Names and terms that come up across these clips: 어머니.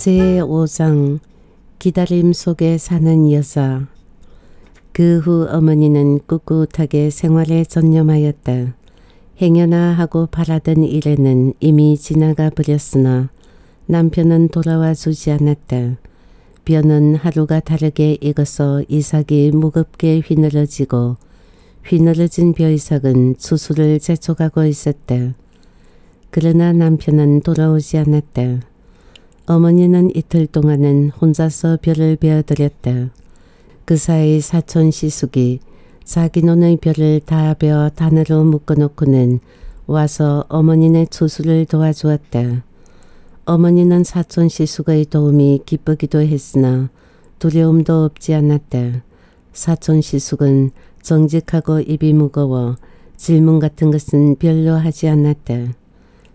만세의 5장 기다림 속에 사는 여자. 그 후 어머니는 꿋꿋하게 생활에 전념하였다. 행여나 하고 바라던 일에는 이미 지나가 버렸으나 남편은 돌아와 주지 않았다. 벼는 하루가 다르게 익어서 이삭이 무겁게 휘늘어지고 휘늘어진 벼이삭은 추수를 재촉하고 있었다. 그러나 남편은 돌아오지 않았다. 어머니는 이틀 동안은 혼자서 벼를 베어들였다. 그 사이 사촌 시숙이 자기 논의 벼를 다 베어 단으로 묶어놓고는 와서 어머니네 추수를 도와주었다. 어머니는 사촌 시숙의 도움이 기쁘기도 했으나 두려움도 없지 않았다. 사촌 시숙은 정직하고 입이 무거워 질문 같은 것은 별로 하지 않았다.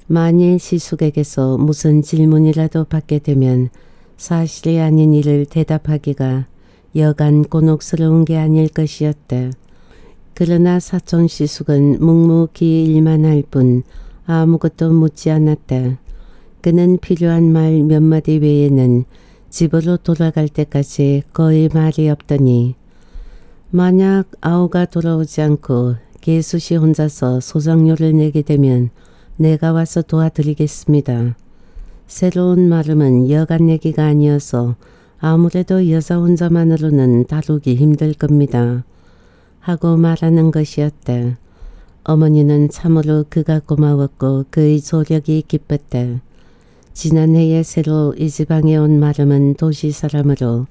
만일 시숙에게서 무슨 질문이라도 받게 되면 사실이 아닌 일을 대답하기가 여간 곤혹스러운 게 아닐 것이었다. 그러나 사촌 시숙은 묵묵히 일만 할 뿐 아무것도 묻지 않았다. 그는 필요한 말 몇 마디 외에는 집으로 돌아갈 때까지 거의 말이 없더니 만약 아우가 돌아오지 않고 개수씨 혼자서 소장료를 내게 되면 내가 와서 도와드리겠습니다. 새로운 말음은 여간 얘기가 아니어서 아무래도 여자 혼자만으로는 다루기 힘들 겁니다. 하고 말하는 것이었다. 어머니는 참으로 그가 고마웠고 그의 조력이 기뻤다. 지난해에 새로 이 지방에 온 말음은 도시 사람으로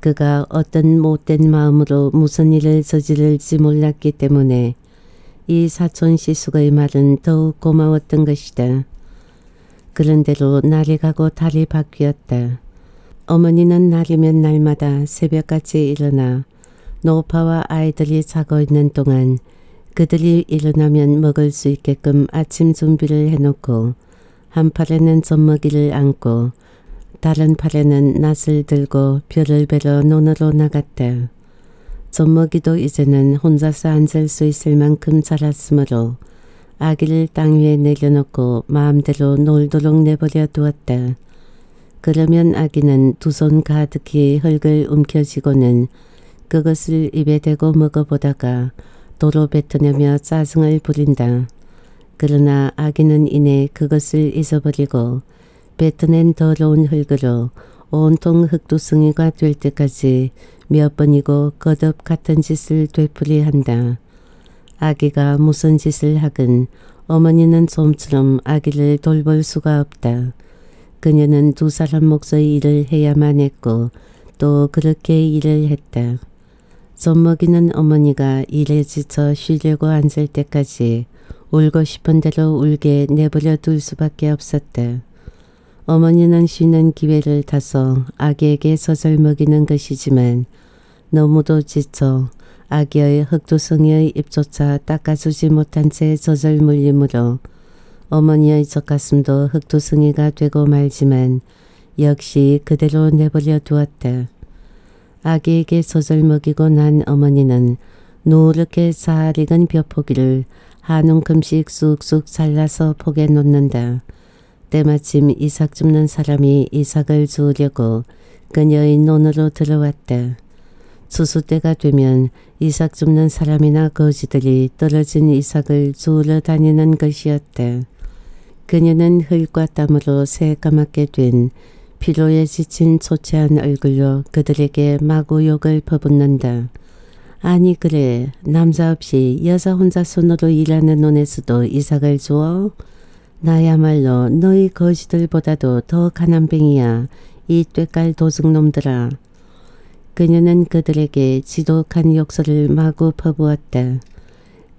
그가 어떤 못된 마음으로 무슨 일을 저지를지 몰랐기 때문에 이 사촌 시숙의 말은 더욱 고마웠던 것이다. 그런대로 날이 가고 달이 바뀌었다. 어머니는 날이면 날마다 새벽같이 일어나 노파와 아이들이 자고 있는 동안 그들이 일어나면 먹을 수 있게끔 아침 준비를 해놓고 한 팔에는 젖먹이를 안고 다른 팔에는 낫을 들고 벼를 베러 논으로 나갔다. 젖먹이도 이제는 혼자서 앉을 수 있을 만큼 자랐으므로 아기를 땅 위에 내려놓고 마음대로 놀도록 내버려 두었다. 그러면 아기는 두 손 가득히 흙을 움켜쥐고는 그것을 입에 대고 먹어보다가 도로 뱉어내며 짜증을 부린다. 그러나 아기는 이내 그것을 잊어버리고 뱉어낸 더러운 흙으로 온통 흙두승이가 될 때까지 몇 번이고 거듭 같은 짓을 되풀이한다. 아기가 무슨 짓을 하건 어머니는 좀처럼 아기를 돌볼 수가 없다. 그녀는 두 사람 몫의 일을 해야만 했고 또 그렇게 일을 했다. 젖먹이는 어머니가 일에 지쳐 쉬려고 앉을 때까지 울고 싶은 대로 울게 내버려 둘 수밖에 없었다. 어머니는 쉬는 기회를 타서 아기에게 서절 먹이는 것이지만 너무도 지쳐 아기의 흙두성이의 입조차 닦아주지 못한 채 저절 물림으로 어머니의 젖가슴도 흙두성이가 되고 말지만 역시 그대로 내버려 두었다. 아기에게 저절 먹이고 난 어머니는 누렇게 잘 익은 벼포기를 한 움큼씩 쑥쑥 잘라서 폭에 놓는다. 때마침 이삭 줍는 사람이 이삭을 주우려고 그녀의 논으로 들어왔다. 추수 때가 되면 이삭 줍는 사람이나 거지들이 떨어진 이삭을 주우러 다니는 것이었다. 그녀는 흙과 땀으로 새까맣게 된 피로에 지친 초췌한 얼굴로 그들에게 마구 욕을 퍼붓는다. 아니 그래, 남자 없이 여자 혼자 손으로 일하는 논에서도 이삭을 주워? 나야말로 너희 거지들보다도 더 가난뱅이야. 이 떼깔 도둑놈들아. 그녀는 그들에게 지독한 욕설을 마구 퍼부었다.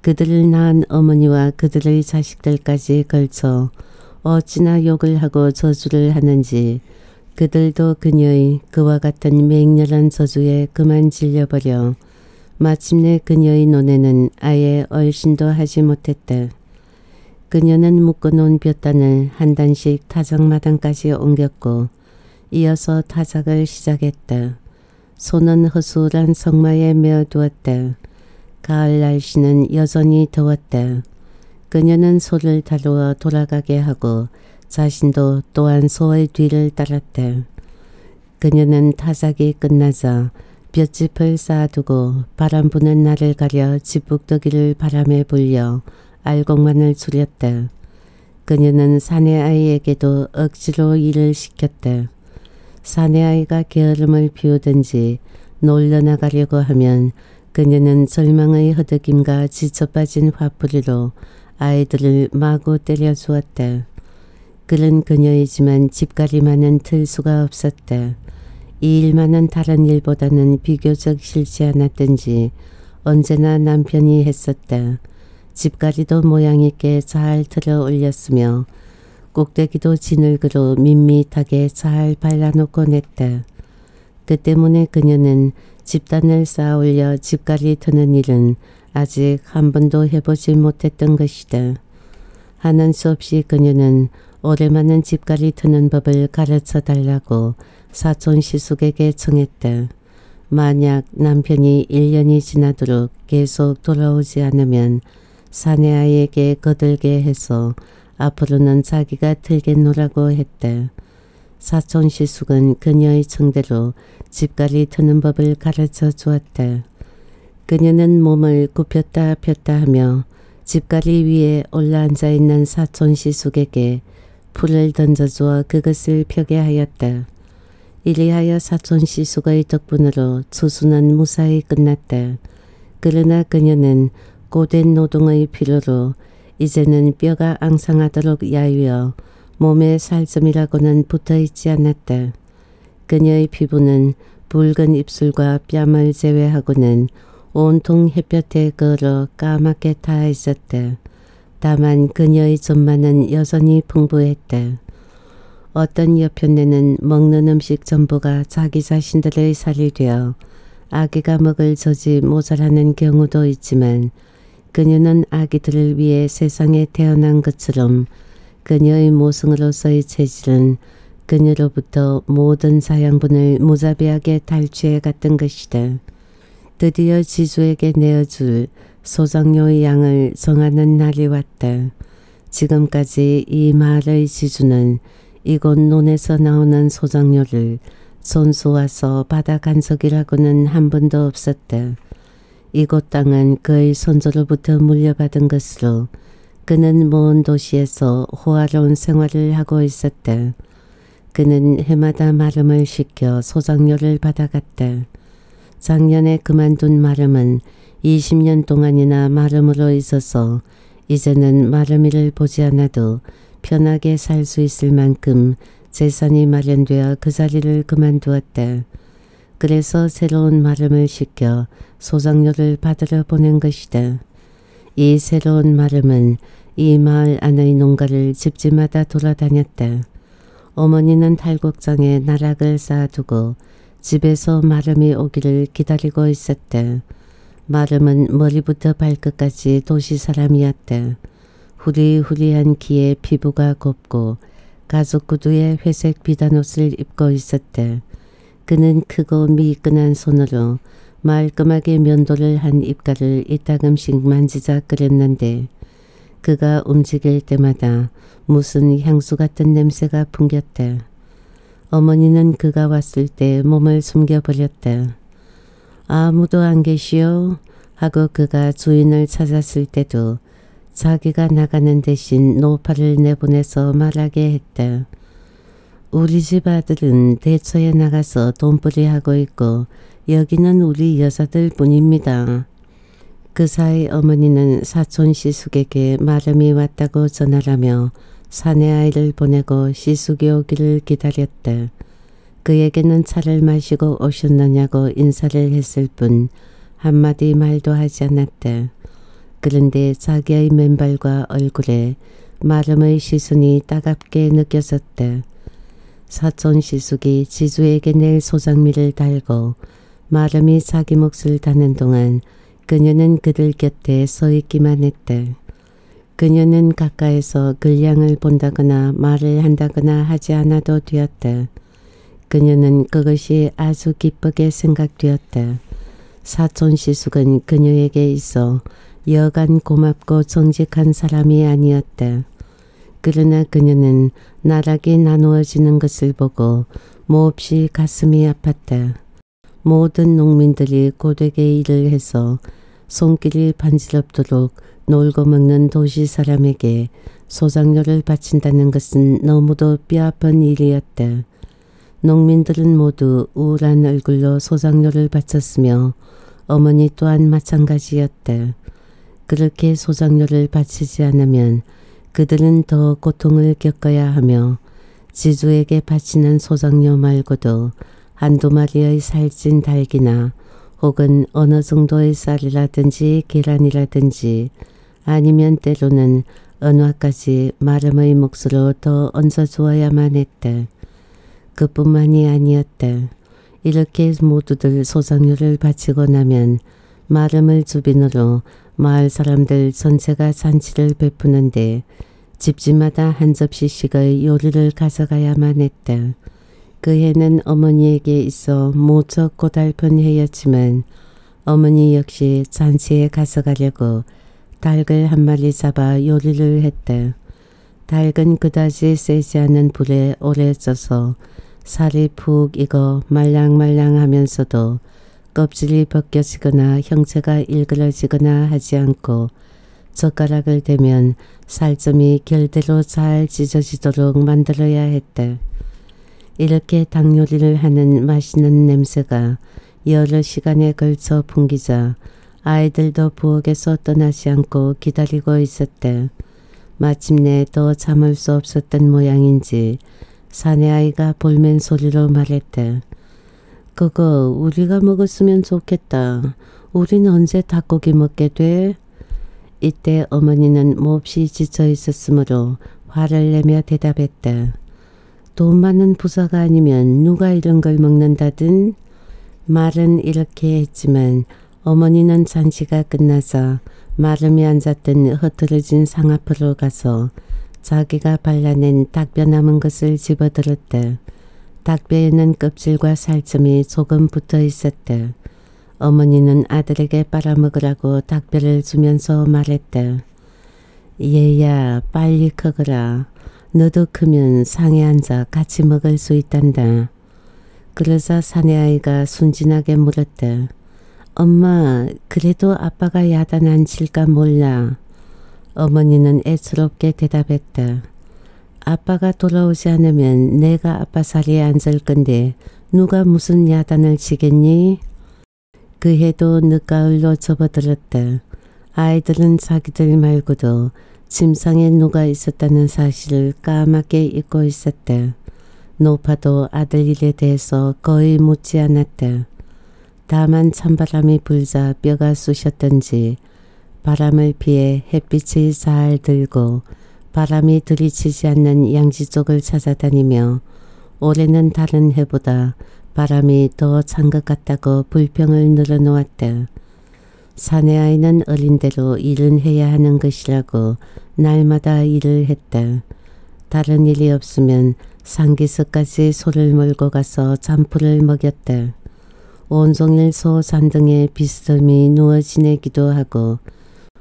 그들을 낳은 어머니와 그들의 자식들까지 걸쳐 어찌나 욕을 하고 저주를 하는지 그들도 그녀의 그와 같은 맹렬한 저주에 그만 질려버려 마침내 그녀의 논에는 아예 얼씬도 하지 못했다. 그녀는 묶어놓은 벼단을 한 단씩 타작마당까지 옮겼고 이어서 타작을 시작했다. 손은 허술한 성마에 메어두었다. 가을 날씨는 여전히 더웠다. 그녀는 소를 다루어 돌아가게 하고 자신도 또한 소의 뒤를 따랐대. 그녀는 타작이 끝나자 볏짚을 쌓아두고 바람 부는 날을 가려 집북더기를 바람에 불려 알곡만을 줄였대. 그녀는 사내 아이에게도 억지로 일을 시켰대. 사내 아이가 게으름을 피우든지 놀려나가려고 하면 그녀는 절망의 허덕임과 지쳐 빠진 화풀이로 아이들을 마구 때려주었대. 그는 그녀이지만 집가리만은 틀 수가 없었대. 이 일만은 다른 일보다는 비교적 싫지 않았든지 언제나 남편이 했었대. 집가리도 모양 있게 잘 들어 올렸으며 꼭대기도 진흙으로 밋밋하게 잘 발라놓고 냈다. 그 때문에 그녀는 집단을 쌓아 올려 집가리 트는 일은 아직 한 번도 해보지 못했던 것이다. 하는 수 없이 그녀는 오랜만은 집가리 트는 법을 가르쳐 달라고 사촌 시숙에게 청했다. 만약 남편이 1년이 지나도록 계속 돌아오지 않으면 사내 아이에게 거들게 해서 앞으로는 자기가 틀겠노라고 했대. 사촌 시숙은 그녀의 청대로 집가리 트는 법을 가르쳐 주었대. 그녀는 몸을 굽혔다 폈다 하며 집가리 위에 올라앉아 있는 사촌 시숙에게 풀을 던져주어 그것을 펴게 하였대. 이리하여 사촌 시숙의 덕분으로 추수는 무사히 끝났대. 그러나 그녀는 고된 노동의 피로로 이제는 뼈가 앙상하도록 야위어 몸에 살점이라고는 붙어있지 않았다. 그녀의 피부는 붉은 입술과 뺨을 제외하고는 온통 햇볕에 걸어 까맣게 타있었다. 다만 그녀의 전만은 여전히 풍부했다. 어떤 여편네는 먹는 음식 전부가 자기 자신들의 살이 되어 아기가 먹을 젖이 모자라는 경우도 있지만 그녀는 아기들을 위해 세상에 태어난 것처럼 그녀의 모성으로서의 체질은 그녀로부터 모든 사양분을 무자비하게 탈취해 갔던 것이다. 드디어 지주에게 내어줄 소장료의 양을 정하는 날이 왔다. 지금까지 이 마을의 지주는 이곳 논에서 나오는 소장료를 손수 와서 바다 간석이라고는 한 번도 없었다. 이곳 땅은 그의 선조로부터 물려받은 것으로 그는 먼 도시에서 호화로운 생활을 하고 있었다. 그는 해마다 마름을 시켜 소장료를 받아갔다. 작년에 그만둔 마름은 20년 동안이나 마름으로 있어서 이제는 마름이를 보지 않아도 편하게 살 수 있을 만큼 재산이 마련되어 그 자리를 그만두었다. 그래서 새로운 마름을 시켜 소장료를 받으러 보낸 것이다. 이 새로운 마름은 이 마을 안의 농가를 집집마다 돌아다녔다. 어머니는 탈곡장에 나락을 쌓아두고 집에서 마름이 오기를 기다리고 있었다. 마름은 머리부터 발끝까지 도시 사람이었다. 후리후리한 키에 피부가 곱고 가죽 구두에 회색 비단옷을 입고 있었다. 그는 크고 미끈한 손으로 말끔하게 면도를 한 입가를 이따금씩 만지작거렸는데 그가 움직일 때마다 무슨 향수 같은 냄새가 풍겼대. 어머니는 그가 왔을 때 몸을 숨겨버렸대. 아무도 안 계시오? 하고 그가 주인을 찾았을 때도 자기가 나가는 대신 노파를 내보내서 말하게 했대. 우리 집 아들은 대처에 나가서 돈벌이하고 있고 여기는 우리 여자들 뿐입니다. 그 사이 어머니는 사촌 시숙에게 마름이 왔다고 전하라며 사내 아이를 보내고 시숙이 오기를 기다렸대. 그에게는 차를 마시고 오셨느냐고 인사를 했을 뿐 한마디 말도 하지 않았대. 그런데 자기의 맨발과 얼굴에 마름의 시순이 따갑게 느껴졌대. 사촌 시숙이 지주에게 낼 소장미를 달고 마름이 자기 몫을 다는 동안 그녀는 그들 곁에 서 있기만 했대. 그녀는 가까이서 글량을 본다거나 말을 한다거나 하지 않아도 되었대. 그녀는 그것이 아주 기쁘게 생각되었대. 사촌 시숙은 그녀에게 있어 여간 고맙고 정직한 사람이 아니었대. 그러나 그녀는 나락이 나누어지는 것을 보고 몹시 가슴이 아팠다. 모든 농민들이 고되게 일을 해서 손길이 반지럽도록 놀고 먹는 도시 사람에게 소작료를 바친다는 것은 너무도 뼈아픈 일이었다. 농민들은 모두 우울한 얼굴로 소작료를 바쳤으며 어머니 또한 마찬가지였다. 그렇게 소작료를 바치지 않으면 그들은 더 고통을 겪어야 하며 지주에게 바치는 소작료 말고도 한두 마리의 살찐 닭이나 혹은 어느 정도의 쌀이라든지 계란이라든지 아니면 때로는 은화까지 마름의 몫으로 더 얹어주어야만 했다. 그뿐만이 아니었다. 이렇게 모두들 소작료를 바치고 나면 마름을 주빈으로 마을 사람들 전체가 잔치를 베푸는데 집집마다 한 접시씩의 요리를 가져가야만 했다. 그 해는 어머니에게 있어 무척 고달픈 해였지만 어머니 역시 잔치에 가져가려고 닭을 한 마리 잡아 요리를 했다. 닭은 그다지 세지 않은 불에 오래 쪄서 살이 푹 익어 말랑말랑하면서도 껍질이 벗겨지거나 형체가 일그러지거나 하지 않고 젓가락을 대면 살점이 결대로 잘 찢어지도록 만들어야 했다. 이렇게 닭 요리를 하는 맛있는 냄새가 여러 시간에 걸쳐 풍기자 아이들도 부엌에서 떠나지 않고 기다리고 있었대. 마침내 더 참을 수 없었던 모양인지 사내아이가 볼멘 소리로 말했대. 그거 우리가 먹었으면 좋겠다. 우린 언제 닭고기 먹게 돼? 이때 어머니는 몹시 지쳐 있었으므로 화를 내며 대답했다. 돈 많은 부자가 아니면 누가 이런 걸 먹는다든? 말은 이렇게 했지만 어머니는 잔치가 끝나자 마름이 앉았던 흐트러진 상 앞으로 가서 자기가 발라낸 닭뼈 남은 것을 집어들었다. 닭뼈에는 껍질과 살점이 조금 붙어 있었다. 어머니는 아들에게 빨아먹으라고 닭뼈를 주면서 말했다. 얘야 빨리 크거라. 너도 크면 상에 앉아 같이 먹을 수 있단다. 그러자 사내아이가 순진하게 물었다. 엄마, 그래도 아빠가 야단 안 칠까 몰라. 어머니는 애처롭게 대답했다. 아빠가 돌아오지 않으면 내가 아빠 자리에 앉을 건데 누가 무슨 야단을 치겠니? 그 해도 늦가을로 접어들었다. 아이들은 자기들 말고도 침상에 누가 있었다는 사실을 까맣게 잊고 있었다. 노파도 아들 일에 대해서 거의 묻지 않았다. 다만 찬바람이 불자 뼈가 쑤셨던지 바람을 피해 햇빛이 잘 들고 바람이 들이치지 않는 양지 쪽을 찾아다니며 올해는 다른 해보다 바람이 더 찬 것 같다고 불평을 늘어놓았다. 사내아이는 어린대로 일은 해야 하는 것이라고 날마다 일을 했다. 다른 일이 없으면 상기석까지 소를 몰고 가서 잔풀을 먹였다. 온종일 소 잔등에 비스듬히 누워 지내기도 하고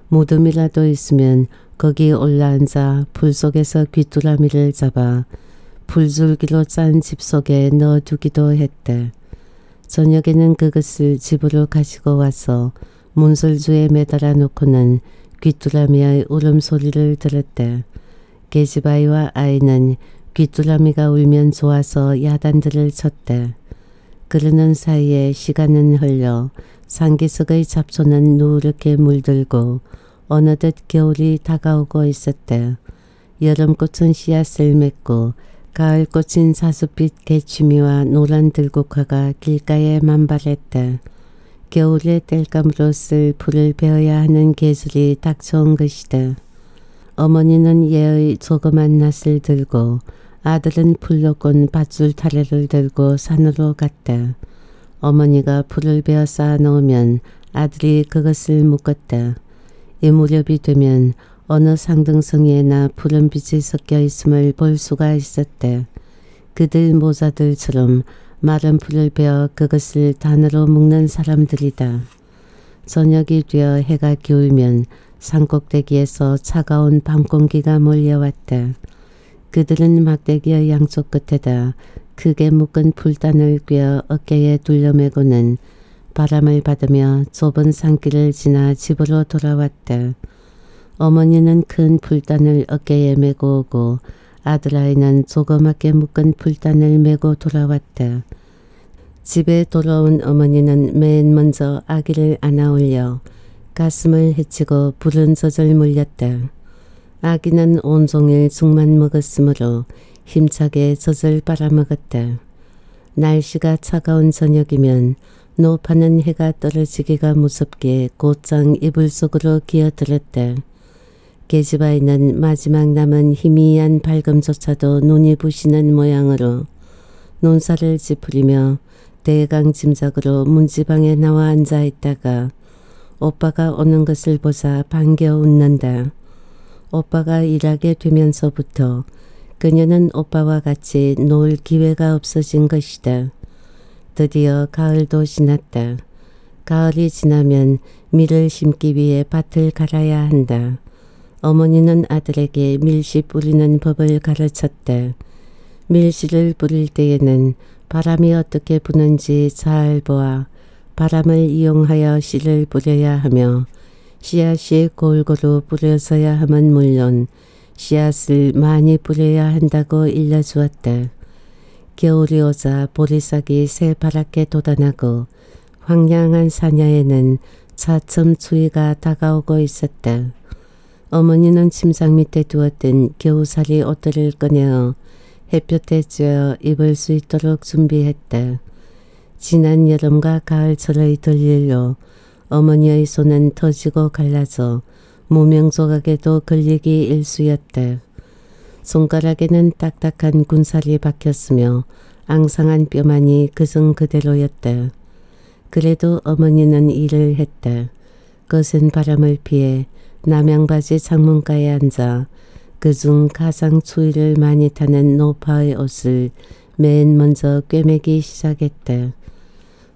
무덤이라도 있으면 거기 올라앉아 불 속에서 귀뚜라미를 잡아 불줄기로 짠 집 속에 넣어두기도 했다. 저녁에는 그것을 집으로 가지고 와서 문설주에 매달아 놓고는 귀뚜라미의 울음소리를 들었대. 계집아이와 아이는 귀뚜라미가 울면 좋아서 야단들을 쳤대. 그러는 사이에 시간은 흘러 상기석의 잡초는 누렇게 물들고 어느덧 겨울이 다가오고 있었대. 여름꽃은 씨앗을 맺고 가을꽃인 사수빛 개취미와 노란 들국화가 길가에 만발했대. 겨울에 땔감으로 쓸 풀을 베어야 하는 계절이 닥쳐온 것이다. 어머니는 얘의 조그만 낫을 들고 아들은 풀로 꼰 밧줄 타래를 들고 산으로 갔다. 어머니가 풀을 베어 쌓아 놓으면 아들이 그것을 묶었다. 이 무렵이 되면 어느 상등성이에나 푸른 빛이 섞여 있음을 볼 수가 있었다. 그들 모자들처럼 마른 풀을 베어 그것을 단으로 묶는 사람들이다. 저녁이 되어 해가 기울면 산꼭대기에서 차가운 밤 공기가 몰려왔다. 그들은 막대기의 양쪽 끝에다 크게 묶은 풀단을 꿰어 어깨에 둘러매고는 바람을 받으며 좁은 산길을 지나 집으로 돌아왔다. 어머니는 큰 풀단을 어깨에 메고 오고 아들아이는 조그맣게 묶은 풀단을 메고 돌아왔다. 집에 돌아온 어머니는 맨 먼저 아기를 안아올려 가슴을 헤치고 불은 젖을 물렸다. 아기는 온종일 죽만 먹었으므로 힘차게 젖을 빨아먹었다. 날씨가 차가운 저녁이면 노파는 해가 떨어지기가 무섭게 곧장 이불 속으로 기어들었다. 계집아이는 마지막 남은 희미한 밝음조차도 눈이 부시는 모양으로 논살을 찌푸리며 대강 짐작으로 문지방에 나와 앉아있다가 오빠가 오는 것을 보자 반겨 웃는다. 오빠가 일하게 되면서부터 그녀는 오빠와 같이 놀 기회가 없어진 것이다. 드디어 가을도 지났다. 가을이 지나면 밀을 심기 위해 밭을 갈아야 한다. 어머니는 아들에게 밀씨 뿌리는 법을 가르쳤다. 밀씨를 뿌릴 때에는 바람이 어떻게 부는지 잘 보아 바람을 이용하여 씨를 뿌려야 하며 씨앗이 골고루 뿌려서야 함은 물론 씨앗을 많이 뿌려야 한다고 일러주었다. 겨울이 오자 보리싹이 새파랗게 돋아나고 황량한 사냐에는 차츰 추위가 다가오고 있었다. 어머니는 침상 밑에 두었던 겨우살이 옷들을 꺼내어 햇볕에 쬐어 입을 수 있도록 준비했다. 지난 여름과 가을철의 들릴로 어머니의 손은 터지고 갈라져 무명조각에도 걸리기 일쑤였다. 손가락에는 딱딱한 군살이 박혔으며 앙상한 뼈만이 그중 그대로였다. 그래도 어머니는 일을 했다. 거센 바람을 피해 남양바지 창문가에 앉아 그중 가장 추위를 많이 타는 노파의 옷을 맨 먼저 꿰매기 시작했다.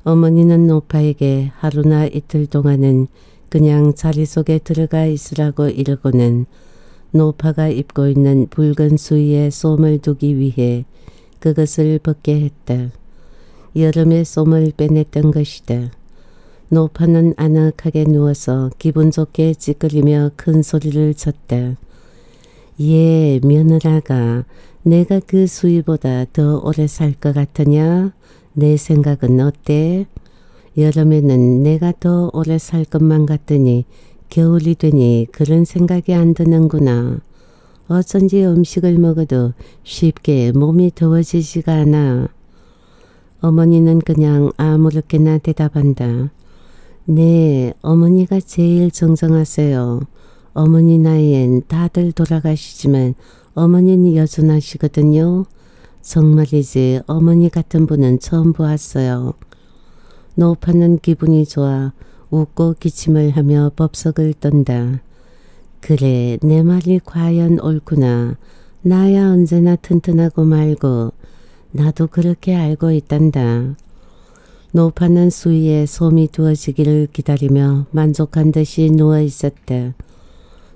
어머니는 노파에게 하루나 이틀 동안은 그냥 자리 속에 들어가 있으라고 이르고는 노파가 입고 있는 붉은 수의에 솜을 두기 위해 그것을 벗게 했다. 여름에 솜을 빼냈던 것이다. 노파는 아늑하게 누워서 기분 좋게 찌그리며 큰 소리를 쳤다. 예, 며느라가 내가 그 수의보다 더 오래 살 것 같으냐? 내 생각은 어때? 여름에는 내가 더 오래 살 것만 같더니 겨울이 되니 그런 생각이 안 드는구나. 어쩐지 음식을 먹어도 쉽게 몸이 더워지지가 않아. 어머니는 그냥 아무렇게나 대답한다. 네, 어머니가 제일 정정하세요. 어머니 나이엔 다들 돌아가시지만 어머니는 여전하시거든요. 정말이지 어머니 같은 분은 처음 보았어요. 노파는 기분이 좋아 웃고 기침을 하며 법석을 떤다. 그래, 내 말이 과연 옳구나. 나야 언제나 튼튼하고 말고 나도 그렇게 알고 있단다. 노파는 수위에 솜이 두어지기를 기다리며 만족한 듯이 누워있었다.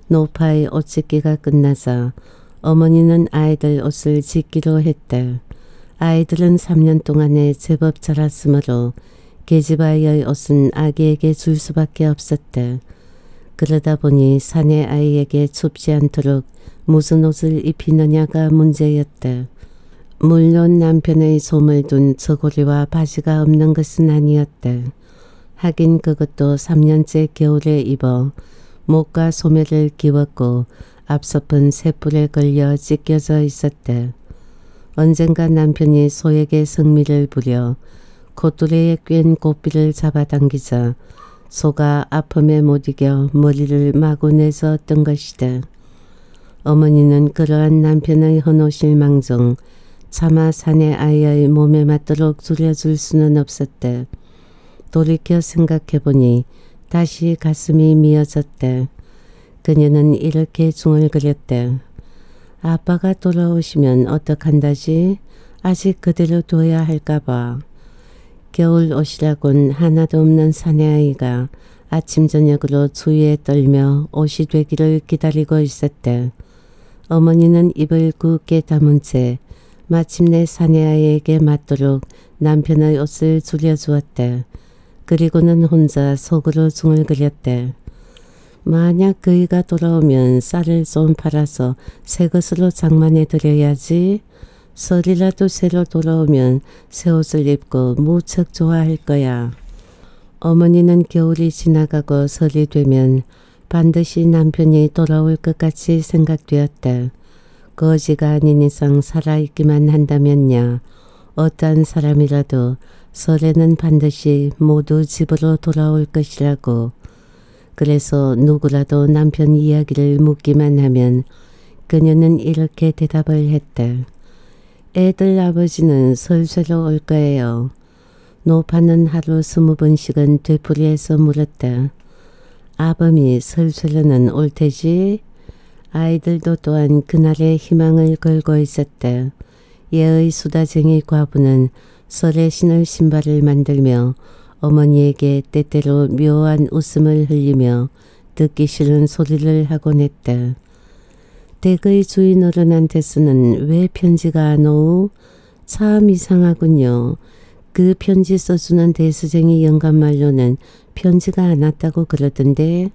노파의 옷 짓기가 끝나자 어머니는 아이들 옷을 짓기로 했다. 아이들은 3년 동안에 제법 자랐으므로 계집아이의 옷은 아기에게 줄 수밖에 없었다. 그러다 보니 사내 아이에게 춥지 않도록 무슨 옷을 입히느냐가 문제였다. 물론 남편의 솜을 둔 저고리와 바지가 없는 것은 아니었다. 하긴 그것도 3년째 겨울에 입어 목과 소매를 기웠고 앞서픈 새뿔에 걸려 찢겨져 있었다. 언젠가 남편이 소에게 성미를 부려 콧두레에 낀 고삐를 잡아당기자 소가 아픔에 못 이겨 머리를 마구 내서었던 것이다. 어머니는 그러한 남편의 헌옷일 망정 차마 사내 아이의 몸에 맞도록 줄여줄 수는 없었다. 돌이켜 생각해보니 다시 가슴이 미어졌다. 그녀는 이렇게 중얼거렸다. 아빠가 돌아오시면 어떡한다지? 아직 그대로 둬야 할까봐. 겨울 옷이라곤 하나도 없는 사내아이가 아침 저녁으로 추위에 떨며 옷이 되기를 기다리고 있었다. 어머니는 입을 굳게 다문 채 마침내 사내아이에게 맞도록 남편의 옷을 줄여주었대. 그리고는 혼자 속으로 중얼거렸대. 만약 그이가 돌아오면 쌀을 좀 팔아서 새 것으로 장만해드려야지. 설이라도 새로 돌아오면 새 옷을 입고 무척 좋아할 거야. 어머니는 겨울이 지나가고 설이 되면 반드시 남편이 돌아올 것 같이 생각되었다. 거지가 아닌 이상 살아있기만 한다면야 어떠한 사람이라도 설에는 반드시 모두 집으로 돌아올 것이라고. 그래서 누구라도 남편 이야기를 묻기만 하면 그녀는 이렇게 대답을 했다. 애들 아버지는 설쇠로 올 거예요. 노파는 하루 20번씩은 되풀이해서 물었다. 아범이 설쇠로는 올 테지? 아이들도 또한 그날의 희망을 걸고 있었다. 예의 수다쟁이 과부는 설에 신을 신발을 만들며 어머니에게 때때로 묘한 웃음을 흘리며 듣기 싫은 소리를 하곤 했다. 댁의 주인 어른한테서는 왜 편지가 안 오우? 참 이상하군요. 그 편지 써주는 대수쟁이 영감말로는 편지가 안 왔다고 그러던데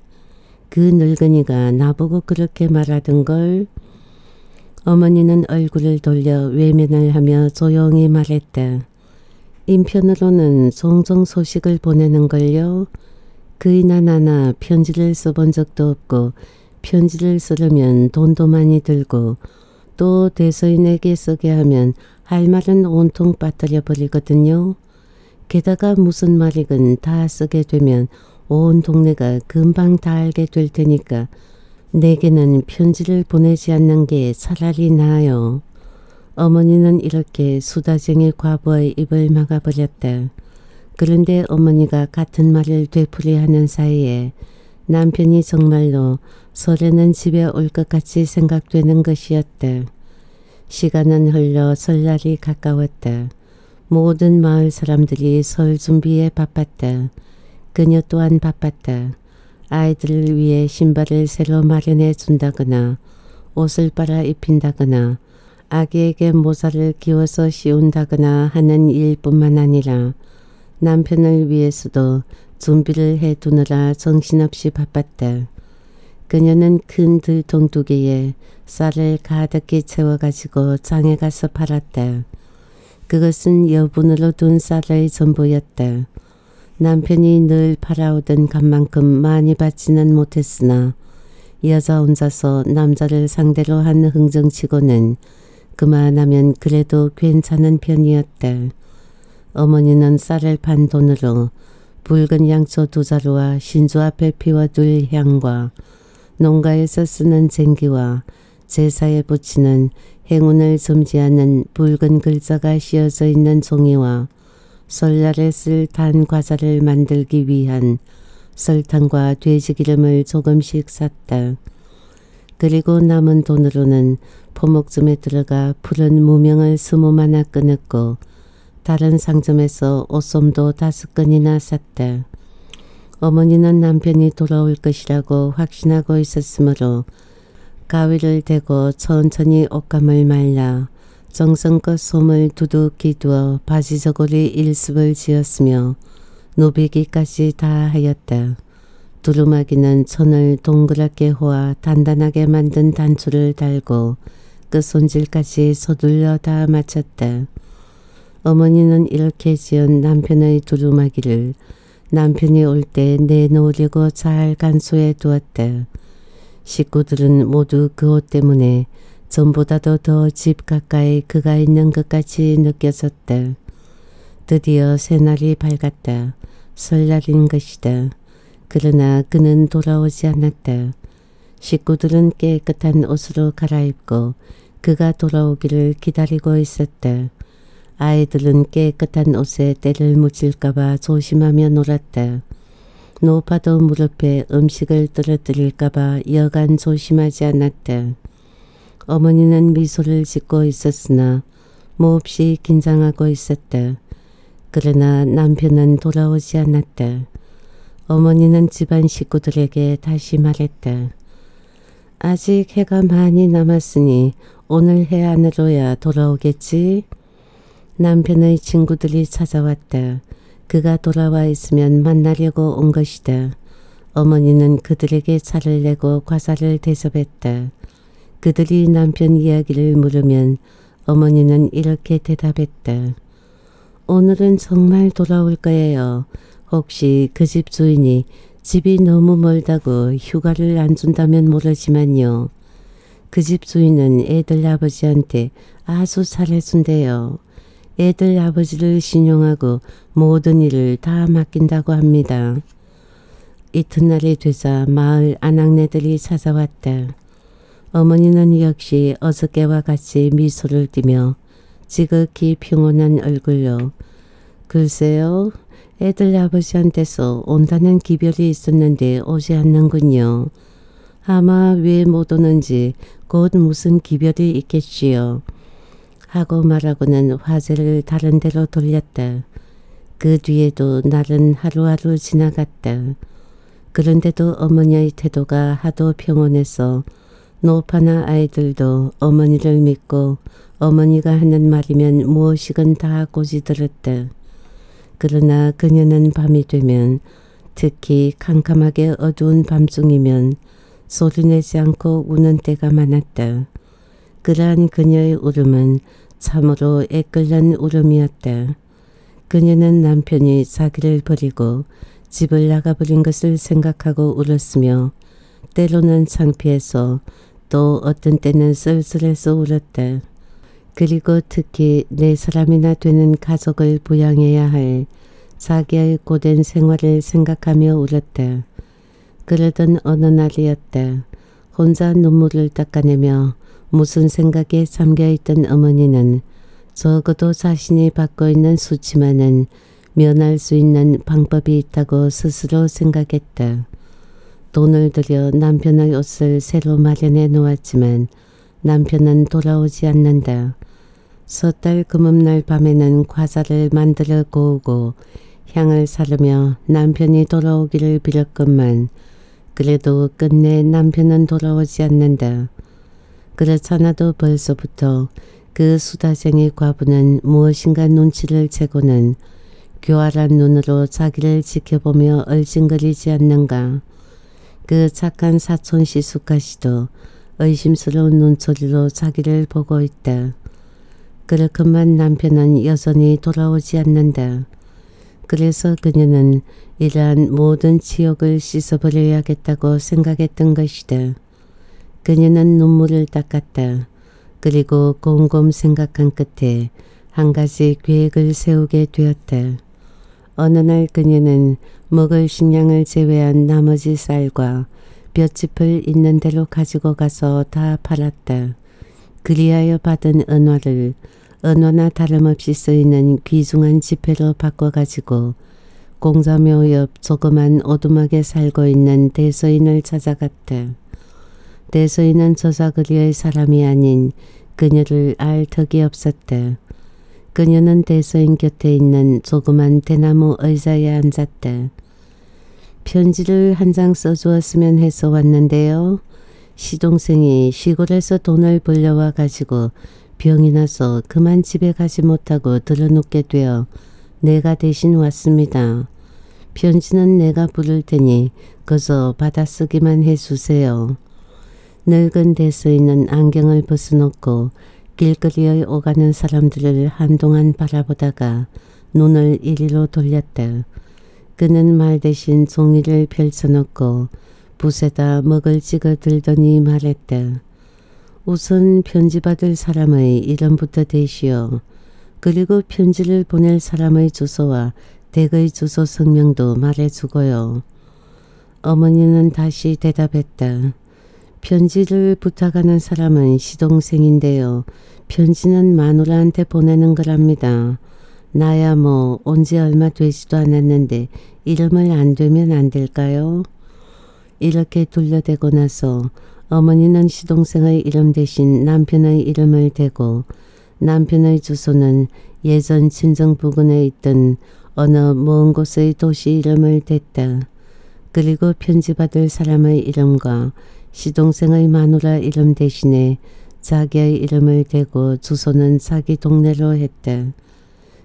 그 늙은이가 나보고 그렇게 말하던걸. 어머니는 얼굴을 돌려 외면을 하며 조용히 말했다. 인편으로는 종종 소식을 보내는걸요. 그이나 나나 편지를 써본 적도 없고 편지를 쓰려면 돈도 많이 들고 또 대서인에게 쓰게 하면 할 말은 온통 빠뜨려 버리거든요. 게다가 무슨 말이건 다 쓰게 되면 온 동네가 금방 다 알게 될 테니까 내게는 편지를 보내지 않는 게 차라리 나아요. 어머니는 이렇게 수다쟁이 과부의 입을 막아버렸다. 그런데 어머니가 같은 말을 되풀이하는 사이에 남편이 정말로 설에는 집에 올 것 같이 생각되는 것이었다. 시간은 흘러 설날이 가까웠다. 모든 마을 사람들이 설 준비에 바빴다. 그녀 또한 바빴다. 아이들을 위해 신발을 새로 마련해 준다거나 옷을 빨아 입힌다거나 아기에게 모자를 끼워서 씌운다거나 하는 일뿐만 아니라 남편을 위해서도 준비를 해두느라 정신없이 바빴다. 그녀는 큰 들통 2개에 쌀을 가득히 채워가지고 장에 가서 팔았다. 그것은 여분으로 둔 쌀의 전부였다. 남편이 늘 팔아오던 값만큼 많이 받지는 못했으나 여자 혼자서 남자를 상대로 한 흥정치고는 그만하면 그래도 괜찮은 편이었다. 어머니는 쌀을 판 돈으로 붉은 양초 2자루와 신주 앞에 피워둘 향과 농가에서 쓰는 쟁기와 제사에 붙이는 행운을 점지하는 붉은 글자가 씌어져 있는 종이와 설날에 쓸 단 과자를 만들기 위한 설탕과 돼지기름을 조금씩 샀다. 그리고 남은 돈으로는 포목점에 들어가 푸른 무명을 20마나 끊었고 다른 상점에서 옷솜도 5건이나 샀다. 어머니는 남편이 돌아올 것이라고 확신하고 있었으므로 가위를 대고 천천히 옷감을 말라 정성껏 솜을 두둑히 두어 바지 저고리 1습을 지었으며 누비기까지 다 하였다. 두루마기는 천을 동그랗게 호아 단단하게 만든 단추를 달고 끝손질까지 서둘러 다 마쳤다. 어머니는 이렇게 지은 남편의 두루마기를 남편이 올 때 내놓으려고 잘 간수해 두었다. 식구들은 모두 그 옷 때문에 전보다도 더 집 가까이 그가 있는 것 같이 느껴졌다. 드디어 새날이 밝았다. 설날인 것이다. 그러나 그는 돌아오지 않았다. 식구들은 깨끗한 옷으로 갈아입고 그가 돌아오기를 기다리고 있었다. 아이들은 깨끗한 옷에 때를 묻힐까봐 조심하며 놀았다. 노파도 무릎에 음식을 떨어뜨릴까봐 여간 조심하지 않았다. 어머니는 미소를 짓고 있었으나 몹시 긴장하고 있었다. 그러나 남편은 돌아오지 않았다. 어머니는 집안 식구들에게 다시 말했다. 아직 해가 많이 남았으니 오늘 해 안으로야 돌아오겠지. 남편의 친구들이 찾아왔다. 그가 돌아와 있으면 만나려고 온 것이다. 어머니는 그들에게 차를 내고 과자를 대접했다. 그들이 남편 이야기를 물으면 어머니는 이렇게 대답했다. 오늘은 정말 돌아올 거예요. 혹시 그 집 주인이 집이 너무 멀다고 휴가를 안 준다면 모르지만요. 그 집 주인은 애들 아버지한테 아주 잘해준대요. 애들 아버지를 신용하고 모든 일을 다 맡긴다고 합니다. 이튿날이 되자 마을 아낙네들이 찾아왔다. 어머니는 역시 어저께와 같이 미소를 띠며 지극히 평온한 얼굴로 글쎄요. 애들 아버지한테서 온다는 기별이 있었는데 오지 않는군요. 아마 왜 못 오는지 곧 무슨 기별이 있겠지요. 하고 말하고는 화제를 다른 데로 돌렸다. 그 뒤에도 날은 하루하루 지나갔다. 그런데도 어머니의 태도가 하도 평온해서 노파나 아이들도 어머니를 믿고 어머니가 하는 말이면 무엇이건 다 고지들었다. 그러나 그녀는 밤이 되면 특히 캄캄하게 어두운 밤중이면 소리내지 않고 우는 때가 많았다. 그러한 그녀의 울음은 참으로 애끓는 울음이었다. 그녀는 남편이 자기를 버리고 집을 나가버린 것을 생각하고 울었으며 때로는 창피해서 또 어떤 때는 쓸쓸해서 울었다. 그리고 특히 네 사람이나 되는 가족을 부양해야 할 자기의 고된 생활을 생각하며 울었다. 그러던 어느 날이었다. 혼자 눈물을 닦아내며 무슨 생각에 잠겨있던 어머니는 적어도 자신이 받고 있는 수치만은 면할 수 있는 방법이 있다고 스스로 생각했다. 돈을 들여 남편의 옷을 새로 마련해 놓았지만 남편은 돌아오지 않는다. 섣달 금음날 밤에는 과자를 만들어 구우고 향을 사르며 남편이 돌아오기를 빌었건만 그래도 끝내 남편은 돌아오지 않는다. 그렇잖아도 벌써부터 그 수다쟁이 과부는 무엇인가 눈치를 채고는 교활한 눈으로 자기를 지켜보며 얼씬거리지 않는가. 그 착한 사촌 시숙아씨도 의심스러운 눈초리로 자기를 보고 있다. 그렇건만 남편은 여전히 돌아오지 않는다. 그래서 그녀는 이러한 모든 치욕을 씻어버려야겠다고 생각했던 것이다. 그녀는 눈물을 닦았다. 그리고 곰곰 생각한 끝에 한 가지 계획을 세우게 되었다. 어느 날 그녀는 먹을 식량을 제외한 나머지 쌀과 볏짚을 있는 대로 가지고 가서 다 팔았다. 그리하여 받은 은화를 은화나 다름없이 쓰이는 귀중한 지폐로 바꿔가지고 공자묘 옆 조그만 오두막에 살고 있는 대서인을 찾아갔다. 대서인은 저사거리의 사람이 아닌 그녀를 알 턱이 없었다. 그녀는 대서인 곁에 있는 조그만 대나무 의자에 앉았다. 편지를 한 장 써주었으면 해서 왔는데요. 시동생이 시골에서 돈을 벌려와 가지고 병이 나서 그만 집에 가지 못하고 들어눕게 되어 내가 대신 왔습니다. 편지는 내가 부를 테니 거저 받아쓰기만 해주세요. 늙은 대서인은 안경을 벗어놓고 길거리에 오가는 사람들을 한동안 바라보다가 눈을 이리로 돌렸다. 그는 말 대신 종이를 펼쳐놓고 붓에다 먹을 찍어 들더니 말했다. 우선 편지 받을 사람의 이름부터 대시오. 그리고 편지를 보낼 사람의 주소와 댁의 주소 성명도 말해주고요. 어머니는 다시 대답했다. 편지를 부탁하는 사람은 시동생인데요. 편지는 마누라한테 보내는 거랍니다. 나야 뭐 온 지 얼마 되지도 않았는데 이름을 안 되면 안 될까요? 이렇게 둘러대고 나서 어머니는 시동생의 이름 대신 남편의 이름을 대고 남편의 주소는 예전 친정 부근에 있던 어느 먼 곳의 도시 이름을 댔다. 그리고 편지받을 사람의 이름과 시동생의 마누라 이름 대신에 자기의 이름을 대고 주소는 자기 동네로 했다.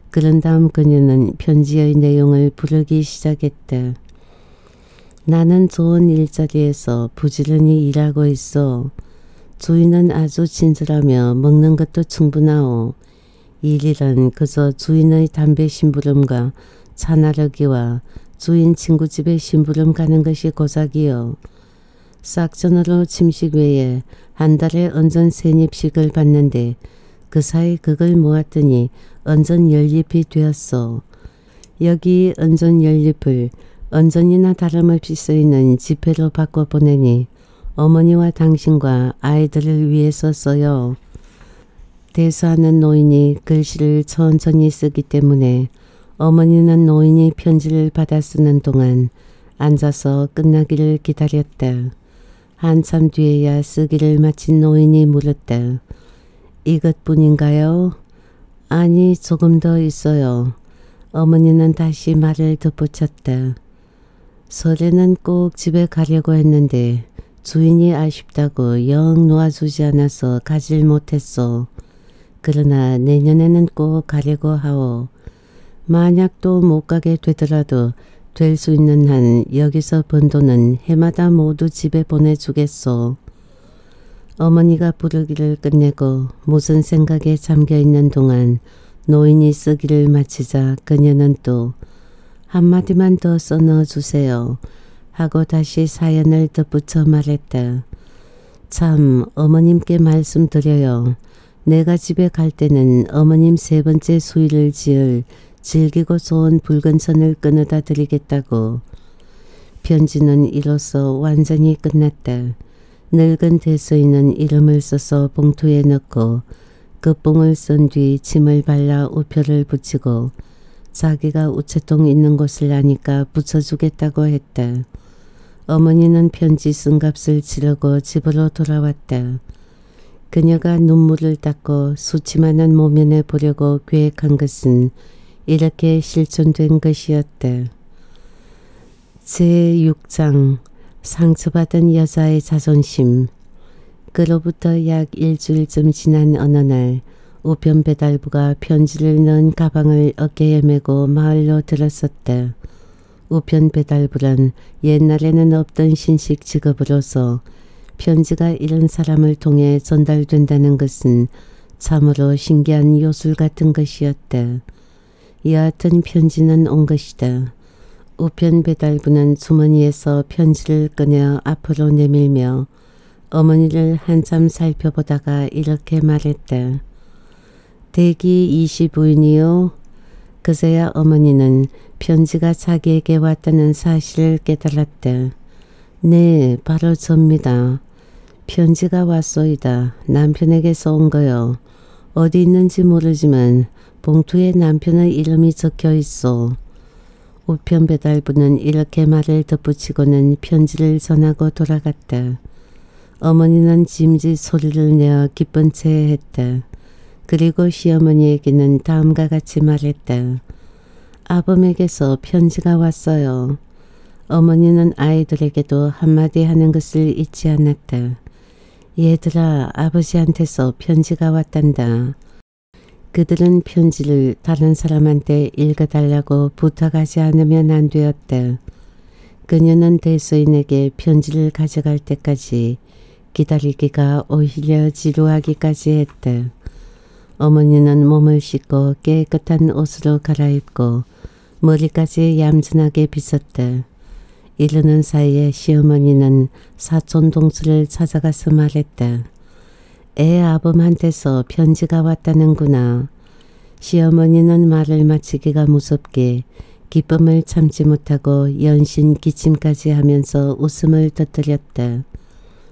그런 다음 그녀는 편지의 내용을 부르기 시작했다. 나는 좋은 일자리에서 부지런히 일하고 있어. 주인은 아주 친절하며 먹는 것도 충분하오. 일일은 그저 주인의 담배 심부름과 차나르기와 주인 친구 집에 심부름 가는 것이 고작이요. 싹전으로 침식 외에 한 달에 언전 3잎씩을 받는데 그 사이 그걸 모았더니 언전 10잎이 되었소. 여기 언전 10잎을 언전이나 다름없이 쓰이는 지폐로 바꿔 보내니 어머니와 당신과 아이들을 위해서 써요. 대사하는 노인이 글씨를 천천히 쓰기 때문에 어머니는 노인이 편지를 받아 쓰는 동안 앉아서 끝나기를 기다렸다. 한참 뒤에야 쓰기를 마친 노인이 물었다. 이것뿐인가요? 아니, 조금 더 있어요. 어머니는 다시 말을 덧붙였다. 설에는 꼭 집에 가려고 했는데 주인이 아쉽다고 영 놓아주지 않아서 가질 못했소. 그러나 내년에는 꼭 가려고 하오. 만약 또 못 가게 되더라도 될 수 있는 한 여기서 번 돈은 해마다 모두 집에 보내주겠소. 어머니가 부르기를 끝내고 무슨 생각에 잠겨있는 동안 노인이 쓰기를 마치자 그녀는 또 한마디만 더 써넣어주세요 하고 다시 사연을 덧붙여 말했다. 참, 어머님께 말씀드려요. 내가 집에 갈 때는 어머님 3번째 수의를 지을 질기고 좋은 붉은 선을 끊어다 드리겠다고. 편지는 이로써 완전히 끝났다. 늙은 대서인은 이름을 써서 봉투에 넣고 그 봉을 쓴 뒤 침을 발라 우표를 붙이고 자기가 우체통 있는 곳을 아니까 붙여주겠다고 했다. 어머니는 편지 쓴 값을 치르고 집으로 돌아왔다. 그녀가 눈물을 닦고 수치만한 모면에 보려고 계획한 것은 이렇게 실천된 것이었다. 제6장 상처받은 여자의 자존심. 그로부터 약 일주일쯤 지난 어느 날 우편 배달부가 편지를 넣은 가방을 어깨에 메고 마을로 들었었다. 우편 배달부란 옛날에는 없던 신식 직업으로서 편지가 이런 사람을 통해 전달된다는 것은 참으로 신기한 요술 같은 것이었다. 여하튼 편지는 온 것이다. 우편 배달부는 주머니에서 편지를 꺼내 앞으로 내밀며 어머니를 한참 살펴보다가 이렇게 말했다. 대기 25인이요? 그제야 어머니는 편지가 자기에게 왔다는 사실을 깨달았다. 네, 바로 접니다. 편지가 왔소이다. 남편에게서 온 거요. 어디 있는지 모르지만 봉투에 남편의 이름이 적혀 있어. 우편 배달부는 이렇게 말을 덧붙이고는 편지를 전하고 돌아갔다. 어머니는 짐짓 소리를 내어 기쁜 체에 했다. 그리고 시어머니에게는 다음과 같이 말했다. 아범에게서 편지가 왔어요. 어머니는 아이들에게도 한마디 하는 것을 잊지 않았다. 얘들아, 아버지한테서 편지가 왔단다. 그들은 편지를 다른 사람한테 읽어달라고 부탁하지 않으면 안 되었다. 그녀는 대수인에게 편지를 가져갈 때까지 기다리기가 오히려 지루하기까지 했다. 어머니는 몸을 씻고 깨끗한 옷으로 갈아입고 머리까지 얌전하게 빗었다. 이러는 사이에 시어머니는 사촌 동수를 찾아가서 말했다. 애 아범한테서 편지가 왔다는구나. 시어머니는 말을 마치기가 무섭게 기쁨을 참지 못하고 연신 기침까지 하면서 웃음을 터뜨렸다.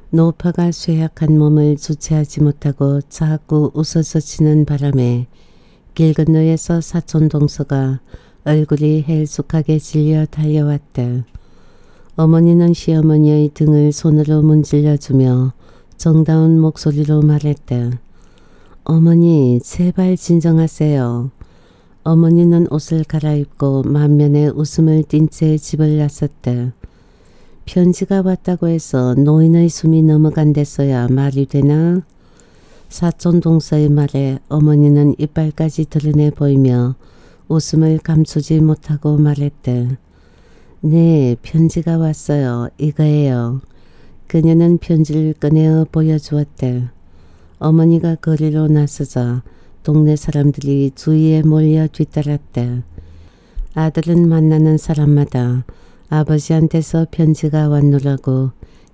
노파가 쇠약한 몸을 주체하지 못하고 자꾸 웃어젖히는 바람에 길 건너에서 사촌 동서가 얼굴이 헬쑥하게 질려 달려왔다. 어머니는 시어머니의 등을 손으로 문질러주며 정다운 목소리로 말했다. 어머니, 제발 진정하세요. 어머니는 옷을 갈아입고 만면에 웃음을 띤 채 집을 나섰다. 편지가 왔다고 해서 노인의 숨이 넘어간댔어야 말이 되나? 사촌동서의 말에 어머니는 이빨까지 드러내 보이며 웃음을 감추지 못하고 말했대. 네, 편지가 왔어요. 이거예요. 그녀는 편지를 꺼내어 보여주었대. 어머니가 거리로 나서자 동네 사람들이 주위에 몰려 뒤따랐대. 아들은 만나는 사람마다 아버지한테서 편지가 왔노라고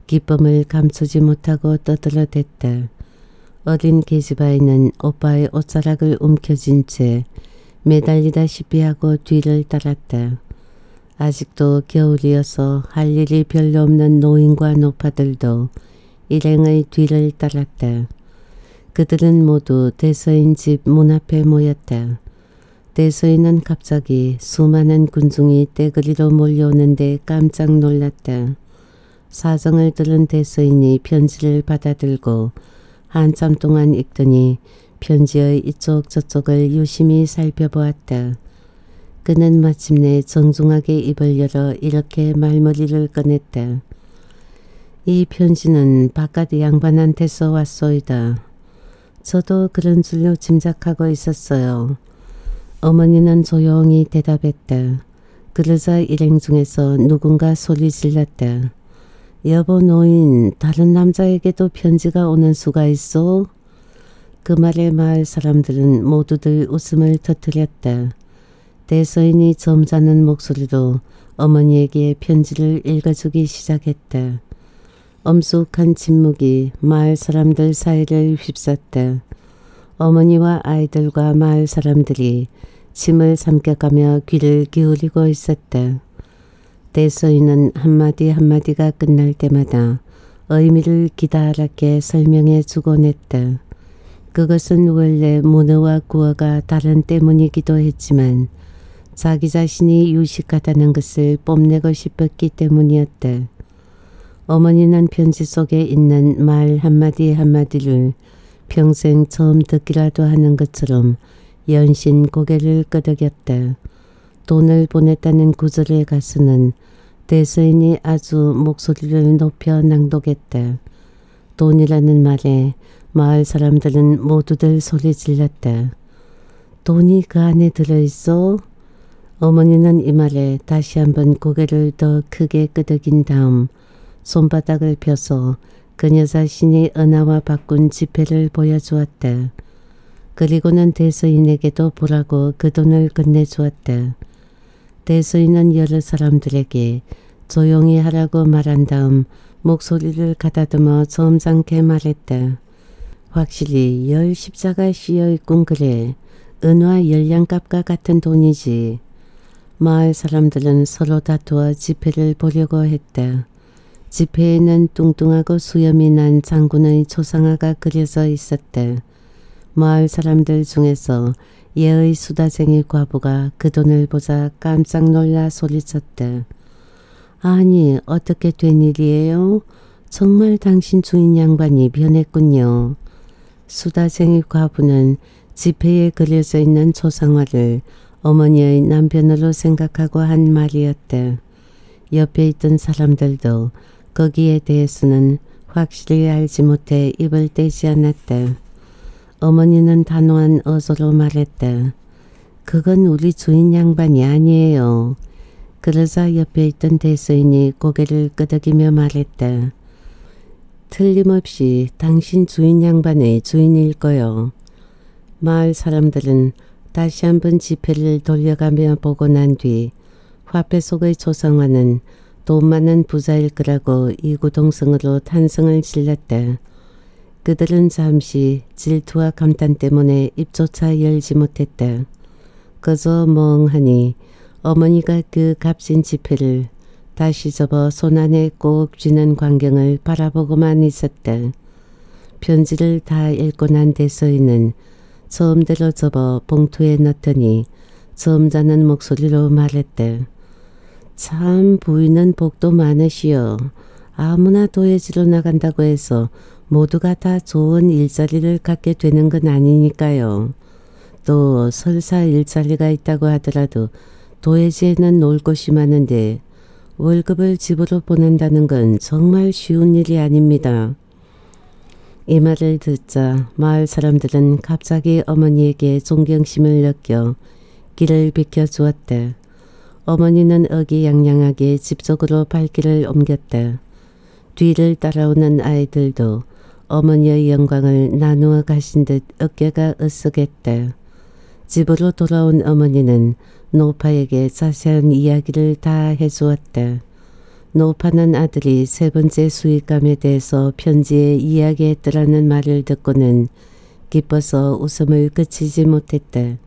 기쁨을 감추지 못하고 떠들어댔대. 어린 계집아이는 오빠의 옷자락을 움켜쥔 채 매달리다시피 하고 뒤를 따랐다. 아직도 겨울이어서 할 일이 별로 없는 노인과 노파들도 일행의 뒤를 따랐다. 그들은 모두 대서인 집 문 앞에 모였다. 대서인은 갑자기 수많은 군중이 떼거리로 몰려오는데 깜짝 놀랐다. 사정을 들은 대서인이 편지를 받아들고 한참 동안 읽더니 편지의 이쪽 저쪽을 유심히 살펴보았다. 그는 마침내 정중하게 입을 열어 이렇게 말머리를 꺼냈다. 이 편지는 바깥 양반한테서 왔소이다. 저도 그런 줄로 짐작하고 있었어요. 어머니는 조용히 대답했다. 그러자 일행 중에서 누군가 소리 질렀다. 여보 노인, 다른 남자에게도 편지가 오는 수가 있어? 그 말에 마을 사람들은 모두들 웃음을 터뜨렸다. 대서인이 점잖은 목소리로 어머니에게 편지를 읽어주기 시작했다. 엄숙한 침묵이 마을 사람들 사이를 휩쌌다. 어머니와 아이들과 마을 사람들이 침을 삼켜가며 귀를 기울이고 있었다. 대서인은 한마디 한마디가 끝날 때마다 의미를 기다랗게 설명해 주곤 했다. 그것은 원래 문어와 구어가 다른 때문이기도 했지만 자기 자신이 유식하다는 것을 뽐내고 싶었기 때문이었다. 어머니는 편지 속에 있는 말 한마디 한마디를 평생 처음 듣기라도 하는 것처럼 연신 고개를 끄덕였다. 돈을 보냈다는 구절의 가수는 대서인이 아주 목소리를 높여 낭독했다. 돈이라는 말에 마을 사람들은 모두들 소리 질렀다. 돈이 그 안에 들어있어? 어머니는 이 말에 다시 한번 고개를 더 크게 끄덕인 다음 손바닥을 펴서 그녀 자신이 은하와 바꾼 지폐를 보여주었다. 그리고는 대서인에게도 보라고 그 돈을 건네주었다. 대서인은 여러 사람들에게 조용히 하라고 말한 다음 목소리를 가다듬어 점잖게 말했다. 확실히 10십자가 씌여있군 그래. 은화 10냥값과 같은 돈이지. 마을 사람들은 서로 다투어 지폐를 보려고 했다. 지폐에는 뚱뚱하고 수염이 난 장군의 초상화가 그려져 있었다. 마을 사람들 중에서 예의 수다쟁이 과부가 그 돈을 보자 깜짝 놀라 소리쳤다. 아니, 어떻게 된 일이에요? 정말 당신 주인 양반이 변했군요. 수다쟁이 과부는 지폐에 그려져 있는 초상화를 어머니의 남편으로 생각하고 한 말이었다. 옆에 있던 사람들도 거기에 대해서는 확실히 알지 못해 입을 떼지 않았다. 어머니는 단호한 어조로 말했다. 그건 우리 주인 양반이 아니에요. 그러자 옆에 있던 대서인이 고개를 끄덕이며 말했다. 틀림없이 당신 주인 양반의 주인일 거요. 마을 사람들은 다시 한번 지폐를 돌려가며 보고 난 뒤 화폐 속의 초상화는 돈 많은 부자일 거라고 이구동성으로 탄성을 질렀다. 그들은 잠시 질투와 감탄 때문에 입조차 열지 못했다. 그저 멍하니 어머니가 그 값진 지폐를 다시 접어 손 안에 꼭 쥐는 광경을 바라보고만 있었다. 편지를 다 읽고 난 대서인은 처음대로 접어 봉투에 넣더니 점잖은 목소리로 말했다. 참 부인은 복도 많으시오. 아무나 도회지로 나간다고 해서 모두가 다 좋은 일자리를 갖게 되는 건 아니니까요. 또 설사 일자리가 있다고 하더라도 도회지에는 놀 곳이 많은데 월급을 집으로 보낸다는 건 정말 쉬운 일이 아닙니다. 이 말을 듣자 마을 사람들은 갑자기 어머니에게 존경심을 느껴 길을 비켜주었대. 어머니는 의기양양하게 집 쪽으로 발길을 옮겼대. 뒤를 따라오는 아이들도 어머니의 영광을 나누어 가신 듯 어깨가 으쓱했대. 집으로 돌아온 어머니는 노파에게 자세한 이야기를 다 해주었대. 노파는 아들이 세 번째 수익감에 대해서 편지에 이야기했더라는 말을 듣고는 기뻐서 웃음을 그치지 못했대.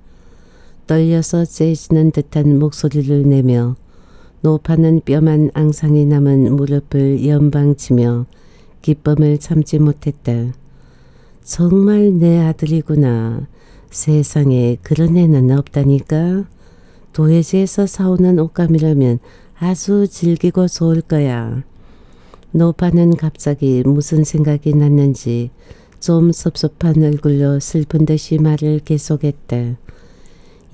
떨려서 째지는 듯한 목소리를 내며 노파는 뼈만 앙상이 남은 무릎을 연방치며 기쁨을 참지 못했다. 정말 내 아들이구나. 세상에 그런 애는 없다니까. 도해지에서 사오는 옷감이라면 아주 질기고 좋을 거야. 노파는 갑자기 무슨 생각이 났는지 좀 섭섭한 얼굴로 슬픈 듯이 말을 계속했다.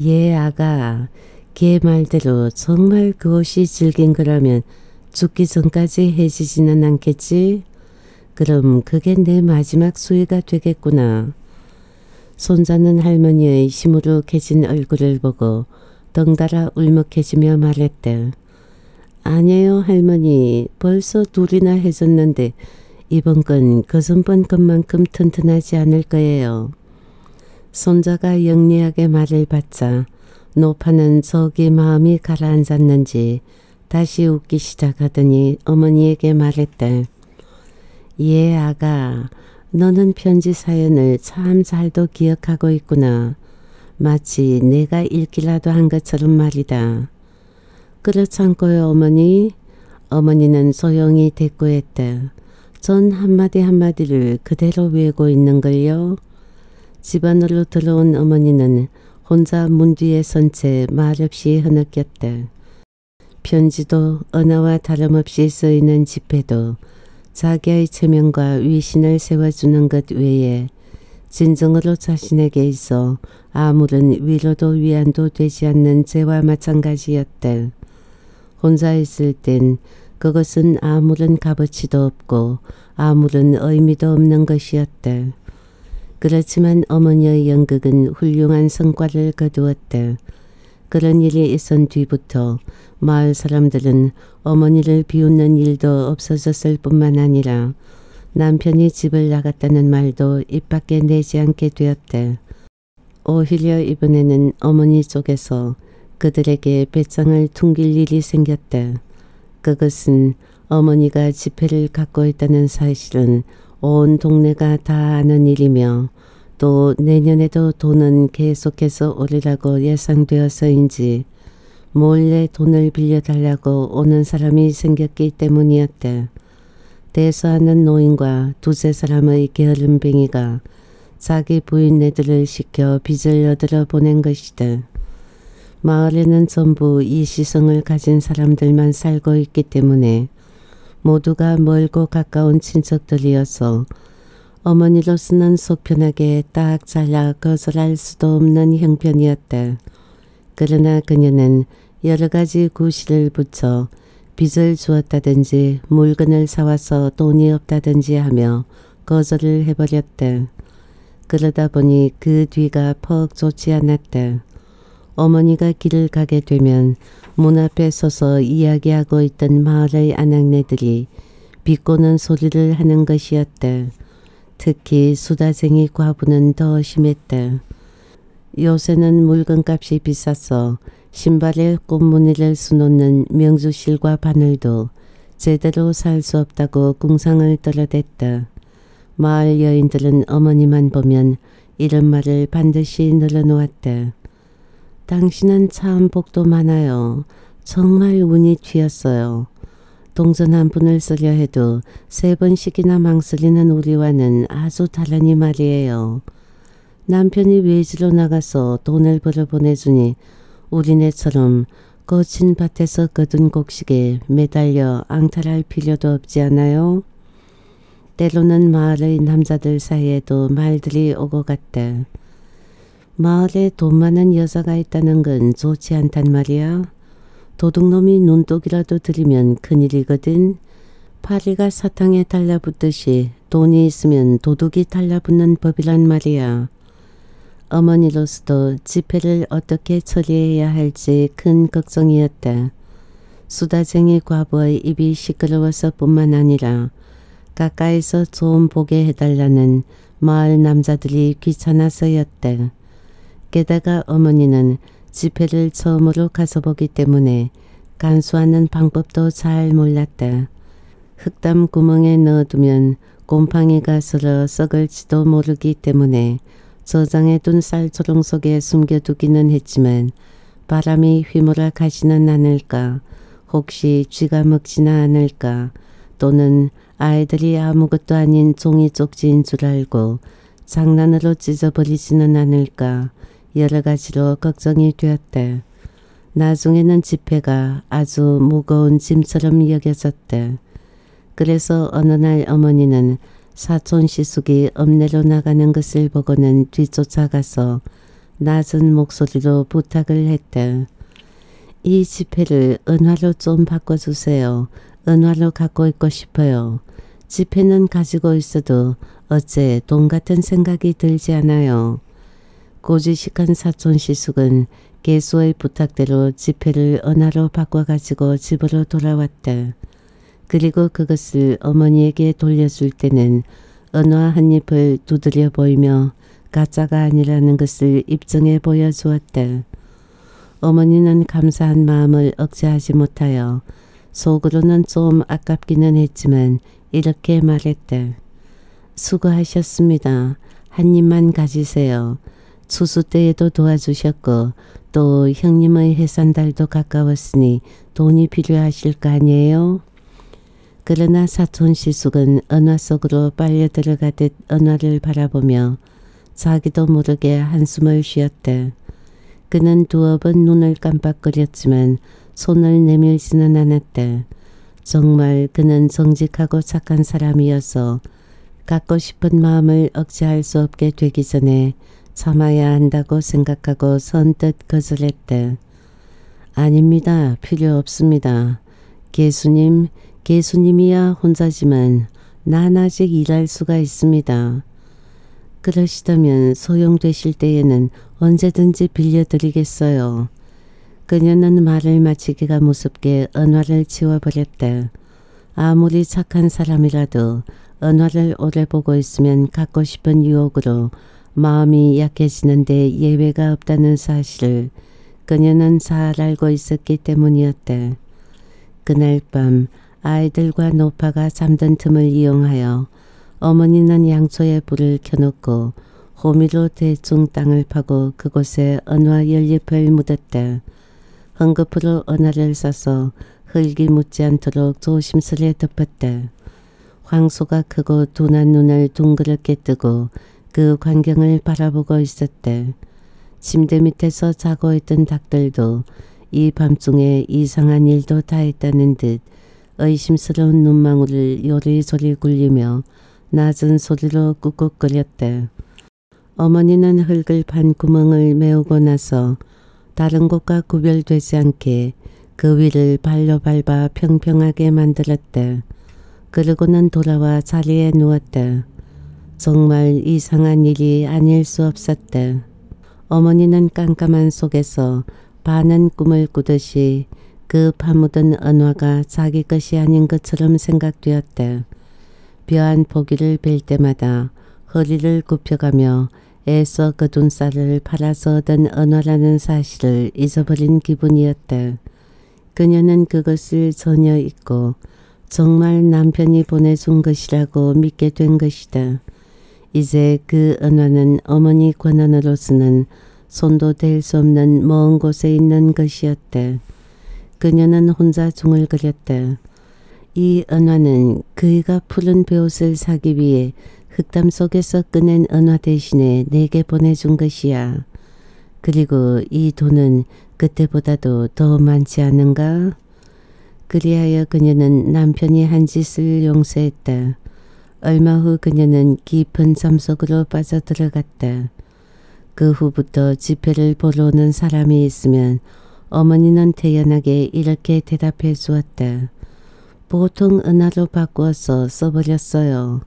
예, 아가. 걔 말대로 정말 그 옷이 질긴 거라면 죽기 전까지 해지지는 않겠지? 그럼 그게 내 마지막 수위가 되겠구나. 손자는 할머니의 시무룩해진 얼굴을 보고 덩달아 울먹해지며 말했대. 아니에요, 할머니. 벌써 둘이나 해졌는데 이번 건 그전번 것만큼 튼튼하지 않을 거예요. 손자가 영리하게 말을 받자 노파는 저기 마음이 가라앉았는지 다시 웃기 시작하더니 어머니에게 말했대. 예, 아가. 너는 편지 사연을 참 잘도 기억하고 있구나. 마치 내가 읽기라도 한 것처럼 말이다. 그렇지 않고요, 어머니? 어머니는 조용히 대꾸했대. 전 한마디 한마디를 그대로 외우고 있는걸요. 집안으로 들어온 어머니는 혼자 문 뒤에 선 채 말없이 흐느꼈대. 편지도 언어와 다름없이 쓰이는 지폐도 자기의 체면과 위신을 세워주는 것 외에 진정으로 자신에게 있어 아무런 위로도 위안도 되지 않는 죄와 마찬가지였대. 혼자 있을 땐 그것은 아무런 값어치도 없고 아무런 의미도 없는 것이었대. 그렇지만 어머니의 연극은 훌륭한 성과를 거두었대. 그런 일이 있은 뒤부터 마을 사람들은 어머니를 비웃는 일도 없어졌을 뿐만 아니라 남편이 집을 나갔다는 말도 입 밖에 내지 않게 되었대. 오히려 이번에는 어머니 쪽에서 그들에게 배짱을 퉁길 일이 생겼대. 그것은 어머니가 지폐를 갖고 있다는 사실은 온 동네가 다 아는 일이며 또 내년에도 돈은 계속해서 오르라고 예상되어서인지 몰래 돈을 빌려달라고 오는 사람이 생겼기 때문이었대. 대소하는 노인과 두세 사람의 게으름뱅이가 자기 부인네들을 시켜 빚을 얻으러 보낸 것이다. 마을에는 전부 이 시성을 가진 사람들만 살고 있기 때문에 모두가 멀고 가까운 친척들이어서 어머니로서는 속편하게 딱 잘라 거절할 수도 없는 형편이었다. 그러나 그녀는 여러 가지 구실을 붙여 빚을 주었다든지 물건을 사와서 돈이 없다든지 하며 거절을 해버렸다. 그러다 보니 그 뒤가 퍽 좋지 않았다. 어머니가 길을 가게 되면 문 앞에 서서 이야기하고 있던 마을의 아낙네들이 비꼬는 소리를 하는 것이었다. 특히 수다쟁이 과부는 더 심했다. 요새는 물건값이 비싸서 신발에 꽃무늬를 수놓는 명주실과 바늘도 제대로 살 수 없다고 궁상을 떨어댔다. 마을 여인들은 어머니만 보면 이런 말을 반드시 늘어놓았다. 당신은 참 복도 많아요. 정말 운이 튀었어요. 동전 한 푼을 쓰려 해도 세 번씩이나 망설이는 우리와는 아주 다르니 말이에요. 남편이 외지로 나가서 돈을 벌어 보내주니 우리네처럼 거친 밭에서 거둔 곡식에 매달려 앙탈할 필요도 없지 않아요? 때로는 마을의 남자들 사이에도 말들이 오고 갔다. 마을에 돈 많은 여자가 있다는 건 좋지 않단 말이야. 도둑놈이 눈독이라도 들이면 큰일이거든. 파리가 사탕에 달라붙듯이 돈이 있으면 도둑이 달라붙는 법이란 말이야. 어머니로서도 지폐를 어떻게 처리해야 할지 큰 걱정이었다. 수다쟁이 과부의 입이 시끄러워서 뿐만 아니라 가까이서 좀 보게 해달라는 마을 남자들이 귀찮아서였다. 게다가 어머니는 지폐를 처음으로 가서 보기 때문에 간수하는 방법도 잘 몰랐다. 흙담 구멍에 넣어두면 곰팡이가 슬어 썩을지도 모르기 때문에 저장해둔 쌀초롱 속에 숨겨두기는 했지만 바람이 휘몰아 가지는 않을까, 혹시 쥐가 먹지나 않을까, 또는 아이들이 아무것도 아닌 종이 쪽지인 줄 알고 장난으로 찢어버리지는 않을까 여러 가지로 걱정이 되었다. 나중에는 지폐가 아주 무거운 짐처럼 여겨졌다. 그래서 어느 날 어머니는 사촌 시숙이 읍내로 나가는 것을 보고는 뒤쫓아가서 낮은 목소리로 부탁을 했다. 이 지폐를 은화로 좀 바꿔주세요. 은화로 갖고 있고 싶어요. 지폐는 가지고 있어도 어째 돈 같은 생각이 들지 않아요. 고지식한 사촌 시숙은 개수의 부탁대로 지폐를 은화로 바꿔가지고 집으로 돌아왔다. 그리고 그것을 어머니에게 돌려줄 때는 은화 한 잎을 두드려 보이며 가짜가 아니라는 것을 입증해 보여주었다. 어머니는 감사한 마음을 억제하지 못하여 속으로는 좀 아깝기는 했지만 이렇게 말했다. 수고하셨습니다. 한 입만 가지세요. 추수 때에도 도와주셨고 또 형님의 해산달도 가까웠으니 돈이 필요하실 거 아니에요? 그러나 사촌 시숙은 은화 속으로 빨려 들어가듯 은화를 바라보며 자기도 모르게 한숨을 쉬었다. 그는 두어 번 눈을 깜빡거렸지만 손을 내밀지는 않았다. 정말 그는 정직하고 착한 사람이어서 갖고 싶은 마음을 억제할 수 없게 되기 전에 참아야 한다고 생각하고 선뜻 거절했다. 아닙니다. 필요 없습니다. 개수님이야 혼자지만 난 아직 일할 수가 있습니다. 그러시다면 소용되실 때에는 언제든지 빌려드리겠어요. 그녀는 말을 마치기가 무섭게 은화를 치워버렸다. 아무리 착한 사람이라도 은화를 오래 보고 있으면 갖고 싶은 유혹으로 마음이 약해지는데 예외가 없다는 사실을 그녀는 잘 알고 있었기 때문이었다. 그날 밤 아이들과 노파가 잠든 틈을 이용하여 어머니는 양초에 불을 켜놓고 호미로 대충 땅을 파고 그곳에 은화 열잎을 묻었다. 헝겊으로 은화를 싸서 흙이 묻지 않도록 조심스레 덮었다. 황소가 크고 둔한 눈을 둥그렇게 뜨고 그 광경을 바라보고 있었다. 침대 밑에서 자고 있던 닭들도 이 밤중에 이상한 일도 다 했다는 듯 의심스러운 눈망울을 요리조리 굴리며 낮은 소리로 꾹꾹거렸다. 어머니는 흙을 판 구멍을 메우고 나서 다른 곳과 구별되지 않게 그 위를 발로 밟아 평평하게 만들었다. 그러고는 돌아와 자리에 누웠다. 정말 이상한 일이 아닐 수 없었다. 어머니는 깜깜한 속에서 반은 꿈을 꾸듯이 그 파묻은 은화가 자기 것이 아닌 것처럼 생각되었다. 벼한 포기를 벨 때마다 허리를 굽혀가며 애써 거둔 쌀을 팔아서 얻은 은화라는 사실을 잊어버린 기분이었다. 그녀는 그것을 전혀 잊고 정말 남편이 보내준 것이라고 믿게 된 것이다. 이제 그 은화는 어머니 권한으로서는 손도 댈 수 없는 먼 곳에 있는 것이었다. 그녀는 혼자 중얼거렸다. 이 은화는 그이가 푸른 배옷을 사기 위해 흙담 속에서 꺼낸 은화 대신에 내게 보내준 것이야. 그리고 이 돈은 그때보다도 더 많지 않은가? 그리하여 그녀는 남편이 한 짓을 용서했다. 얼마 후 그녀는 깊은 잠 속으로 빠져들어갔다. 그 후부터 지폐를 보러 오는 사람이 있으면 어머니는 태연하게 이렇게 대답해 주었다. 보통 은화로 바꾸어서 써버렸어요.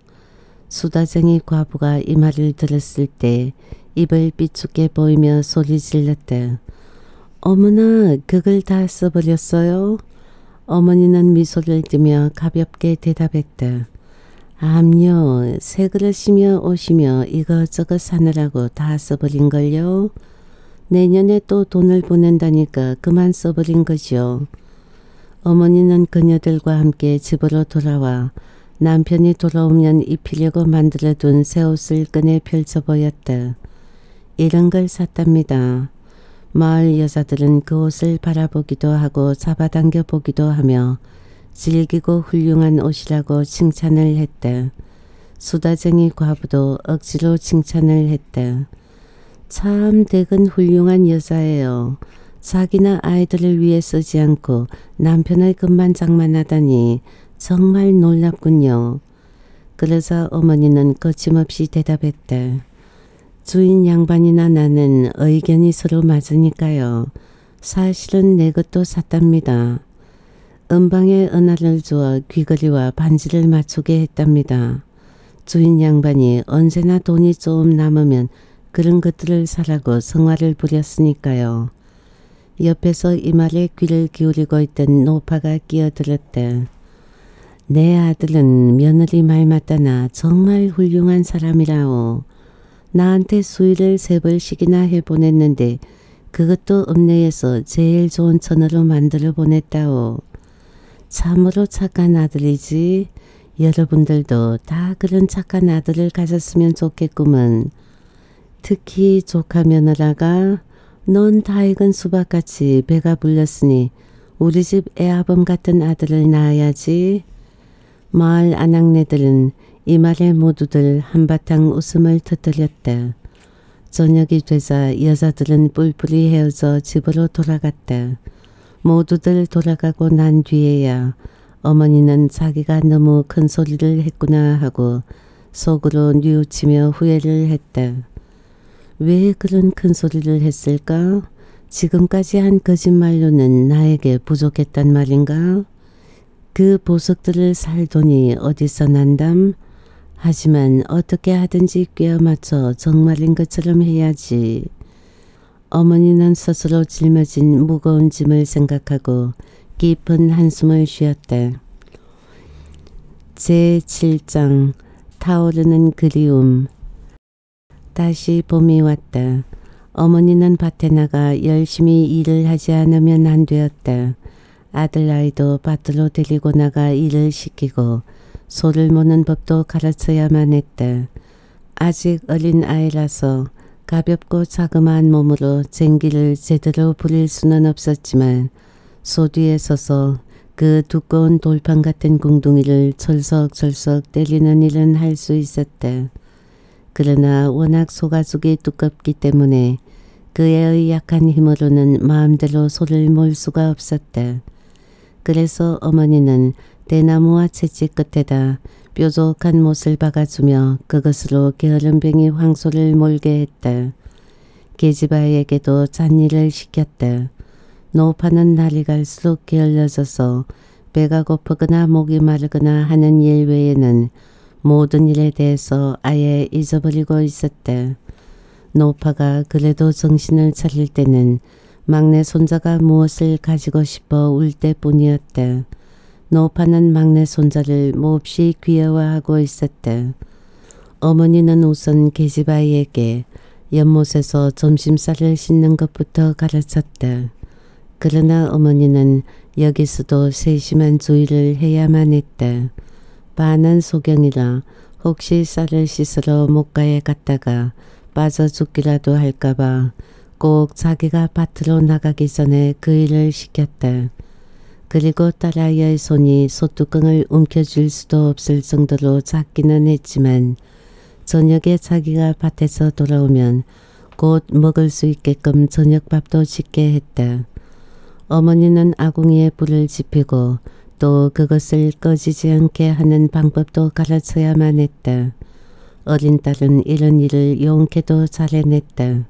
수다쟁이 과부가 이 말을 들었을 때 입을 삐죽게 보이며 소리 질렀다. 어머나, 그걸 다 써버렸어요? 어머니는 미소를 띠며 가볍게 대답했다. 암요, 새 그릇이며 옷이며 이것저것 사느라고 다 써버린걸요. 내년에 또 돈을 보낸다니까 그만 써버린 거죠. 어머니는 그녀들과 함께 집으로 돌아와 남편이 돌아오면 입히려고 만들어둔 새옷을 꺼내 펼쳐 보였다. 이런 걸 샀답니다. 마을 여자들은 그 옷을 바라보기도 하고 잡아당겨 보기도 하며 질기고 훌륭한 옷이라고 칭찬을 했다. 수다쟁이 과부도 억지로 칭찬을 했다. 참 댁은 훌륭한 여자예요. 자기나 아이들을 위해 쓰지 않고 남편의 것만 장만하다니 정말 놀랍군요. 그러자 어머니는 거침없이 대답했다. 주인 양반이나 나는 의견이 서로 맞으니까요. 사실은 내 것도 샀답니다. 은방에 은화를 주어 귀걸이와 반지를 맞추게 했답니다. 주인 양반이 언제나 돈이 좀 남으면 그런 것들을 사라고 성화를 부렸으니까요. 옆에서 이 말에 귀를 기울이고 있던 노파가 끼어들었다. 내 아들은 며느리 말 맞다나 정말 훌륭한 사람이라오. 나한테 수의를 3벌씩이나 해보냈는데 그것도 읍내에서 제일 좋은 천으로 만들어 보냈다오. 참으로 착한 아들이지. 여러분들도 다 그런 착한 아들을 가졌으면 좋겠구먼. 특히 조카 며느라가 넌 다 익은 수박같이 배가 불렀으니 우리 집 애아범 같은 아들을 낳아야지. 마을 아낙네들은 이 말에 모두들 한바탕 웃음을 터뜨렸다. 저녁이 되자 여자들은 뿔뿔이 헤어져 집으로 돌아갔다. 모두들 돌아가고 난 뒤에야 어머니는 자기가 너무 큰 소리를 했구나 하고 속으로 뉘우치며 후회를 했다. 왜 그런 큰 소리를 했을까? 지금까지 한 거짓말로는 나에게 부족했단 말인가? 그 보석들을 살 돈이 어디서 난담? 하지만 어떻게 하든지 꿰어 맞춰 정말인 것처럼 해야지. 어머니는 스스로 짊어진 무거운 짐을 생각하고 깊은 한숨을 쉬었다. 제7장 타오르는 그리움. 다시 봄이 왔다. 어머니는 밭에 나가 열심히 일을 하지 않으면 안 되었다. 아들아이도 밭으로 데리고 나가 일을 시키고 소를 모는 법도 가르쳐야만 했다. 아직 어린 아이라서 가볍고 자그마한 몸으로 쟁기를 제대로 부릴 수는 없었지만 소 뒤에 서서 그 두꺼운 돌판 같은 궁둥이를 철석철석 때리는 일은 할 수 있었다. 그러나 워낙 소가죽이 두껍기 때문에 그의 약한 힘으로는 마음대로 소를 몰 수가 없었다. 그래서 어머니는 대나무와 채찍 끝에다 뾰족한 못을 박아주며 그것으로 게으름뱅이 황소를 몰게 했다. 계집아이에게도 잔일을 시켰다. 노파는 날이 갈수록 게을러져서 배가 고프거나 목이 마르거나 하는 일 외에는 모든 일에 대해서 아예 잊어버리고 있었다. 노파가 그래도 정신을 차릴 때는 막내 손자가 무엇을 가지고 싶어 울 때뿐이었다. 노파는 막내 손자를 몹시 귀여워하고 있었다. 어머니는 우선 계집아이에게 연못에서 점심살을 씻는 것부터 가르쳤다. 그러나 어머니는 여기서도 세심한 주의를 해야만 했다. 반은 소경이라 혹시 쌀을 씻으러 목가에 갔다가 빠져 죽기라도 할까봐 꼭 자기가 밭으로 나가기 전에 그 일을 시켰다. 그리고 딸아이의 손이 솥뚜껑을 움켜쥘 수도 없을 정도로 작기는 했지만 저녁에 자기가 밭에서 돌아오면 곧 먹을 수 있게끔 저녁밥도 짓게 했다. 어머니는 아궁이에 불을 지피고 또 그것을 꺼지지 않게 하는 방법도 가르쳐야만 했다. 어린 딸은 이런 일을 용케도 잘해냈다.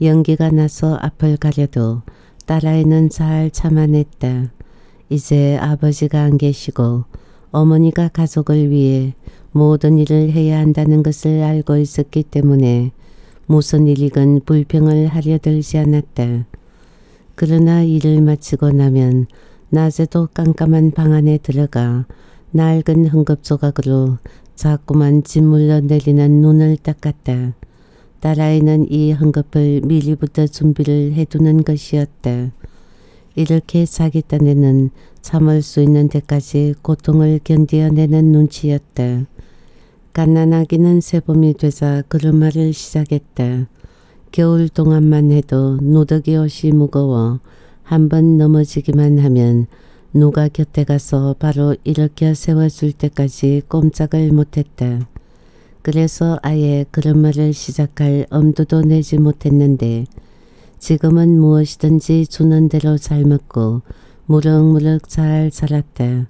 연기가 나서 앞을 가려도 딸아이는 잘 참아냈다. 이제 아버지가 안 계시고 어머니가 가족을 위해 모든 일을 해야 한다는 것을 알고 있었기 때문에 무슨 일이건 불평을 하려 들지 않았다. 그러나 일을 마치고 나면 낮에도 깜깜한 방 안에 들어가 낡은 헝겊조각으로 자꾸만 짓물러 내리는 눈을 닦았다. 딸아이는 이 헝겊을 미리부터 준비를 해두는 것이었다. 이렇게 자기 딴에는 참을 수 있는 데까지 고통을 견뎌내는 눈치였다. 갓난아기는 새봄이 되자 그런 말을 시작했다. 겨울 동안만 해도 누더기 옷이 무거워 한 번 넘어지기만 하면 누가 곁에 가서 바로 일으켜 세워줄 때까지 꼼짝을 못했다. 그래서 아예 그런 말을 시작할 엄두도 내지 못했는데 지금은 무엇이든지 주는 대로 잘 먹고 무럭무럭 잘 자랐다.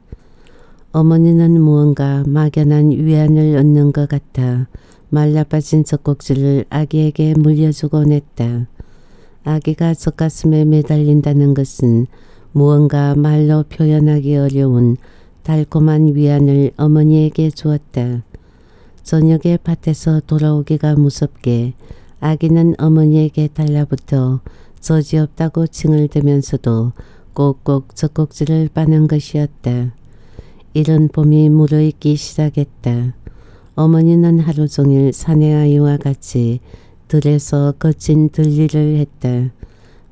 어머니는 무언가 막연한 위안을 얻는 것 같아 말라빠진 젖꼭지를 아기에게 물려주곤 했다. 아기가 젖가슴에 매달린다는 것은 무언가 말로 표현하기 어려운 달콤한 위안을 어머니에게 주었다. 저녁에 밭에서 돌아오기가 무섭게 아기는 어머니에게 달라붙어 저지없다고 칭을 대면서도 꼭꼭 젖꼭지를 빠는 것이었다. 이른 봄이 물어있기 시작했다. 어머니는 하루 종일 사내 아이와 같이 들에서 거친 들일을 했다.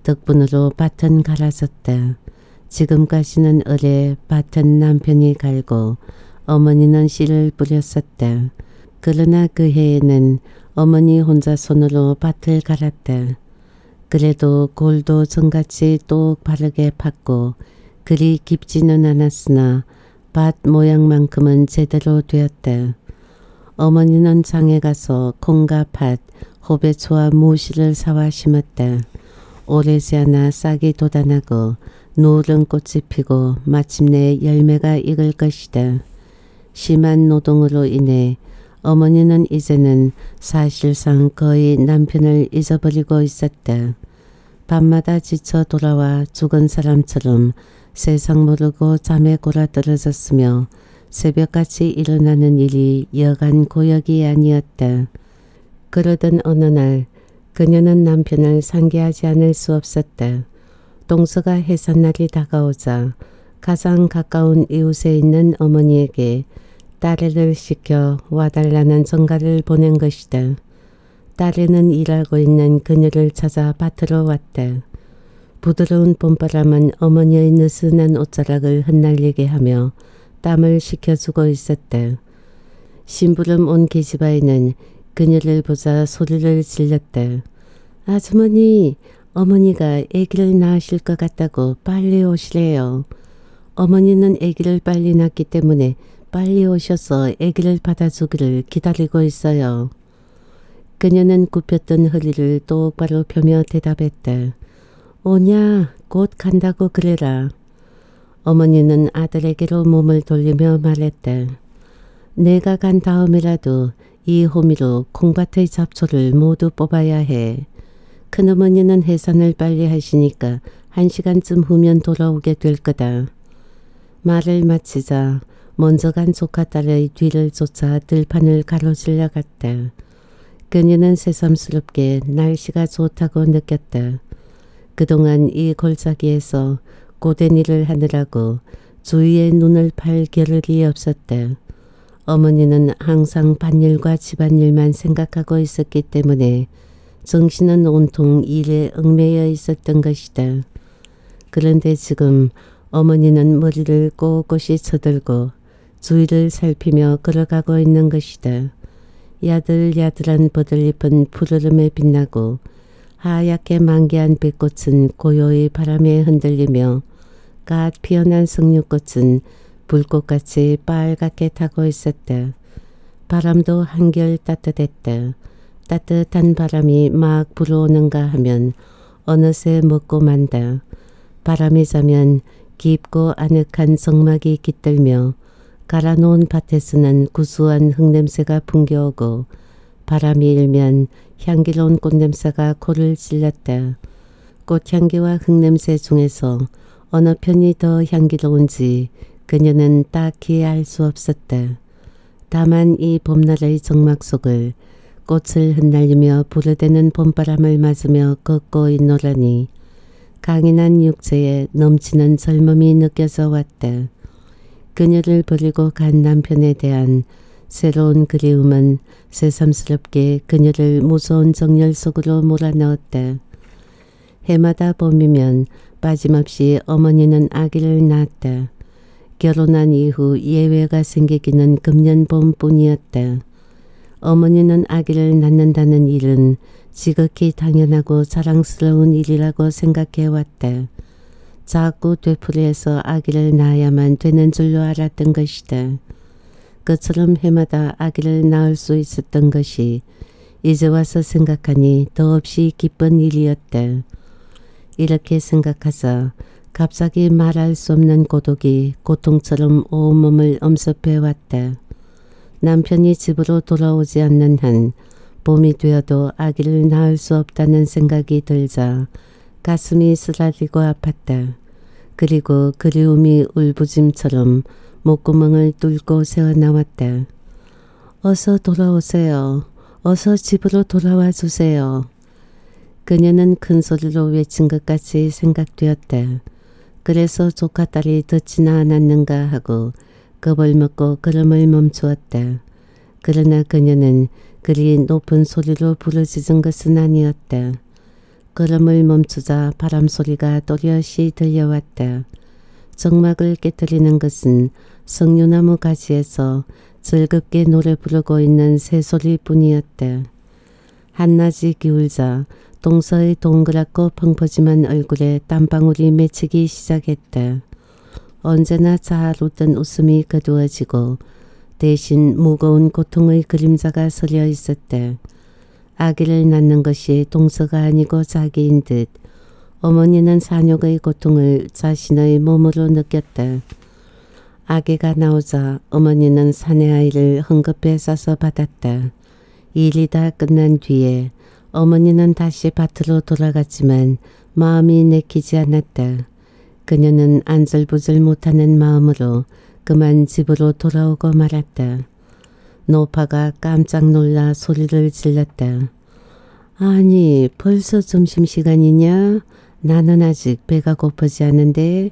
덕분으로 밭은 갈아졌다. 지금까지는 어뢰 밭은 남편이 갈고 어머니는 씨를 뿌렸었다. 그러나 그 해에는 어머니 혼자 손으로 밭을 갈았다. 그래도 골도 전같이 똑 바르게 팠고 그리 깊지는 않았으나 밭 모양만큼은 제대로 되었다. 어머니는 장에 가서 콩과 팥, 호배초와 무시를 사와 심었다. 오래지 않아 싹이 돋아나고 노른 꽃이 피고 마침내 열매가 익을 것이다. 심한 노동으로 인해 어머니는 이제는 사실상 거의 남편을 잊어버리고 있었다. 밤마다 지쳐 돌아와 죽은 사람처럼 세상 모르고 잠에 골아떨어졌으며 새벽같이 일어나는 일이 여간 고역이 아니었다. 그러던 어느 날 그녀는 남편을 상기하지 않을 수 없었다. 동서가 해산날이 다가오자 가장 가까운 이웃에 있는 어머니에게 딸애를 시켜 와달라는 전가를 보낸 것이다. 딸애는 일하고 있는 그녀를 찾아 밭으로 왔다. 부드러운 봄바람은 어머니의 느슨한 옷자락을 흩날리게 하며 땀을 식혀주고 있었다. 심부름 온 계집아이는 그녀를 보자 소리를 질렀다. 아주머니, 어머니가 아기를 낳으실 것 같다고 빨리 오시래요. 어머니는 아기를 빨리 낳기 때문에 빨리 오셔서 아기를 받아주기를 기다리고 있어요. 그녀는 굽혔던 허리를 똑바로 펴며 대답했다. 오냐, 곧 간다고 그래라. 어머니는 아들에게로 몸을 돌리며 말했다. 내가 간 다음이라도 이 호미로 콩밭의 잡초를 모두 뽑아야 해. 큰어머니는 해산을 빨리 하시니까 1시간쯤 후면 돌아오게 될 거다. 말을 마치자 먼저 간 조카 딸의 뒤를 쫓아 들판을 가로질러 갔다. 그녀는 새삼스럽게 날씨가 좋다고 느꼈다. 그동안 이 골짜기에서 고된 일을 하느라고 주위에 눈을 팔 겨를이 없었다. 어머니는 항상 밭일과 집안일만 생각하고 있었기 때문에 정신은 온통 일에 얽매여 있었던 것이다. 그런데 지금 어머니는 머리를 꼿꼿이 쳐들고 주위를 살피며 걸어가고 있는 것이다. 야들야들한 버들잎은 푸르름에 빛나고 하얗게 만개한 빛꽃은 고요히 바람에 흔들리며 갓 피어난 석류꽃은 불꽃같이 빨갛게 타고 있었다. 바람도 한결 따뜻했다. 따뜻한 바람이 막 불어오는가 하면 어느새 먹고 만다. 바람이 자면 깊고 아늑한 정막이 깃들며 갈아놓은 밭에서는 구수한 흙냄새가 풍겨오고 바람이 일면 향기로운 꽃냄새가 코를 찔렀다. 꽃향기와 흙냄새 중에서 어느 편이 더 향기로운지 그녀는 딱히 알 수 없었다. 다만 이 봄날의 정막 속을 꽃을 흩날리며 부르대는 봄바람을 맞으며 걷고 있노라니 강인한 육체에 넘치는 젊음이 느껴져 왔다. 그녀를 버리고 간 남편에 대한 새로운 그리움은 새삼스럽게 그녀를 무서운 정열 속으로 몰아넣었다. 해마다 봄이면 빠짐없이 어머니는 아기를 낳았다. 결혼한 이후 예외가 생기기는 금년 봄뿐이었다. 어머니는 아기를 낳는다는 일은 지극히 당연하고 자랑스러운 일이라고 생각해왔다. 자꾸 되풀이해서 아기를 낳아야만 되는 줄로 알았던 것이다. 그처럼 해마다 아기를 낳을 수 있었던 것이 이제 와서 생각하니 더없이 기쁜 일이었다. 이렇게 생각하자 갑자기 말할 수 없는 고독이 고통처럼 온몸을 엄습해왔다. 남편이 집으로 돌아오지 않는 한 봄이 되어도 아기를 낳을 수 없다는 생각이 들자 가슴이 쓰라리고 아팠다. 그리고 그리움이 울부짐처럼 목구멍을 뚫고 새어나왔다. 어서 돌아오세요. 어서 집으로 돌아와 주세요. 그녀는 큰 소리로 외친 것 같이 생각되었다. 그래서 조카 딸이 듣지나 않았는가 하고 겁을 먹고 걸음을 멈추었다. 그러나 그녀는 그리 높은 소리로 부르짖은 것은 아니었다. 걸음을 멈추자 바람 소리가 또렷이 들려왔다. 정막을 깨뜨리는 것은 석류나무 가지에서 즐겁게 노래 부르고 있는 새소리뿐이었다. 한낮이 기울자 동서의 동그랗고 펑퍼짐한 얼굴에 땀방울이 맺히기 시작했다. 언제나 자아로운 웃음이 거두어지고 대신 무거운 고통의 그림자가 서려 있었다. 아기를 낳는 것이 동서가 아니고 자기인 듯 어머니는 산욕의 고통을 자신의 몸으로 느꼈다. 아기가 나오자 어머니는 사내아이를 헝겊에 싸서 받았다. 일이 다 끝난 뒤에 어머니는 다시 밭으로 돌아갔지만 마음이 내키지 않았다. 그녀는 안절부절 못하는 마음으로 그만 집으로 돌아오고 말았다. 노파가 깜짝 놀라 소리를 질렀다. 아니, 벌써 점심시간이냐? 나는 아직 배가 고프지 않은데.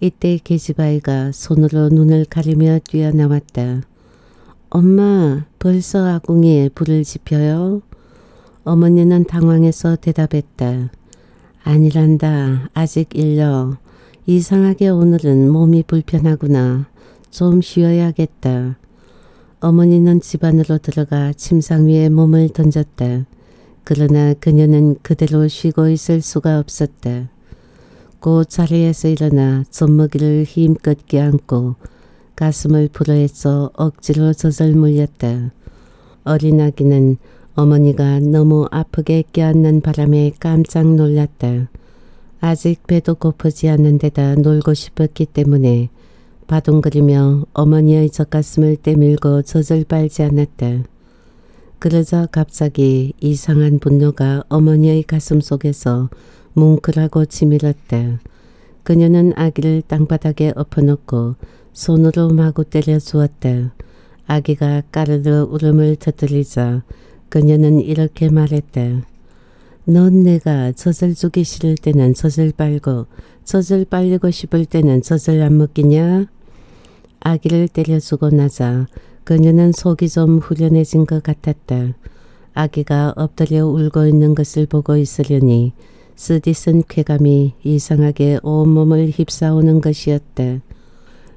이때 계집아이가 손으로 눈을 가리며 뛰어나왔다. 엄마, 벌써 아궁이에 불을 지펴요? 어머니는 당황해서 대답했다. 아니란다. 아직 일러. 이상하게 오늘은 몸이 불편하구나. 좀 쉬어야겠다. 어머니는 집 안으로 들어가 침상 위에 몸을 던졌다. 그러나 그녀는 그대로 쉬고 있을 수가 없었다. 곧 자리에서 일어나 젖먹이를 힘껏 껴안고 가슴을 풀어헤쳐 억지로 젖을 물렸다. 어린아기는 어머니가 너무 아프게 껴안는 바람에 깜짝 놀랐다. 아직 배도 고프지 않은 데다 놀고 싶었기 때문에 바둥거리며 어머니의 젖가슴을 때밀고 젖을 빨지 않았다. 그러자 갑자기 이상한 분노가 어머니의 가슴 속에서 뭉클하고 치밀었다. 그녀는 아기를 땅바닥에 엎어놓고 손으로 마구 때려주었다. 아기가 까르르 울음을 터뜨리자 그녀는 이렇게 말했다. 넌 내가 젖을 주기 싫을 때는 젖을 빨고 젖을 빨리고 싶을 때는 젖을 안 먹기냐? 아기를 때려주고 나자 그녀는 속이 좀 후련해진 것 같았다. 아기가 엎드려 울고 있는 것을 보고 있으려니 쓰디쓴 쾌감이 이상하게 온몸을 휩싸오는 것이었다.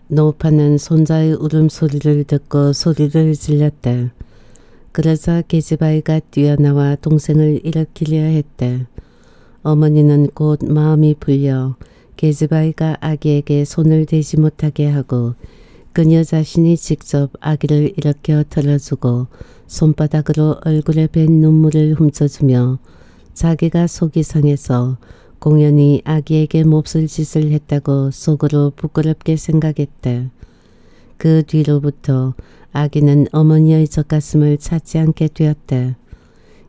노파는 손자의 울음소리를 듣고 소리를 질렀다. 그러자 계집아이가 뛰어나와 동생을 일으키려 했다. 어머니는 곧 마음이 풀려 계집아이가 아기에게 손을 대지 못하게 하고 그녀 자신이 직접 아기를 일으켜 들어주고 손바닥으로 얼굴에 밴 눈물을 훔쳐주며 자기가 속이 상해서 공연히 아기에게 몹쓸 짓을 했다고 속으로 부끄럽게 생각했다. 그 뒤로부터 아기는 어머니의 젖가슴을 찾지 않게 되었다.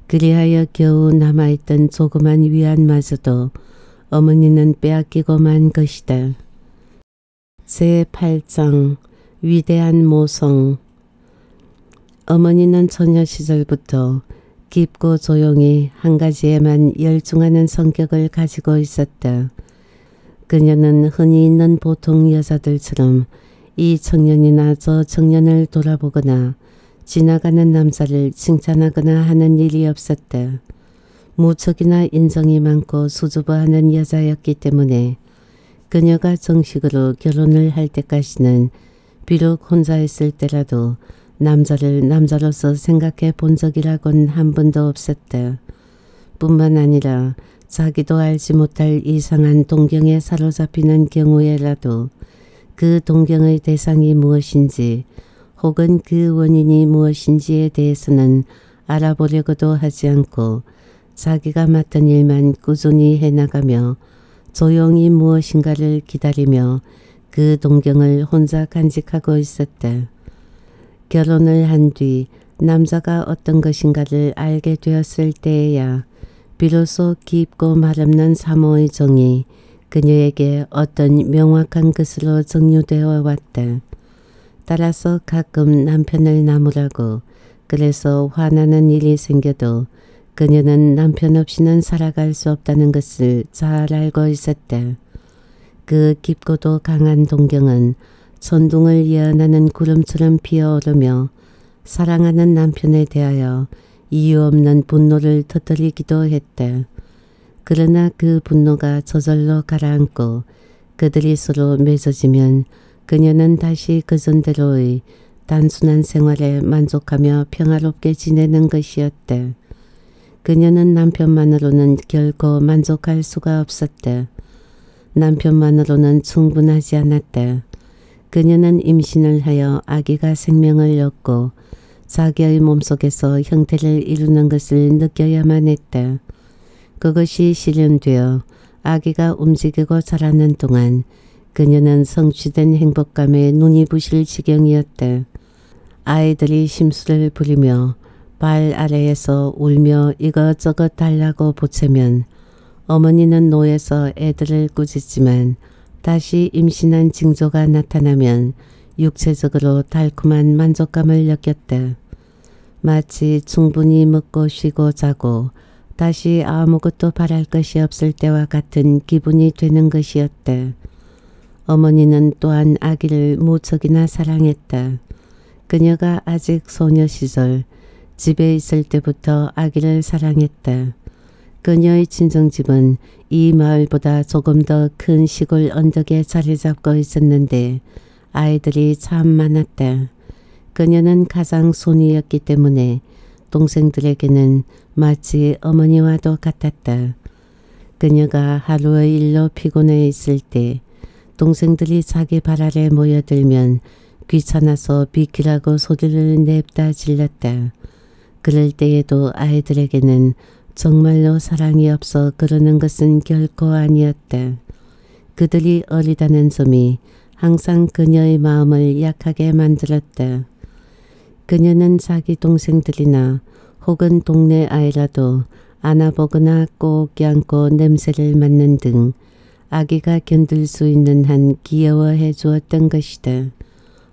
그리하여 겨우 남아있던 조그만 위안마저도 어머니는 빼앗기고만 것이다. 제8장 위대한 모성. 어머니는 처녀 시절부터 깊고 조용히 한 가지에만 열중하는 성격을 가지고 있었다. 그녀는 흔히 있는 보통 여자들처럼 이 청년이나 저 청년을 돌아보거나 지나가는 남자를 칭찬하거나 하는 일이 없었다. 무척이나 인성이 많고 수줍어하는 여자였기 때문에 그녀가 정식으로 결혼을 할 때까지는 비록 혼자 있을 때라도 남자를 남자로서 생각해 본 적이라곤 한 번도 없었다. 뿐만 아니라 자기도 알지 못할 이상한 동경에 사로잡히는 경우에라도 그 동경의 대상이 무엇인지 혹은 그 원인이 무엇인지에 대해서는 알아보려고도 하지 않고 자기가 맡은 일만 꾸준히 해나가며 조용히 무엇인가를 기다리며 그 동경을 혼자 간직하고 있었다. 결혼을 한 뒤 남자가 어떤 것인가를 알게 되었을 때에야 비로소 깊고 말없는 사모의 정이 그녀에게 어떤 명확한 것으로 정류되어 왔다. 따라서 가끔 남편을 나무라고 그래서 화나는 일이 생겨도 그녀는 남편 없이는 살아갈 수 없다는 것을 잘 알고 있었다. 그 깊고도 강한 동경은 천둥을 예언하는 구름처럼 피어오르며 사랑하는 남편에 대하여 이유 없는 분노를 터뜨리기도 했다. 그러나 그 분노가 저절로 가라앉고 그들이 서로 맺어지면 그녀는 다시 그전대로의 단순한 생활에 만족하며 평화롭게 지내는 것이었다. 그녀는 남편만으로는 결코 만족할 수가 없었다. 남편만으로는 충분하지 않았다. 그녀는 임신을 하여 아기가 생명을 얻고 자기의 몸속에서 형태를 이루는 것을 느껴야만 했다. 그것이 실현되어 아기가 움직이고 자라는 동안 그녀는 성취된 행복감에 눈이 부실 지경이었다. 아이들이 심술을 부리며 발 아래에서 울며 이것저것 달라고 보채면 어머니는 노에서 애들을 꾸짖지만 다시 임신한 징조가 나타나면 육체적으로 달콤한 만족감을 느꼈다. 마치 충분히 먹고 쉬고 자고 다시 아무것도 바랄 것이 없을 때와 같은 기분이 되는 것이었다. 어머니는 또한 아기를 무척이나 사랑했다. 그녀가 아직 소녀 시절 집에 있을 때부터 아기를 사랑했다. 그녀의 친정집은 이 마을보다 조금 더 큰 시골 언덕에 자리 잡고 있었는데 아이들이 참 많았다. 그녀는 가장 손이었기 때문에 동생들에게는 마치 어머니와도 같았다. 그녀가 하루의 일로 피곤해 있을 때 동생들이 자기 발 아래 모여들면 귀찮아서 비키라고 소리를 냅다 질렀다. 그럴 때에도 아이들에게는 정말로 사랑이 없어 그러는 것은 결코 아니었다. 그들이 어리다는 점이 항상 그녀의 마음을 약하게 만들었다. 그녀는 자기 동생들이나 혹은 동네 아이라도 안아보거나 꼭 껴안고 냄새를 맡는 등 아기가 견딜 수 있는 한 귀여워해 주었던 것이다.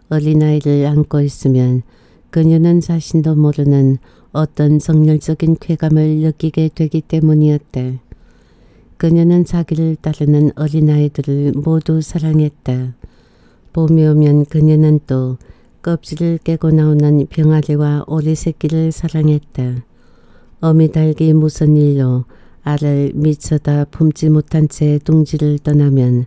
어린아이를 안고 있으면 그녀는 자신도 모르는 어떤 정열적인 쾌감을 느끼게 되기 때문이었다. 그녀는 자기를 따르는 어린아이들을 모두 사랑했다. 봄이 오면 그녀는 또 껍질을 깨고 나오는 병아리와 오리 새끼를 사랑했다. 어미닭이 무슨 일로 알을 미처 다 품지 못한 채 둥지를 떠나면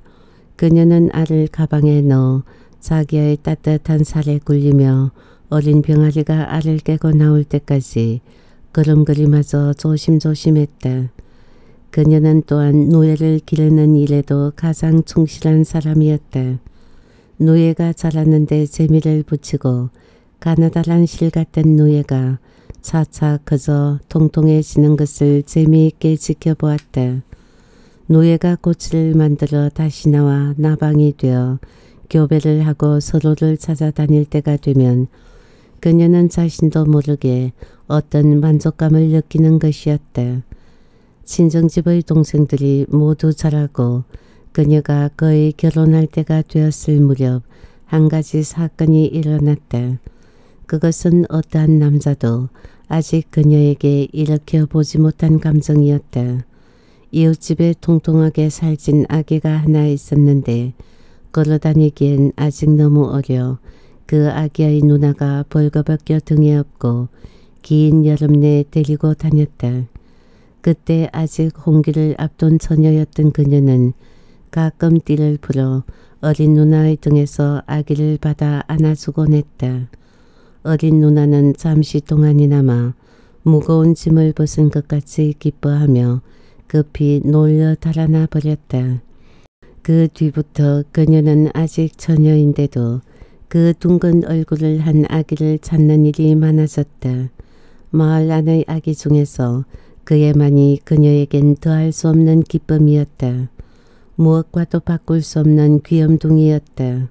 그녀는 알을 가방에 넣어 자기의 따뜻한 살에 굴리며 어린 병아리가 알을 깨고 나올 때까지 걸음걸이마저 조심조심했다. 그녀는 또한 누에를 기르는 일에도 가장 충실한 사람이었다. 누에가 자라는데 재미를 붙이고 가느다란 실 같은 누에가 차차 커져 통통해지는 것을 재미있게 지켜보았다. 누에가 고치를 만들어 다시 나와 나방이 되어 교배를 하고 서로를 찾아다닐 때가 되면 그녀는 자신도 모르게 어떤 만족감을 느끼는 것이었대. 친정집의 동생들이 모두 자라고 그녀가 거의 결혼할 때가 되었을 무렵 한 가지 사건이 일어났대. 그것은 어떠한 남자도 아직 그녀에게 일으켜 보지 못한 감정이었다. 이웃집에 통통하게 살찐 아기가 하나 있었는데 걸어다니기엔 아직 너무 어려 그 아기의 누나가 벌거벗겨 등에 업고 긴 여름내 데리고 다녔다. 그때 아직 홍기를 앞둔 처녀였던 그녀는 가끔 띠를 풀어 어린 누나의 등에서 아기를 받아 안아주곤 했다. 어린 누나는 잠시 동안이나마 무거운 짐을 벗은 것 같이 기뻐하며 급히 놀려 달아나 버렸다. 그 뒤부터 그녀는 아직 처녀인데도 그 둥근 얼굴을 한 아기를 찾는 일이 많아졌다. 마을 안의 아기 중에서 그애만이 그녀에겐 더할 수 없는 기쁨이었다. 무엇과도 바꿀 수 없는 귀염둥이였다.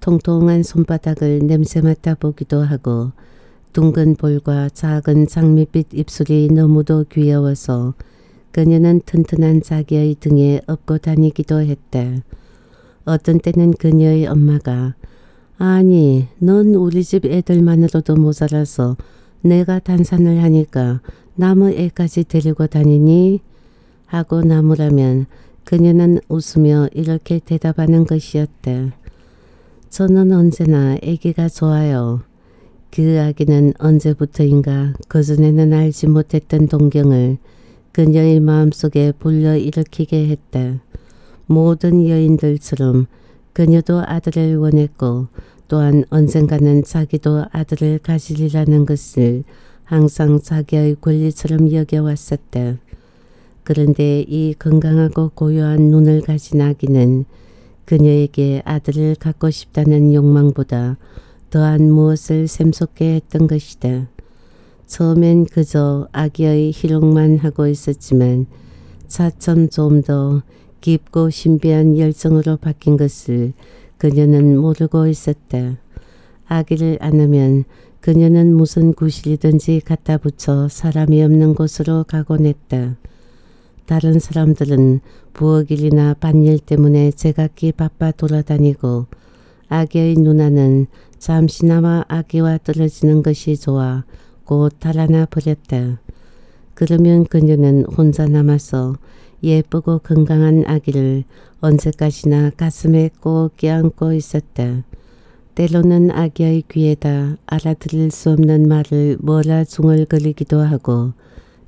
통통한 손바닥을 냄새 맡아 보기도 하고 둥근 볼과 작은 장밋빛 입술이 너무도 귀여워서 그녀는 튼튼한 자기의 등에 업고 다니기도 했다. 어떤 때는 그녀의 엄마가 아니 넌 우리 집 애들만으로도 모자라서 내가 단산을 하니까 나무 애까지 데리고 다니니? 하고 나무라면 그녀는 웃으며 이렇게 대답하는 것이었다. 저는 언제나 아기가 좋아요. 그 아기는 언제부터인가 그전에는 알지 못했던 동경을 그녀의 마음속에 불러일으키게 했다. 모든 여인들처럼 그녀도 아들을 원했고 또한 언젠가는 자기도 아들을 가지리라는 것을 항상 자기의 권리처럼 여겨왔었다. 그런데 이 건강하고 고요한 눈을 가진 아기는 그녀에게 아들을 갖고 싶다는 욕망보다 더한 무엇을 샘솟게 했던 것이다. 처음엔 그저 아기의 희롱만 하고 있었지만 차츰 좀 더 깊고 신비한 열정으로 바뀐 것을 그녀는 모르고 있었다. 아기를 안으면 그녀는 무슨 구실이든지 갖다 붙여 사람이 없는 곳으로 가곤 했다. 다른 사람들은 부엌일이나 밭일 때문에 제각기 바빠 돌아다니고 아기의 누나는 잠시나마 아기와 떨어지는 것이 좋아 곧 달아나 버렸다. 그러면 그녀는 혼자 남아서 예쁘고 건강한 아기를 언제까지나 가슴에 꼭 껴안고 있었다. 때로는 아기의 귀에다 알아들을 수 없는 말을 뭐라 중얼거리기도 하고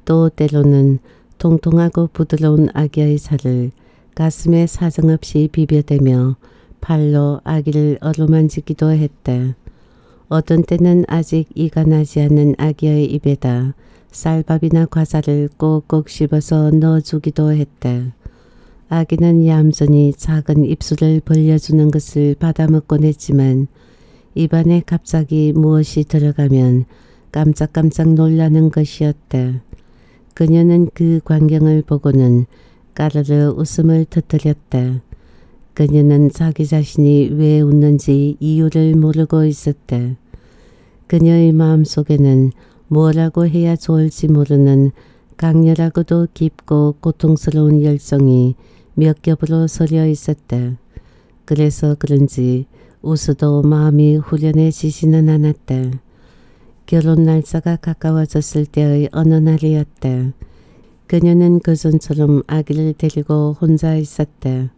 또 때로는 통통하고 부드러운 아기의 살을 가슴에 사정없이 비벼대며 팔로 아기를 어루만지기도 했다. 어떤 때는 아직 이가 나지 않은 아기의 입에다 쌀밥이나 과자를 꼭꼭 씹어서 넣어주기도 했다. 아기는 얌전히 작은 입술을 벌려주는 것을 받아먹곤 했지만 입안에 갑자기 무엇이 들어가면 깜짝깜짝 놀라는 것이었다. 그녀는 그 광경을 보고는 까르르 웃음을 터뜨렸다. 그녀는 자기 자신이 왜 웃는지 이유를 모르고 있었다. 그녀의 마음속에는 뭐라고 해야 좋을지 모르는 강렬하고도 깊고 고통스러운 열정이 몇 겹으로 서려 있었다. 그래서 그런지 웃어도 마음이 후련해지지는 않았다. 결혼 날짜가 가까워졌을 때의 어느 날이었다. 그녀는 그전처럼 아기를 데리고 혼자 있었다.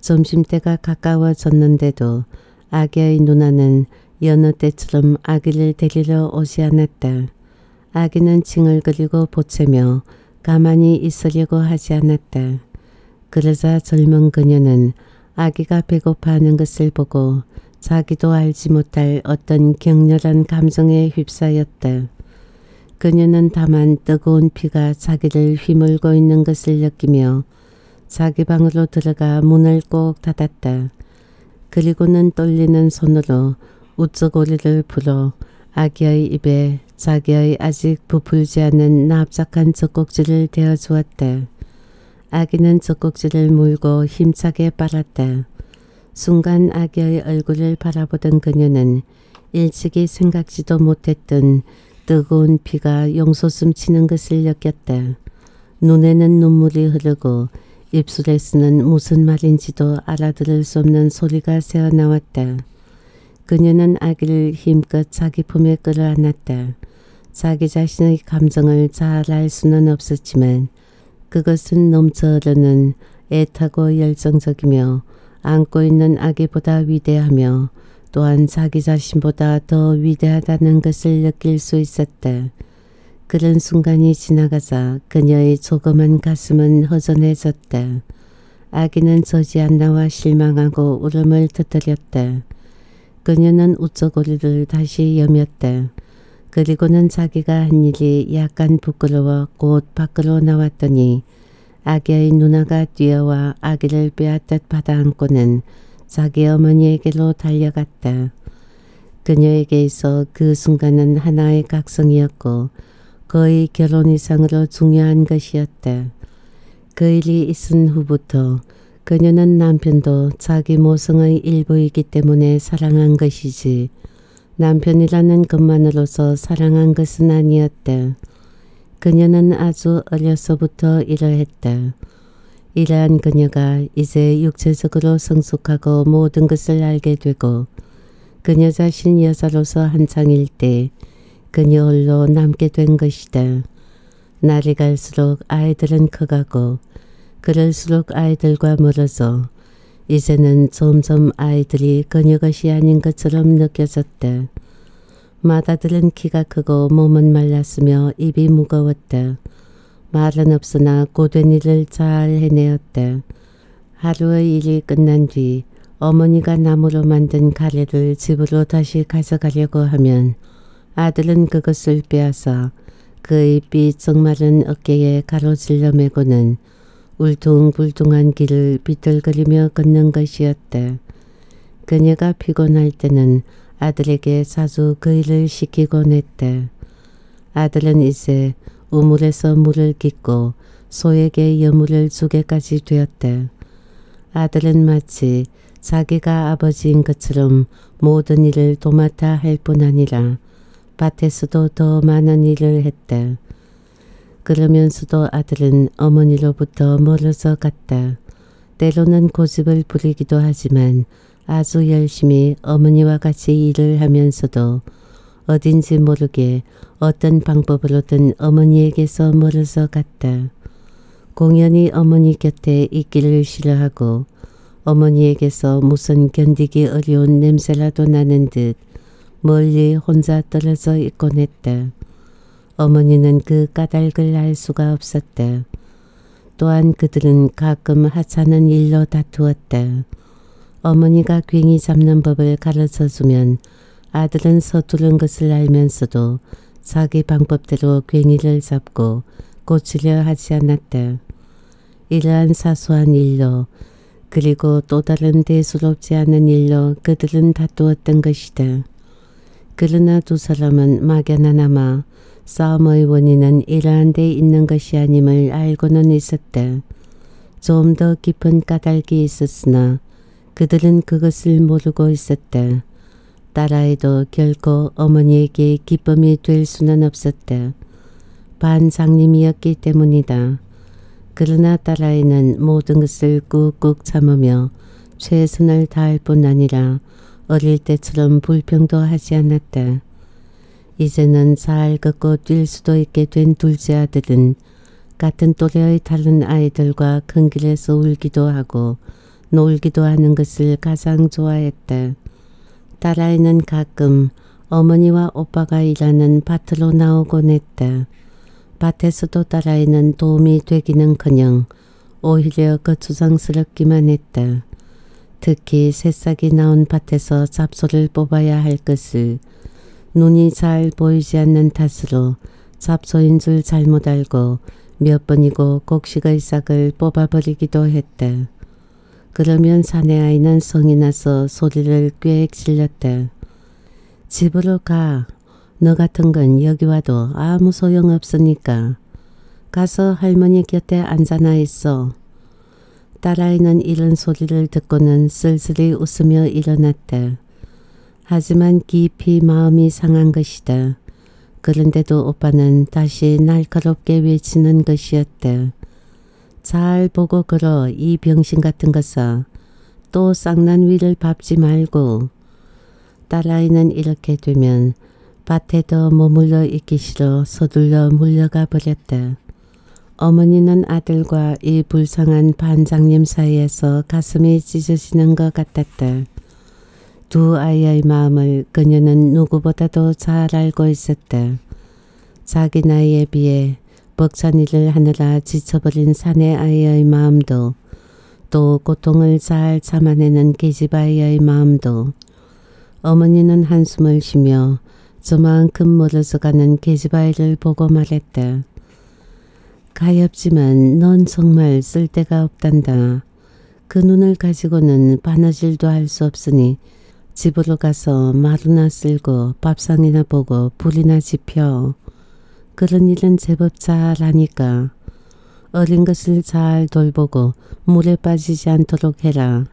점심때가 가까워졌는데도 아기의 누나는 여느 때처럼 아기를 데리러 오지 않았다. 아기는 칭얼거리고 보채며 가만히 있으려고 하지 않았다. 그러자 젊은 그녀는 아기가 배고파하는 것을 보고 자기도 알지 못할 어떤 격렬한 감정에 휩싸였다. 그녀는 다만 뜨거운 피가 자기를 휘몰고 있는 것을 느끼며 자기 방으로 들어가 문을 꼭 닫았다. 그리고는 떨리는 손으로 우쩌고리를 불어 아기의 입에 자기의 아직 부풀지 않은 납작한 젖꼭지를 대어주었다. 아기는 젖꼭지를 물고 힘차게 빨았다. 순간 아기의 얼굴을 바라보던 그녀는 일찍이 생각지도 못했던 뜨거운 피가 용솟음 치는 것을 느꼈다. 눈에는 눈물이 흐르고 입술에서는 무슨 말인지도 알아들을 수 없는 소리가 새어나왔다. 그녀는 아기를 힘껏 자기 품에 끌어안았다. 자기 자신의 감정을 잘 알 수는 없었지만 그것은 넘쳐 흐르는 애타고 열정적이며 안고 있는 아기보다 위대하며 또한 자기 자신보다 더 위대하다는 것을 느낄 수 있었다. 그런 순간이 지나가자 그녀의 조그만 가슴은 허전해졌다. 아기는 저지않나와 실망하고 울음을 터뜨렸다. 그녀는 우쩌고리를 다시 여몄다. 그리고는 자기가 한 일이 약간 부끄러워 곧 밖으로 나왔더니 아기의 누나가 뛰어와 아기를 빼앗듯 받아안고는 자기 어머니에게로 달려갔다. 그녀에게 있어 그 순간은 하나의 각성이었고 거의 결혼 이상으로 중요한 것이었다. 그 일이 있은 후부터 그녀는 남편도 자기 모성의 일부이기 때문에 사랑한 것이지 남편이라는 것만으로서 사랑한 것은 아니었다. 그녀는 아주 어려서부터 이러했다. 이러한 그녀가 이제 육체적으로 성숙하고 모든 것을 알게 되고 그녀 자신 여자로서 한창일 때 그녀 홀로 남게 된 것이다. 날이 갈수록 아이들은 커가고 그럴수록 아이들과 멀어져 이제는 점점 아이들이 그녀 것이 아닌 것처럼 느껴졌다. 마다들은 키가 크고 몸은 말랐으며 입이 무거웠다. 말은 없으나 고된 일을 잘 해내었다. 하루의 일이 끝난 뒤 어머니가 나무로 만든 가래를 집으로 다시 가져가려고 하면 아들은 그것을 빼앗아 그의 삐쩍 마른 어깨에 가로질러 매고는 울퉁불퉁한 길을 비틀거리며 걷는 것이었다. 그녀가 피곤할 때는 아들에게 자주 그 일을 시키곤 했다. 아들은 이제 우물에서 물을 깃고 소에게 여물을 주게까지 되었다. 아들은 마치 자기가 아버지인 것처럼 모든 일을 도맡아 할 뿐 아니라 밭에서도 더 많은 일을 했다. 그러면서도 아들은 어머니로부터 멀어져 갔다. 때로는 고집을 부리기도 하지만 아주 열심히 어머니와 같이 일을 하면서도 어딘지 모르게 어떤 방법으로든 어머니에게서 멀어져 갔다. 공연히 어머니 곁에 있기를 싫어하고 어머니에게서 무슨 견디기 어려운 냄새라도 나는 듯 멀리 혼자 떨어져 있곤 했다. 어머니는 그 까닭을 알 수가 없었다. 또한 그들은 가끔 하찮은 일로 다투었다. 어머니가 괭이 잡는 법을 가르쳐주면 아들은 서투른 것을 알면서도 자기 방법대로 괭이를 잡고 고치려 하지 않았다. 이러한 사소한 일로 그리고 또 다른 대수롭지 않은 일로 그들은 다투었던 것이다. 그러나 두 사람은 막연하나마 싸움의 원인은 이러한 데 있는 것이 아님을 알고는 있었다. 좀 더 깊은 까닭이 있었으나 그들은 그것을 모르고 있었다. 딸아이도 결코 어머니에게 기쁨이 될 수는 없었다. 반장님이었기 때문이다. 그러나 딸아이는 모든 것을 꾹꾹 참으며 최선을 다할 뿐 아니라 어릴 때처럼 불평도 하지 않았다. 이제는 잘 걷고 뛸 수도 있게 된 둘째 아들은 같은 또래의 다른 아이들과 큰 길에서 울기도 하고 놀기도 하는 것을 가장 좋아했다. 딸아이는 가끔 어머니와 오빠가 일하는 밭으로 나오곤 했다. 밭에서도 딸아이는 도움이 되기는커녕 오히려 거추장스럽기만 했다. 특히 새싹이 나온 밭에서 잡소를 뽑아야 할 것을 눈이 잘 보이지 않는 탓으로 잡소인 줄 잘못 알고 몇 번이고 곡식의 싹을 뽑아버리기도 했다. 그러면 사내아이는 성이 나서 소리를 꽥 질렀다. 집으로 가. 너 같은 건 여기 와도 아무 소용없으니까. 가서 할머니 곁에 앉아나 있어. 딸아이는 이런 소리를 듣고는 쓸쓸히 웃으며 일어났다. 하지만 깊이 마음이 상한 것이다. 그런데도 오빠는 다시 날카롭게 외치는 것이었다. 잘 보고 걸어, 이 병신 같은 것아. 또 쌍난 위를 밟지 말고. 딸아이는 이렇게 되면 밭에 더 머물러 있기 싫어 서둘러 물려가 버렸다. 어머니는 아들과 이 불쌍한 반장님 사이에서 가슴이 찢어지는 것 같았다. 두 아이의 마음을 그녀는 누구보다도 잘 알고 있었다. 자기 나이에 비해 벅찬 일을 하느라 지쳐버린 사내 아이의 마음도, 또 고통을 잘 참아내는 계집아이의 마음도. 어머니는 한숨을 쉬며 저만큼 멀어져가는 계집아이를 보고 말했다. 가엾지만 넌 정말 쓸데가 없단다. 그 눈을 가지고는 바느질도 할 수 없으니 집으로 가서 마루나 쓸고 밥상이나 보고 불이나 지펴. 그런 일은 제법 잘하니까. 어린 것을 잘 돌보고 물에 빠지지 않도록 해라.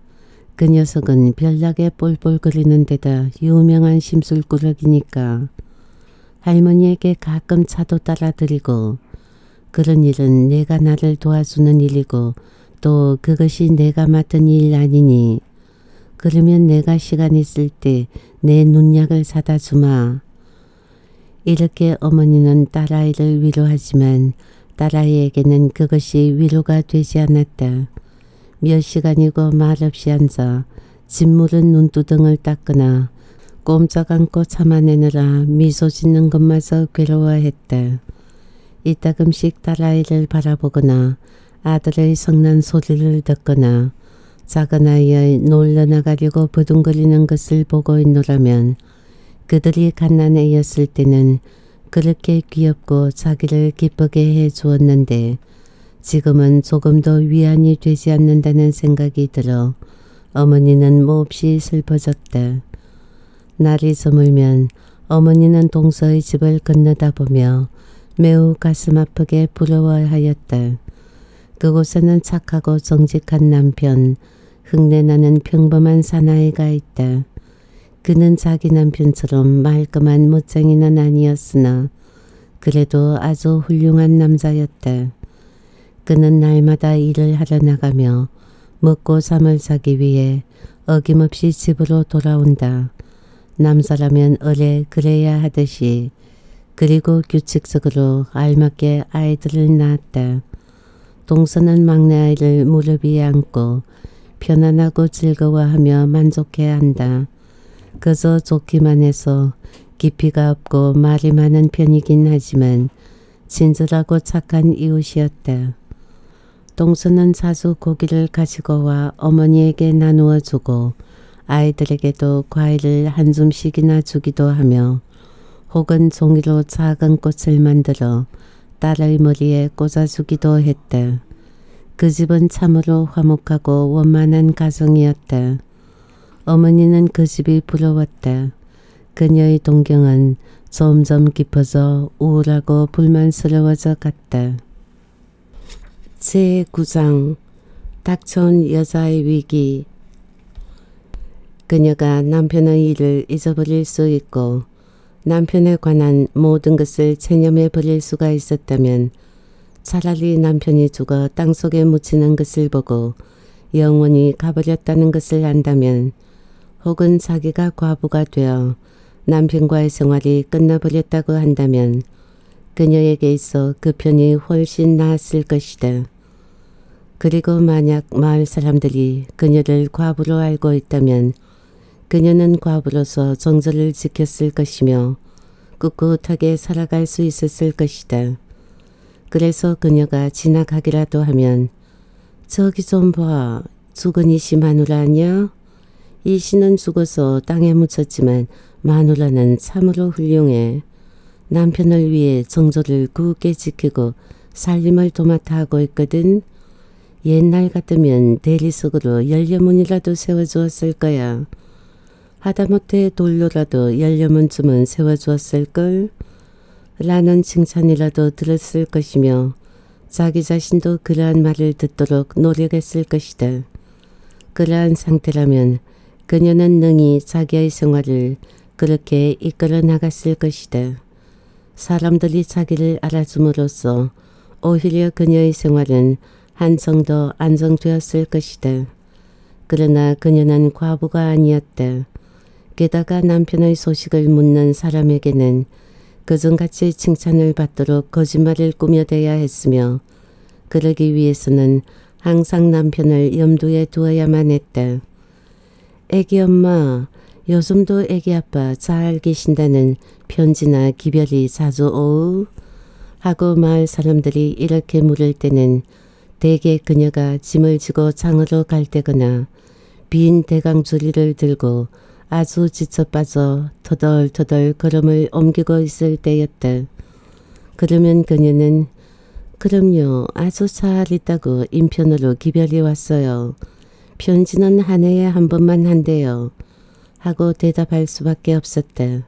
그 녀석은 별나게 뿔뿔거리는 데다 유명한 심술꾸러기니까. 할머니에게 가끔 차도 따라드리고. 그런 일은 내가 나를 도와주는 일이고 또 그것이 내가 맡은 일 아니니. 그러면 내가 시간 있을 때 내 눈약을 사다 주마. 이렇게 어머니는 딸아이를 위로하지만 딸아이에게는 그것이 위로가 되지 않았다. 몇 시간이고 말없이 앉아 짓무른 눈두덩을 닦거나 꼼짝 않고 참아내느라 미소 짓는 것마저 괴로워했다. 이따금씩 딸아이를 바라보거나 아들의 성난 소리를 듣거나 작은 아이의 놀러나가려고 버둥거리는 것을 보고 있노라면 그들이 갓난애였을 때는 그렇게 귀엽고 자기를 기쁘게 해 주었는데 지금은 조금도 위안이 되지 않는다는 생각이 들어 어머니는 몹시 슬퍼졌다. 날이 저물면 어머니는 동서의 집을 건너다 보며 매우 가슴 아프게 부러워하였다. 그곳에는 착하고 정직한 남편, 흉내나는 평범한 사나이가 있다. 그는 자기 남편처럼 말끔한 멋쟁이는 아니었으나 그래도 아주 훌륭한 남자였다. 그는 날마다 일을 하러 나가며 먹고 잠을 자기 위해 어김없이 집으로 돌아온다. 남자라면 어래 그래야 하듯이. 그리고 규칙적으로 알맞게 아이들을 낳았다. 동서는 막내 아이를 무릎 위에 안고 편안하고 즐거워하며 만족해한다. 그저 좋기만 해서 깊이가 없고 말이 많은 편이긴 하지만 친절하고 착한 이웃이었다. 동서는 자주 고기를 가지고 와 어머니에게 나누어 주고 아이들에게도 과일을 한 줌씩이나 주기도 하며 혹은 종이로 작은 꽃을 만들어 딸의 머리에 꽂아주기도 했다. 그 집은 참으로 화목하고 원만한 가정이었다. 어머니는 그 집이 부러웠다. 그녀의 동경은 점점 깊어져 우울하고 불만스러워져 갔다. 제9장 닥쳐온 여자의 위기. 그녀가 남편의 일을 잊어버릴 수 있고 남편에 관한 모든 것을 체념해 버릴 수가 있었다면 차라리 남편이 죽어 땅속에 묻히는 것을 보고 영원히 가버렸다는 것을 안다면 혹은 자기가 과부가 되어 남편과의 생활이 끝나버렸다고 한다면 그녀에게 있어 그 편이 훨씬 나았을 것이다. 그리고 만약 마을 사람들이 그녀를 과부로 알고 있다면 그녀는 과부로서 정절을 지켰을 것이며 꿋꿋하게 살아갈 수 있었을 것이다. 그래서 그녀가 지나가기라도 하면 저기 좀 봐. 죽은 이씨 마누라냐? 이씨는 죽어서 땅에 묻혔지만 마누라는 참으로 훌륭해. 남편을 위해 정절을 굳게 지키고 살림을 도맡아 하고 있거든. 옛날 같으면 대리석으로 열려문이라도 세워주었을 거야. 하다못해 돌로라도 열려문쯤은 세워주었을걸? 라는 칭찬이라도 들었을 것이며 자기 자신도 그러한 말을 듣도록 노력했을 것이다. 그러한 상태라면 그녀는 능히 자기의 생활을 그렇게 이끌어 나갔을 것이다. 사람들이 자기를 알아줌으로써 오히려 그녀의 생활은 한층 더 안정되었을 것이다. 그러나 그녀는 과부가 아니었다. 게다가 남편의 소식을 묻는 사람에게는 그전같이 칭찬을 받도록 거짓말을 꾸며대야 했으며 그러기 위해서는 항상 남편을 염두에 두어야만 했다. 애기 엄마, 요즘도 애기 아빠 잘 계신다는 편지나 기별이 자주 오우? 하고 마을 사람들이 이렇게 물을 때는 대개 그녀가 짐을 지고 장으로 갈 때거나 빈 대강주리를 들고 아주 지쳐 빠져 터덜터덜 걸음을 옮기고 있을 때였다. 그러면 그녀는 그럼요, 아주 잘 있다고 인편으로 기별이 왔어요. 편지는 한 해에 한 번만 한대요. 하고 대답할 수밖에 없었다.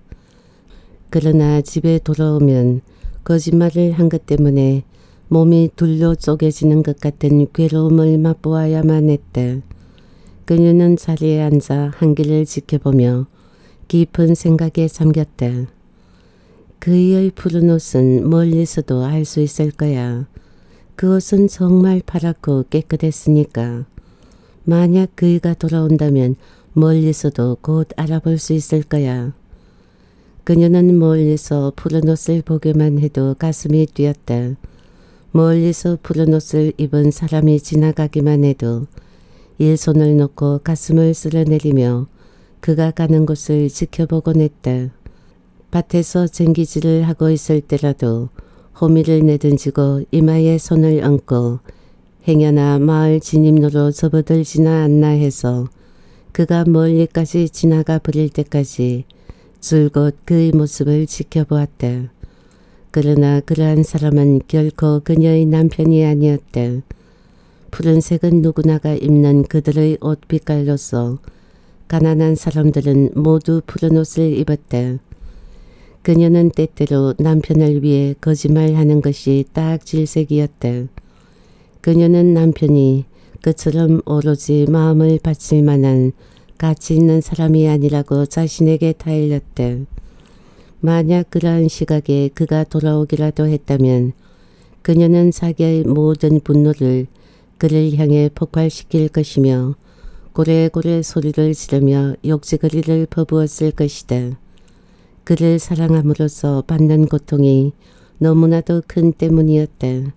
그러나 집에 돌아오면 거짓말을 한 것 때문에 몸이 둘로 쪼개지는 것 같은 괴로움을 맛보아야만 했다. 그녀는 자리에 앉아 한길을 지켜보며 깊은 생각에 잠겼다. 그의 푸른 옷은 멀리서도 알 수 있을 거야. 그 옷은 정말 파랗고 깨끗했으니까. 만약 그이가 돌아온다면 멀리서도 곧 알아볼 수 있을 거야. 그녀는 멀리서 푸른 옷을 보기만 해도 가슴이 뛰었다. 멀리서 푸른 옷을 입은 사람이 지나가기만 해도 일손을 놓고 가슴을 쓸어내리며 그가 가는 곳을 지켜보곤 했다. 밭에서 쟁기질을 하고 있을 때라도 호미를 내던지고 이마에 손을 얹고 행여나 마을 진입로로 접어들지나 않나 해서 그가 멀리까지 지나가 버릴 때까지 줄곧 그의 모습을 지켜보았다. 그러나 그러한 사람은 결코 그녀의 남편이 아니었다. 푸른색은 누구나가 입는 그들의 옷 빛깔로서 가난한 사람들은 모두 푸른 옷을 입었다. 그녀는 때때로 남편을 위해 거짓말하는 것이 딱 질색이었다. 그녀는 남편이 그처럼 오로지 마음을 바칠 만한 가치 있는 사람이 아니라고 자신에게 타일렀다. 만약 그러한 시각에 그가 돌아오기라도 했다면 그녀는 자기의 모든 분노를 그를 향해 폭발시킬 것이며 고래고래 소리를 지르며 욕지거리를 퍼부었을 것이다. 그를 사랑함으로써 받는 고통이 너무나도 큰 때문이었다.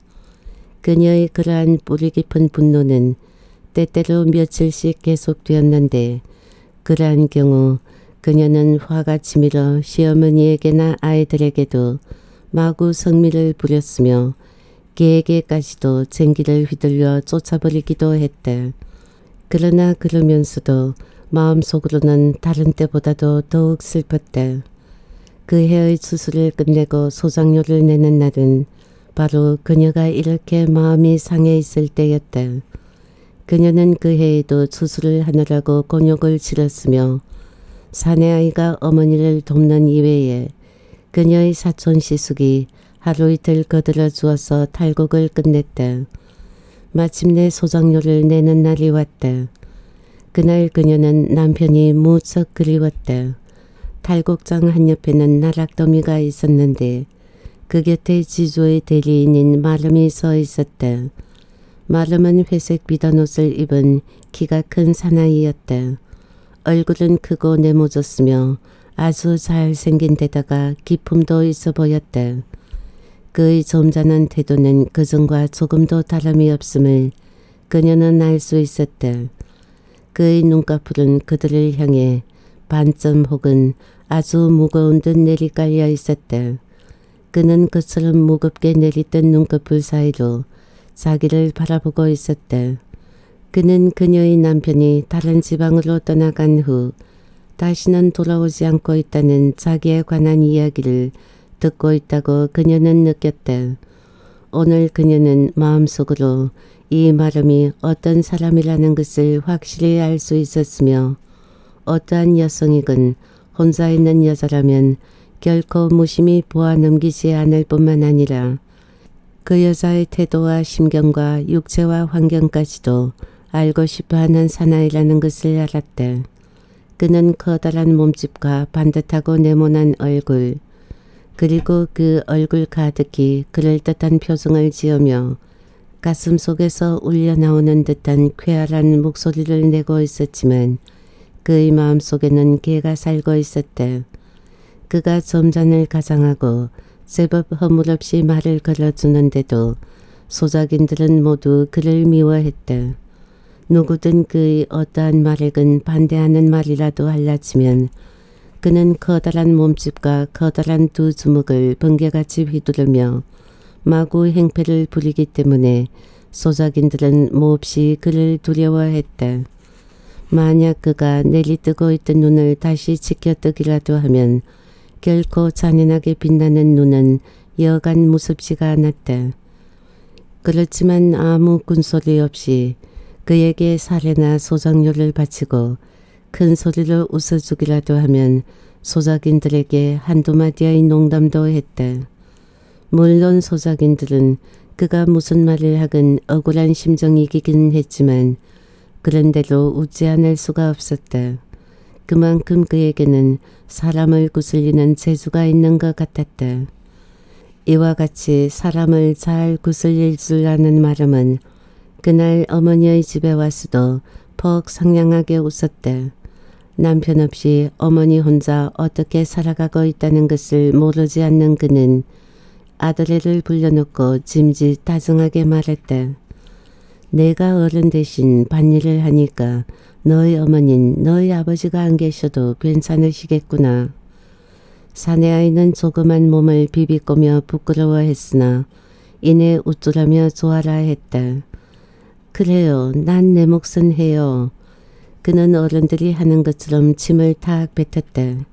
그녀의 그러한 뿌리 깊은 분노는 때때로 며칠씩 계속되었는데 그러한 경우 그녀는 화가 치밀어 시어머니에게나 아이들에게도 마구 성미를 부렸으며 개에게까지도 쟁기를 휘둘려 쫓아버리기도 했다. 그러나 그러면서도 마음속으로는 다른 때보다도 더욱 슬펐다. 그 해의 수술을 끝내고 소장료를 내는 날은 바로 그녀가 이렇게 마음이 상해 있을 때였다. 그녀는 그 해에도 수술을 하느라고 곤욕을 치렀으며 사내아이가 어머니를 돕는 이외에 그녀의 사촌 시숙이 하루 이틀 거들어 주어서 탈곡을 끝냈다. 마침내 소장료를 내는 날이 왔다. 그날 그녀는 남편이 무척 그리웠다. 탈곡장 한옆에는 나락더미가 있었는데 그 곁에 지조의 대리인인 마름이 서 있었다. 마름은 회색 비단 옷을 입은 키가 큰 사나이였다. 얼굴은 크고 네모졌으며 아주 잘생긴 데다가 기품도 있어 보였다. 그의 점잖은 태도는 그전과 조금도 다름이 없음을 그녀는 알 수 있었다. 그의 눈꺼풀은 그들을 향해 반점 혹은 아주 무거운 듯 내리깔려 있었다. 그는 그처럼 무겁게 내리뜬 눈꺼풀 사이로 자기를 바라보고 있었다. 그는 그녀의 남편이 다른 지방으로 떠나간 후 다시는 돌아오지 않고 있다는 자기에 관한 이야기를 듣고 있다고 그녀는 느꼈다. 오늘 그녀는 마음속으로 이 마름이 어떤 사람이라는 것을 확실히 알 수 있었으며 어떠한 여성이건 혼자 있는 여자라면 결코 무심히 보아 넘기지 않을 뿐만 아니라 그 여자의 태도와 심경과 육체와 환경까지도 알고 싶어하는 사나이라는 것을 알았대. 그는 커다란 몸집과 반듯하고 네모난 얼굴, 그리고 그 얼굴 가득히 그럴듯한 표정을 지으며 가슴 속에서 울려나오는 듯한 쾌활한 목소리를 내고 있었지만 그의 마음속에는 개가 살고 있었대. 그가 점잖을 가장하고 제법 허물없이 말을 걸어주는데도 소작인들은 모두 그를 미워했다. 누구든 그의 어떠한 말에건 반대하는 말이라도 할라치면 그는 커다란 몸집과 커다란 두 주먹을 번개같이 휘두르며 마구 행패를 부리기 때문에 소작인들은 몹시 그를 두려워했다. 만약 그가 내리뜨고 있던 눈을 다시 지켜뜨기라도 하면 결코 잔인하게 빛나는 눈은 여간 무섭지가 않았다. 그렇지만 아무 군소리 없이 그에게 사례나 소작료를 바치고 큰 소리로 웃어주기라도 하면 소작인들에게 한두 마디의 농담도 했다. 물론 소작인들은 그가 무슨 말을 하건 억울한 심정이긴 했지만 그런데도 웃지 않을 수가 없었다. 그만큼 그에게는 사람을 구슬리는 재주가 있는 것 같았다. 이와 같이 사람을 잘 구슬릴 줄 아는 마름은 그날 어머니의 집에 와서도 퍽 상냥하게 웃었대. 남편 없이 어머니 혼자 어떻게 살아가고 있다는 것을 모르지 않는 그는 아들애를 불려놓고 짐짓 다정하게 말했대. 내가 어른 대신 밭일을 하니까 너희 어머닌 너희 아버지가 안 계셔도 괜찮으시겠구나. 사내아이는 조그만 몸을 비비꼬며 부끄러워했으나 이내 웃으라며 좋아라 했다. 그래요. 난 내 몫은 해요. 그는 어른들이 하는 것처럼 침을 탁 뱉었다.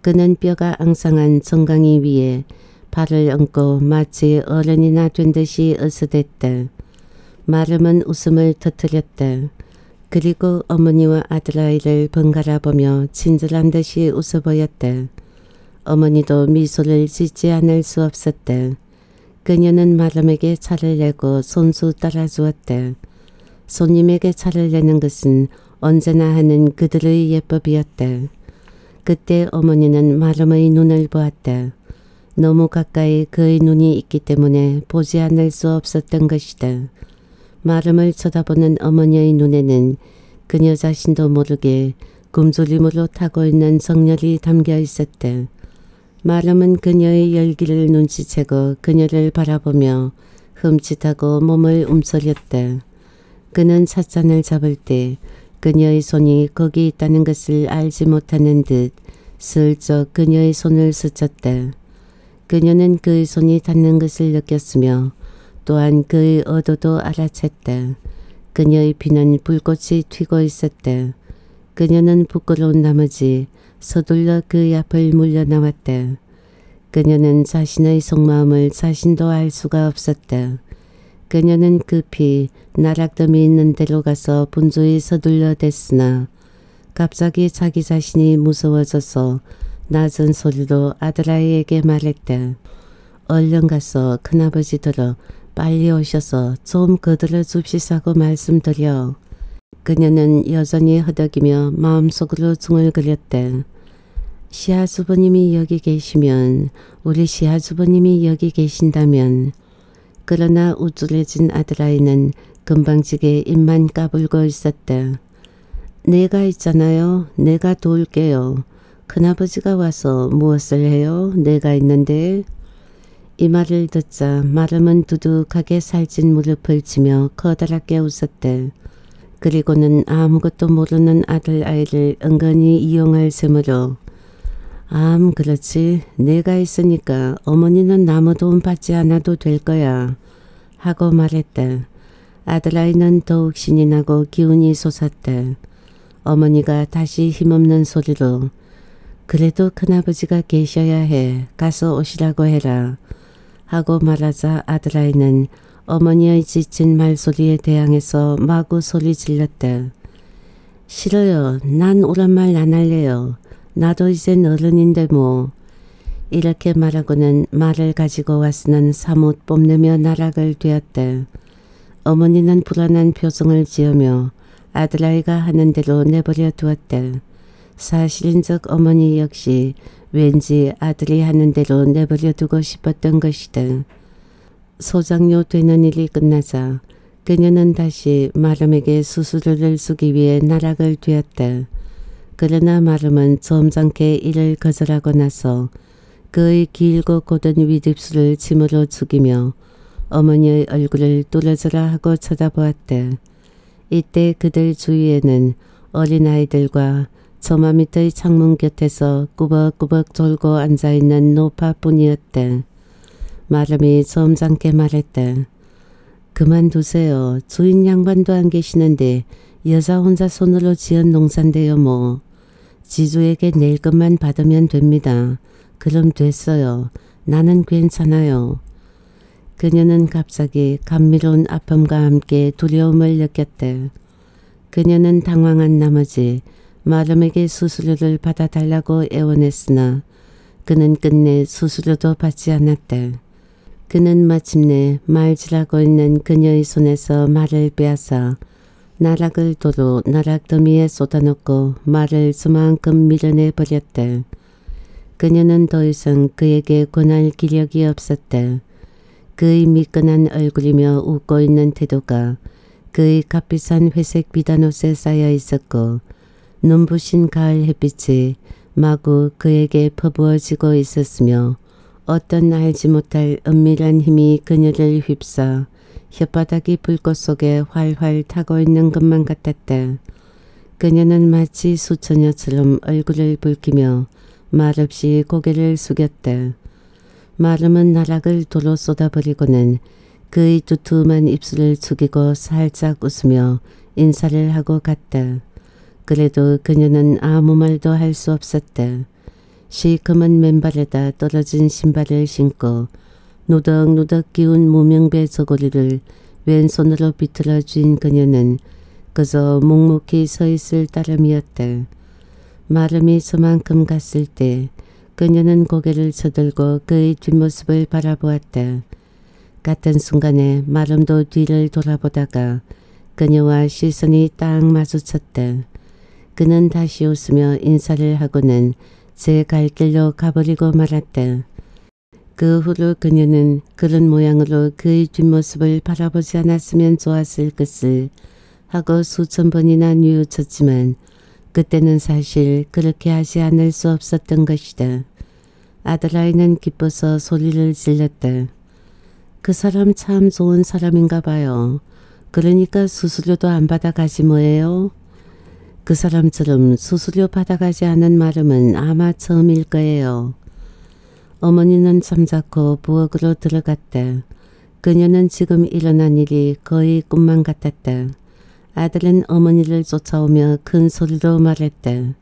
그는 뼈가 앙상한 정강이 위에 발을 얹고 마치 어른이나 된 듯이 으스댔다. 마름은 웃음을 터뜨렸다. 그리고 어머니와 아들아이를 번갈아 보며 친절한 듯이 웃어 보였다. 어머니도 미소를 짓지 않을 수 없었다. 그녀는 마름에게 차를 내고 손수 따라주었다. 손님에게 차를 내는 것은 언제나 하는 그들의 예법이었다. 그때 어머니는 마름의 눈을 보았다. 너무 가까이 그의 눈이 있기 때문에 보지 않을 수 없었던 것이다. 마름을 쳐다보는 어머니의 눈에는 그녀 자신도 모르게 굶주림으로 타고 있는 정열이 담겨 있었다. 마름은 그녀의 열기를 눈치채고 그녀를 바라보며 흠칫하고 몸을 움츠렸다. 그는 찻잔을 잡을 때 그녀의 손이 거기 있다는 것을 알지 못하는 듯 슬쩍 그녀의 손을 스쳤다. 그녀는 그의 손이 닿는 것을 느꼈으며 또한 그의 어도도 알아챘다. 그녀의 피는 불꽃이 튀고 있었다. 그녀는 부끄러운 나머지 서둘러 그의 앞을 물려나왔다. 그녀는 자신의 속마음을 자신도 알 수가 없었다. 그녀는 급히 나락덤이 있는 데로 가서 분주히 서둘러 댔으나 갑자기 자기 자신이 무서워져서 낮은 소리로 아들아이에게 말했다. 얼른 가서 큰아버지 들어 빨리 오셔서 좀 거들어 줍시사고 말씀드려. 그녀는 여전히 허덕이며 마음속으로 중얼거렸다. 시아주부님이 여기 계시면, 우리 시아주부님이 여기 계신다면. 그러나 우쭐해진 아들아이는 금방지게 입만 까불고 있었다. 내가 있잖아요. 내가 도울게요. 큰아버지가 와서 무엇을 해요? 내가 있는데. 이 말을 듣자 마름은 두둑하게 살찐 무릎을 치며 커다랗게 웃었대. 그리고는 아무것도 모르는 아들아이를 은근히 이용할 셈으로 암 그렇지 내가 있으니까 어머니는 아무 도움 받지 않아도 될 거야 하고 말했대. 아들아이는 더욱 신이 나고 기운이 솟았대. 어머니가 다시 힘없는 소리로 그래도 큰아버지가 계셔야 해 가서 오시라고 해라 하고 말하자 아들아이는 어머니의 지친 말소리에 대항해서 마구 소리 질렀다. 싫어요. 난 오란 말 안 할래요. 나도 이젠 어른인데 뭐. 이렇게 말하고는 말을 가지고 왔으는 사뭇 뽐내며 나락을 되었대. 어머니는 불안한 표정을 지으며 아들아이가 하는 대로 내버려 두었대. 사실인즉 어머니 역시 왠지 아들이 하는 대로 내버려 두고 싶었던 것이다. 소장료 되는 일이 끝나자 그녀는 다시 마름에게 수수료를 주기 위해 나락을 되었다. 그러나 마름은 점잖게 이를 거절하고 나서 그의 길고 곧은 윗입술을 침으로 죽이며 어머니의 얼굴을 뚫어져라 하고 쳐다보았다. 이때 그들 주위에는 어린아이들과 저마 밑의 창문 곁에서 꾸벅꾸벅 졸고 앉아있는 노파뿐이었다. 마름이 점잖게 말했다. 그만두세요. 주인 양반도 안 계시는데 여자 혼자 손으로 지은 농산데요 뭐. 지주에게 낼 것만 받으면 됩니다. 그럼 됐어요. 나는 괜찮아요. 그녀는 갑자기 감미로운 아픔과 함께 두려움을 느꼈대. 그녀는 당황한 나머지 마름에게 수수료를 받아달라고 애원했으나 그는 끝내 수수료도 받지 않았대. 그는 마침내 말질하고 있는 그녀의 손에서 말을 빼앗아 나락을 도로 나락더미에 쏟아놓고 말을 저만큼 밀어내버렸대. 그녀는 더 이상 그에게 권할 기력이 없었대. 그의 미끈한 얼굴이며 웃고 있는 태도가 그의 값비싼 회색 비단옷에 쌓여 있었고 눈부신 가을 햇빛이 마구 그에게 퍼부어지고 있었으며 어떤 알지 못할 은밀한 힘이 그녀를 휩싸 혓바닥이 불꽃 속에 활활 타고 있는 것만 같았다. 그녀는 마치 수처녀처럼 얼굴을 붉히며 말없이 고개를 숙였다. 마름은 나락을 도로 쏟아버리고는 그의 두툼한 입술을 죽이고 살짝 웃으며 인사를 하고 갔다. 그래도 그녀는 아무 말도 할 수 없었다. 시커먼 맨발에다 떨어진 신발을 신고 누덕누덕 기운 무명배 저고리를 왼손으로 비틀어 쥔 그녀는 그저 묵묵히 서 있을 따름이었다. 마름이 저만큼 갔을 때 그녀는 고개를 쳐들고 그의 뒷모습을 바라보았다. 같은 순간에 마름도 뒤를 돌아보다가 그녀와 시선이 딱 마주쳤다. 그는 다시 웃으며 인사를 하고는 제 갈 길로 가버리고 말았다. 그 후로 그녀는 그런 모양으로 그의 뒷모습을 바라보지 않았으면 좋았을 것을 하고 수천 번이나 뉘우쳤지만 그때는 사실 그렇게 하지 않을 수 없었던 것이다. 아들아이는 기뻐서 소리를 질렀다. 그 사람 참 좋은 사람인가 봐요. 그러니까 수수료도 안 받아가지 뭐예요? 그 사람처럼 수수료 받아가지 않은 마름은 아마 처음일 거예요. 어머니는 잠자코 부엌으로 들어갔다. 그녀는 지금 일어난 일이 거의 꿈만 같았다. 아들은 어머니를 쫓아오며 큰 소리로 말했다.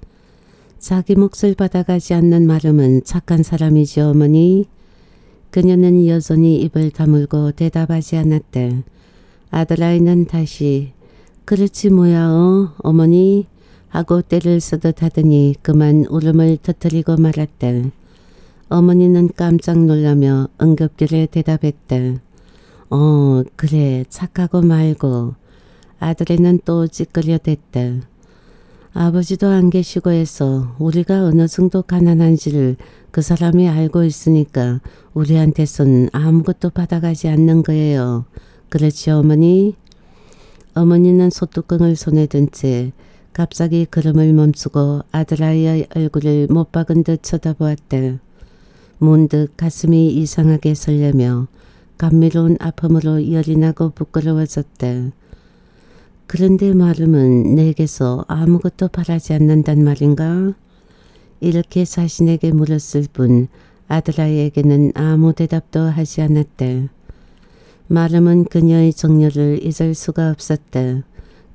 자기 몫을 받아가지 않는 마름은 착한 사람이지 어머니? 그녀는 여전히 입을 다물고 대답하지 않았다. 아들아이는 다시 그렇지 뭐야 어머니? 하고 때를 쓰듯 하더니 그만 울음을 터뜨리고 말았다. 어머니는 깜짝 놀라며 응급결에 대답했다. 그래 착하고 말고. 아들에는 또 찌끄려댔다. 아버지도 안 계시고 해서 우리가 어느 정도 가난한지를 그 사람이 알고 있으니까 우리한테선 아무것도 받아가지 않는 거예요. 그렇지 어머니? 어머니는 소뚜껑을 손에 든 채 갑자기 걸음을 멈추고 아들아이의 얼굴을 못 박은 듯 쳐다보았다. 문득 가슴이 이상하게 설레며 감미로운 아픔으로 열이 나고 부끄러워졌다. 그런데 마름은 내게서 아무것도 바라지 않는단 말인가? 이렇게 자신에게 물었을 뿐 아들아이에게는 아무 대답도 하지 않았대. 마름은 그녀의 정열을 잊을 수가 없었대.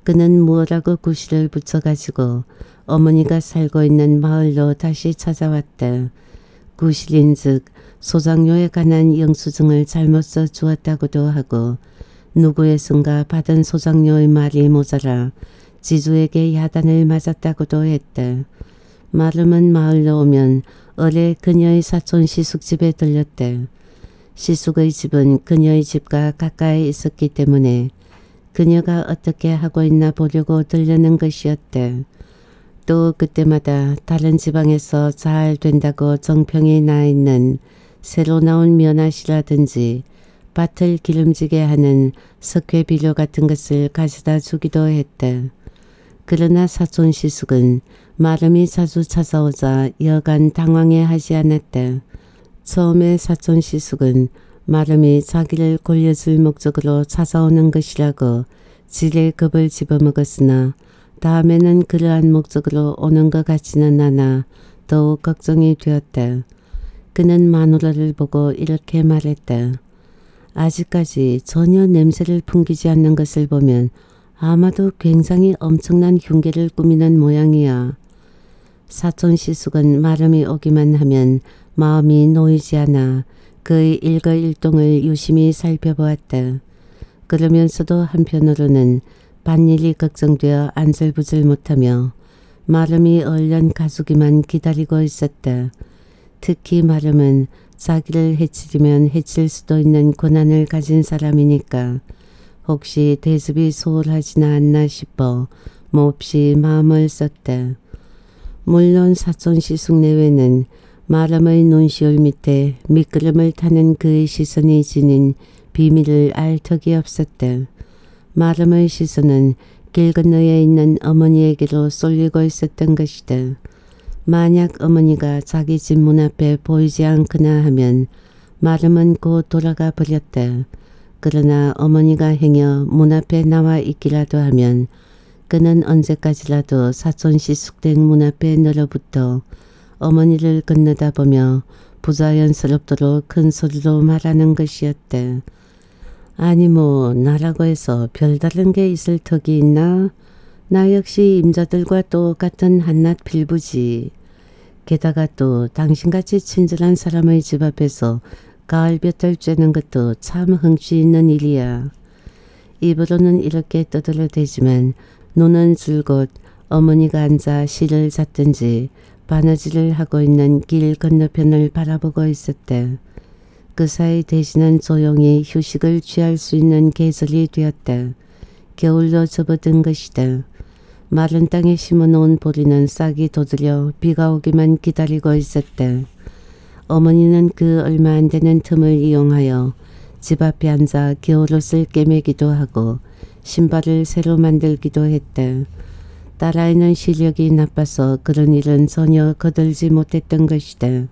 그는 무엇하고 구실을 붙여가지고 어머니가 살고 있는 마을로 다시 찾아왔대. 구실인즉 소장료에 관한 영수증을 잘못 써 주었다고도 하고 누구에선가 받은 소장료의 말이 모자라 지주에게 야단을 맞았다고도 했다. 마름은 마을로 오면 어릴 그녀의 사촌 시숙집에 들렸대. 시숙의 집은 그녀의 집과 가까이 있었기 때문에 그녀가 어떻게 하고 있나 보려고 들르는 것이었대. 또 그때마다 다른 지방에서 잘 된다고 정평이 나 있는 새로 나온 면아시라든지 밭을 기름지게 하는 석회비료 같은 것을 가져다 주기도 했대. 그러나 사촌 시숙은 마름이 자주 찾아오자 여간 당황해 하지 않았대. 처음에 사촌 시숙은 마름이 자기를 골려줄 목적으로 찾아오는 것이라고 지레 겁을 집어먹었으나 다음에는 그러한 목적으로 오는 것 같지는 않아 더욱 걱정이 되었대. 그는 마누라를 보고 이렇게 말했대. 아직까지 전혀 냄새를 풍기지 않는 것을 보면 아마도 굉장히 엄청난 흉계를 꾸미는 모양이야. 사촌 시숙은 마름이 오기만 하면 마음이 놓이지 않아 그의 일거일동을 유심히 살펴보았다. 그러면서도 한편으로는 밭일이 걱정되어 안절부절 못하며 마름이 얼른 가수기만 기다리고 있었다. 특히 마름은 자기를 해치려면 해칠 수도 있는 권한을 가진 사람이니까 혹시 대접이 소홀하지나 않나 싶어 몹시 마음을 썼다. 물론 사촌 시숙 내외는 마름의 눈시울 밑에 미끄럼을 타는 그의 시선이 지닌 비밀을 알 턱이 없었다. 마름의 시선은 길 건너에 있는 어머니에게로 쏠리고 있었던 것이다. 만약 어머니가 자기 집 문 앞에 보이지 않거나 하면 마름은 곧 돌아가 버렸다. 그러나 어머니가 행여 문 앞에 나와 있기라도 하면 그는 언제까지라도 사촌 시숙댁 문 앞에 늘어붙어 어머니를 건너다 보며 부자연스럽도록 큰 소리로 말하는 것이었대. 아니 뭐 나라고 해서 별다른 게 있을 턱이 있나? 나 역시 임자들과 똑같은 한낱 필부지. 게다가 또 당신같이 친절한 사람의 집 앞에서 가을볕을 쬐는 것도 참 흥취 있는 일이야. 입으로는 이렇게 떠들어대지만 눈은 줄곧 어머니가 앉아 실을 잤든지 바느질을 하고 있는 길 건너편을 바라보고 있었대. 그 사이 대신은 조용히 휴식을 취할 수 있는 계절이 되었다. 겨울로 접어든 것이다. 마른 땅에 심어놓은 보리는 싹이 도드려 비가 오기만 기다리고 있었대. 어머니는 그 얼마 안 되는 틈을 이용하여 집 앞에 앉아 겨울옷을 꿰매기도 하고 신발을 새로 만들기도 했다. 딸아이는 시력이 나빠서 그런 일은 전혀 거들지 못했던 것이다.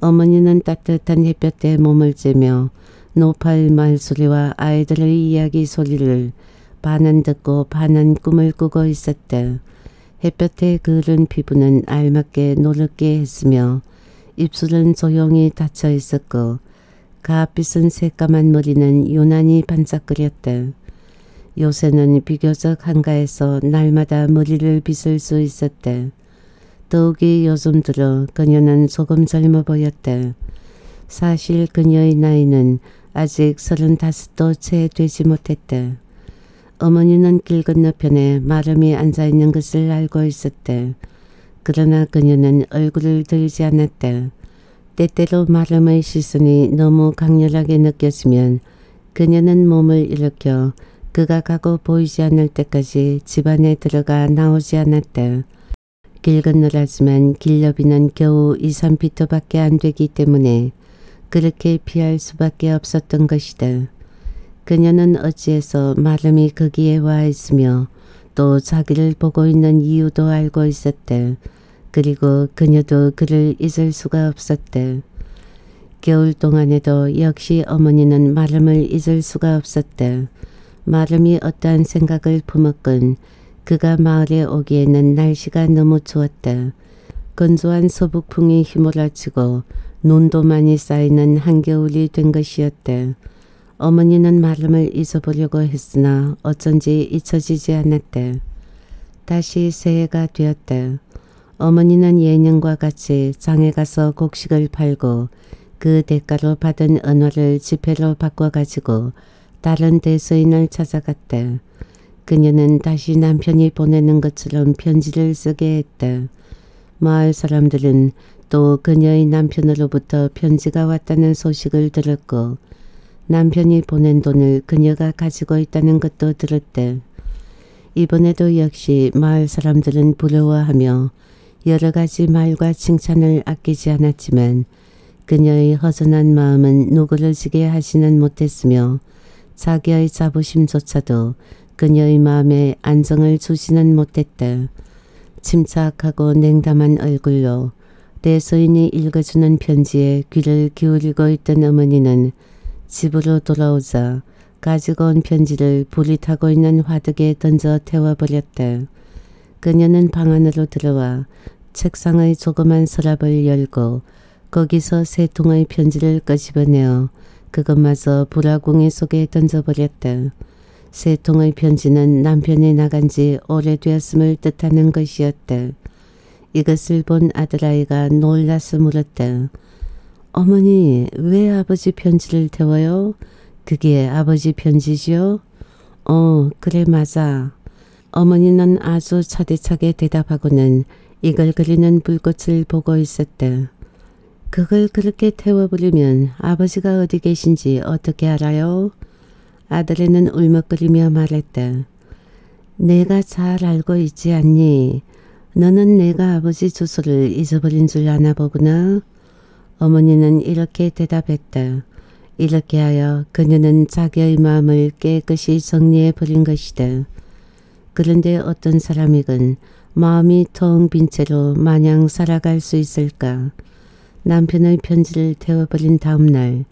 어머니는 따뜻한 햇볕에 몸을 쬐며 노팔 말소리와 아이들의 이야기 소리를 반은 듣고 반은 꿈을 꾸고 있었다. 햇볕에 그른 피부는 알맞게 노랗게 했으며 입술은 조용히 닫혀 있었고 가빛은 새까만 머리는 유난히 반짝거렸다. 요새는 비교적 한가해서 날마다 머리를 빗을 수 있었대. 더욱이 요즘 들어 그녀는 조금 젊어 보였대. 사실 그녀의 나이는 아직 35도 채 되지 못했대. 어머니는 길 건너편에 마름이 앉아있는 것을 알고 있었대. 그러나 그녀는 얼굴을 들지 않았대. 때때로 마름의 시선이 너무 강렬하게 느껴지면 그녀는 몸을 일으켜 그가 가고 보이지 않을 때까지 집 안에 들어가 나오지 않았대. 길 건너라지만 길 너비는 겨우 2~3피터밖에 안 되기 때문에 그렇게 피할 수밖에 없었던 것이다. 그녀는 어찌해서 마름이 거기에 와 있으며 또 자기를 보고 있는 이유도 알고 있었대. 그리고 그녀도 그를 잊을 수가 없었대. 겨울 동안에도 역시 어머니는 마름을 잊을 수가 없었대. 마름이 어떠한 생각을 품었건 그가 마을에 오기에는 날씨가 너무 추웠다. 건조한 서북풍이 휘몰아치고 눈도 많이 쌓이는 한겨울이 된 것이었다. 어머니는 마름을 잊어보려고 했으나 어쩐지 잊혀지지 않았다. 다시 새해가 되었다. 어머니는 예년과 같이 장에 가서 곡식을 팔고 그 대가로 받은 은화를 지폐로 바꿔가지고 다른 대서인을 찾아갔다. 그녀는 다시 남편이 보내는 것처럼 편지를 쓰게 했다. 마을 사람들은 또 그녀의 남편으로부터 편지가 왔다는 소식을 들었고 남편이 보낸 돈을 그녀가 가지고 있다는 것도 들었대. 이번에도 역시 마을 사람들은 부러워하며 여러 가지 말과 칭찬을 아끼지 않았지만 그녀의 허전한 마음은 누그러지게 하지는 못했으며 자기의 자부심조차도 그녀의 마음에 안정을 주지는 못했다. 침착하고 냉담한 얼굴로 내소인이 읽어주는 편지에 귀를 기울이고 있던 어머니는 집으로 돌아오자 가지고 온 편지를 불이 타고 있는 화덕에 던져 태워버렸다. 그녀는 방 안으로 들어와 책상의 조그만 서랍을 열고 거기서 세 통의 편지를 끄집어내어 그것마저 불화궁이 속에 던져버렸다. 세 통의 편지는 남편이 나간 지 오래되었음을 뜻하는 것이었다. 이것을 본 아들아이가 놀라서 물었다. 어머니, 왜 아버지 편지를 태워요? 그게 아버지 편지지요? 그래 맞아. 어머니는 아주 차디차게 대답하고는 이걸 그리는 불꽃을 보고 있었다. 그걸 그렇게 태워버리면 아버지가 어디 계신지 어떻게 알아요? 아들애는 울먹거리며 말했다. 내가 잘 알고 있지 않니? 너는 내가 아버지 주소를 잊어버린 줄 아나 보구나. 어머니는 이렇게 대답했다. 이렇게 하여 그녀는 자기의 마음을 깨끗이 정리해버린 것이다. 그런데 어떤 사람이건 마음이 텅 빈 채로 마냥 살아갈 수 있을까? 남편의 편지를 태워버린 다음날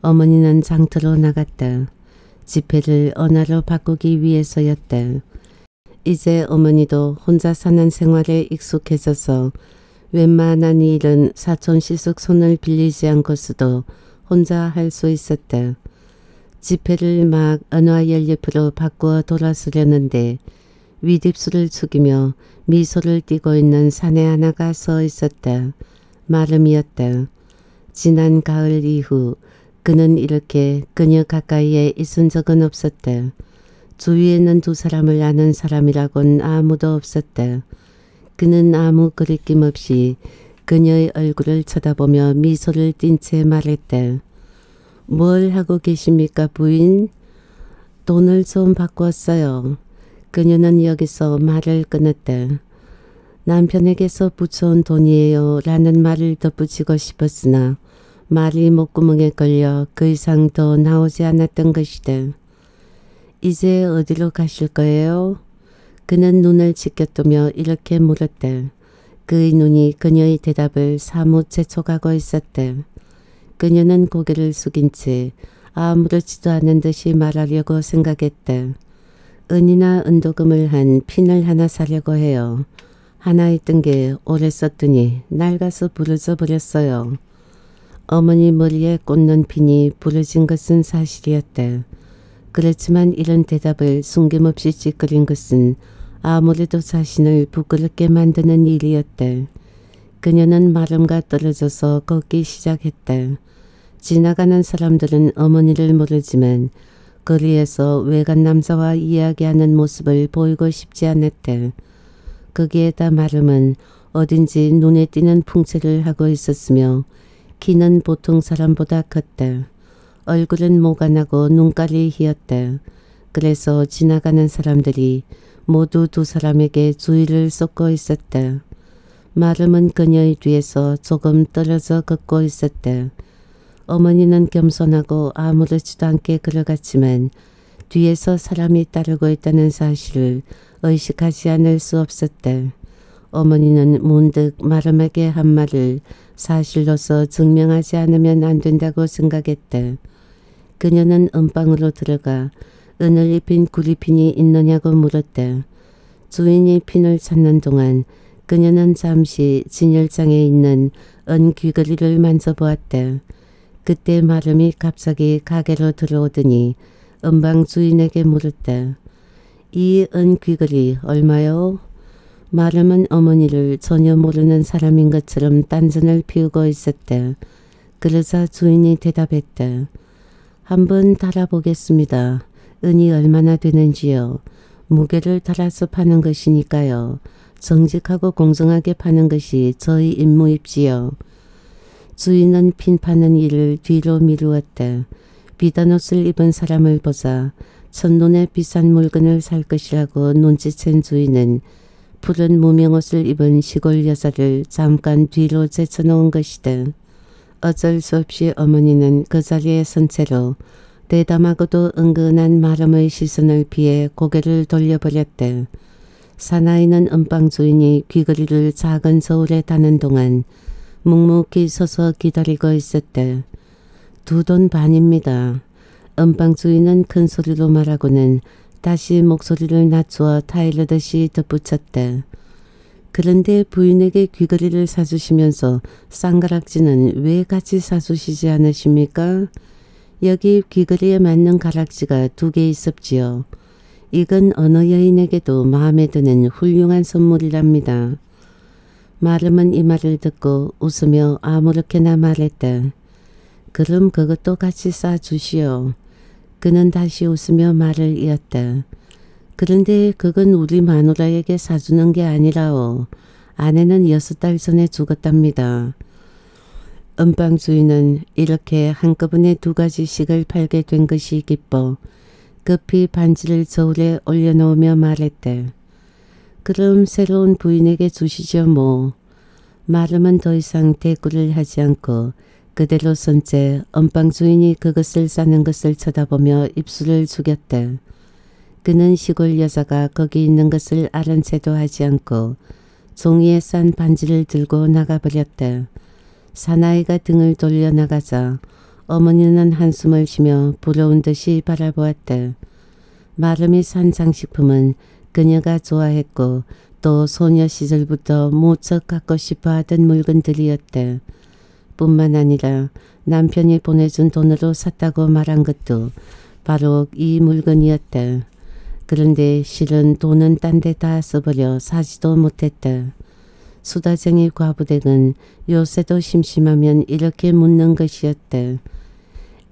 어머니는 장터로 나갔다. 지폐를 언화로 바꾸기 위해서였다. 이제 어머니도 혼자 사는 생활에 익숙해져서 웬만한 일은 사촌 시숙 손을 빌리지 않고서도 혼자 할 수 있었다. 지폐를 막 언화연립으로 바꾸어 돌아서려는데 윗입술을 축이며 미소를 띠고 있는 사내 하나가 서 있었다. 마름이었다. 지난 가을 이후 그는 이렇게 그녀 가까이에 있은 적은 없었다. 주위에는 두 사람을 아는 사람이라곤 아무도 없었다. 그는 아무 거리낌 없이 그녀의 얼굴을 쳐다보며 미소를 띤 채 말했다. 뭘 하고 계십니까, 부인? 돈을 좀 바꿨어요. 그녀는 여기서 말을 끊었다. 남편에게서 부쳐온 돈이에요 라는 말을 덧붙이고 싶었으나 말이 목구멍에 걸려 그 이상 더 나오지 않았던 것이다. 이제 어디로 가실 거예요? 그는 눈을 지켜두며 이렇게 물었다. 그의 눈이 그녀의 대답을 사뭇 재촉하고 있었다. 그녀는 고개를 숙인 채 아무렇지도 않은 듯이 말하려고 생각했다. 은이나 은도금을 한 핀을 하나 사려고 해요. 하나 있던 게 오래 썼더니 낡아서 부러져 버렸어요. 어머니 머리에 꽂는 핀이 부러진 것은 사실이었다. 그렇지만 이런 대답을 숨김없이 찌끄린 것은 아무래도 자신을 부끄럽게 만드는 일이었다. 그녀는 마름과 떨어져서 걷기 시작했다. 지나가는 사람들은 어머니를 모르지만 거리에서 외간 남자와 이야기하는 모습을 보이고 싶지 않았다. 거기에다 마름은 어딘지 눈에 띄는 풍채를 하고 있었으며 키는 보통 사람보다 컸다. 얼굴은 모가 나고 눈깔이 희었다. 그래서 지나가는 사람들이 모두 두 사람에게 주의를 쏟고 있었다. 마름은 그녀의 뒤에서 조금 떨어져 걷고 있었다. 어머니는 겸손하고 아무렇지도 않게 걸어갔지만 뒤에서 사람이 따르고 있다는 사실을 의식하지 않을 수 없었다. 어머니는 문득 마름에게 한 말을 사실로서 증명하지 않으면 안 된다고 생각했다. 그녀는 은방으로 들어가 은을 입힌 구리핀이 있느냐고 물었다. 주인이 핀을 찾는 동안 그녀는 잠시 진열장에 있는 은 귀걸이를 만져보았다. 그때 마름이 갑자기 가게로 들어오더니 은방 주인에게 물었다. 이 은 귀걸이 얼마요? 마름은 어머니를 전혀 모르는 사람인 것처럼 딴전을 피우고 있었다. 그러자 주인이 대답했다. 한번 달아보겠습니다. 은이 얼마나 되는지요. 무게를 달아서 파는 것이니까요. 정직하고 공정하게 파는 것이 저희 임무입지요. 주인은 핀 파는 일을 뒤로 미루었다. 비단 옷을 입은 사람을 보자 첫눈에 비싼 물건을 살 것이라고 눈치챈 주인은 푸른 무명옷을 입은 시골 여자를 잠깐 뒤로 제쳐놓은 것이다. 어쩔 수 없이 어머니는 그 자리에 선 채로 대담하고도 은근한 마름의 시선을 피해 고개를 돌려버렸다. 사나이는 은방 주인이 귀걸이를 작은 저울에 다는 동안 묵묵히 서서 기다리고 있었다. 두 돈 반입니다. 은방 주인은 큰 소리로 말하고는 다시 목소리를 낮추어 타이르듯이 덧붙였다. 그런데 부인에게 귀걸이를 사주시면서 쌍가락지는 왜 같이 사주시지 않으십니까? 여기 귀걸이에 맞는 가락지가 두 개 있었지요. 이건 어느 여인에게도 마음에 드는 훌륭한 선물이랍니다. 마름은 이 말을 듣고 웃으며 아무렇게나 말했다. 그럼 그것도 같이 싸주시오. 그는 다시 웃으며 말을 이었다. 그런데 그건 우리 마누라에게 사주는 게 아니라오. 아내는 6달 전에 죽었답니다. 은방 주인은 이렇게 한꺼번에 두 가지씩을 팔게 된 것이 기뻐 급히 반지를 저울에 올려놓으며 말했대. 그럼 새로운 부인에게 주시죠 뭐. 마름은 더 이상 대꾸를 하지 않고 그대로 선 채 은방 주인이 그것을 싸는 것을 쳐다보며 입술을 죽였대. 그는 시골 여자가 거기 있는 것을 아는 채도 하지 않고 종이에 싼 반지를 들고 나가버렸대. 사나이가 등을 돌려나가자 어머니는 한숨을 쉬며 부러운 듯이 바라보았대. 마름이 산 장식품은 그녀가 좋아했고 또 소녀 시절부터 무척 갖고 싶어하던 물건들이었대. 뿐만 아니라 남편이 보내준 돈으로 샀다고 말한 것도 바로 이 물건이었대. 그런데 실은 돈은 딴 데 다 써버려 사지도 못했대. 수다쟁이 과부댁은 요새도 심심하면 이렇게 묻는 것이었대.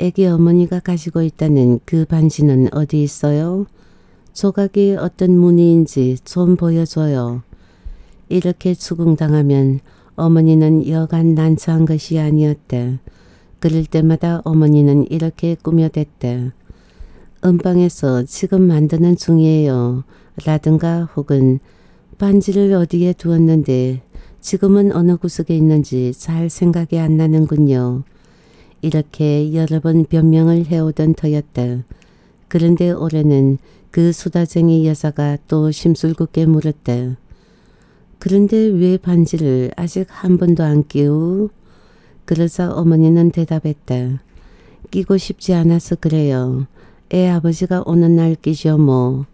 애기 어머니가 가지고 있다는 그 반지는 어디 있어요? 조각이 어떤 무늬인지 좀 보여줘요. 이렇게 추궁당하면 어머니는 여간 난처한 것이 아니었대. 그럴 때마다 어머니는 이렇게 꾸며댔대. 은방에서 지금 만드는 중이에요. 라든가 혹은 반지를 어디에 두었는데 지금은 어느 구석에 있는지 잘 생각이 안 나는군요. 이렇게 여러 번 변명을 해오던 터였다. 그런데 올해는 그 수다쟁이 여사가 또 심술궂게 물었다. 그런데 왜 반지를 아직 한 번도 안 끼우? 그러자 어머니는 대답했다. 끼고 싶지 않아서 그래요. 애 아버지가 오는 날 끼죠 뭐.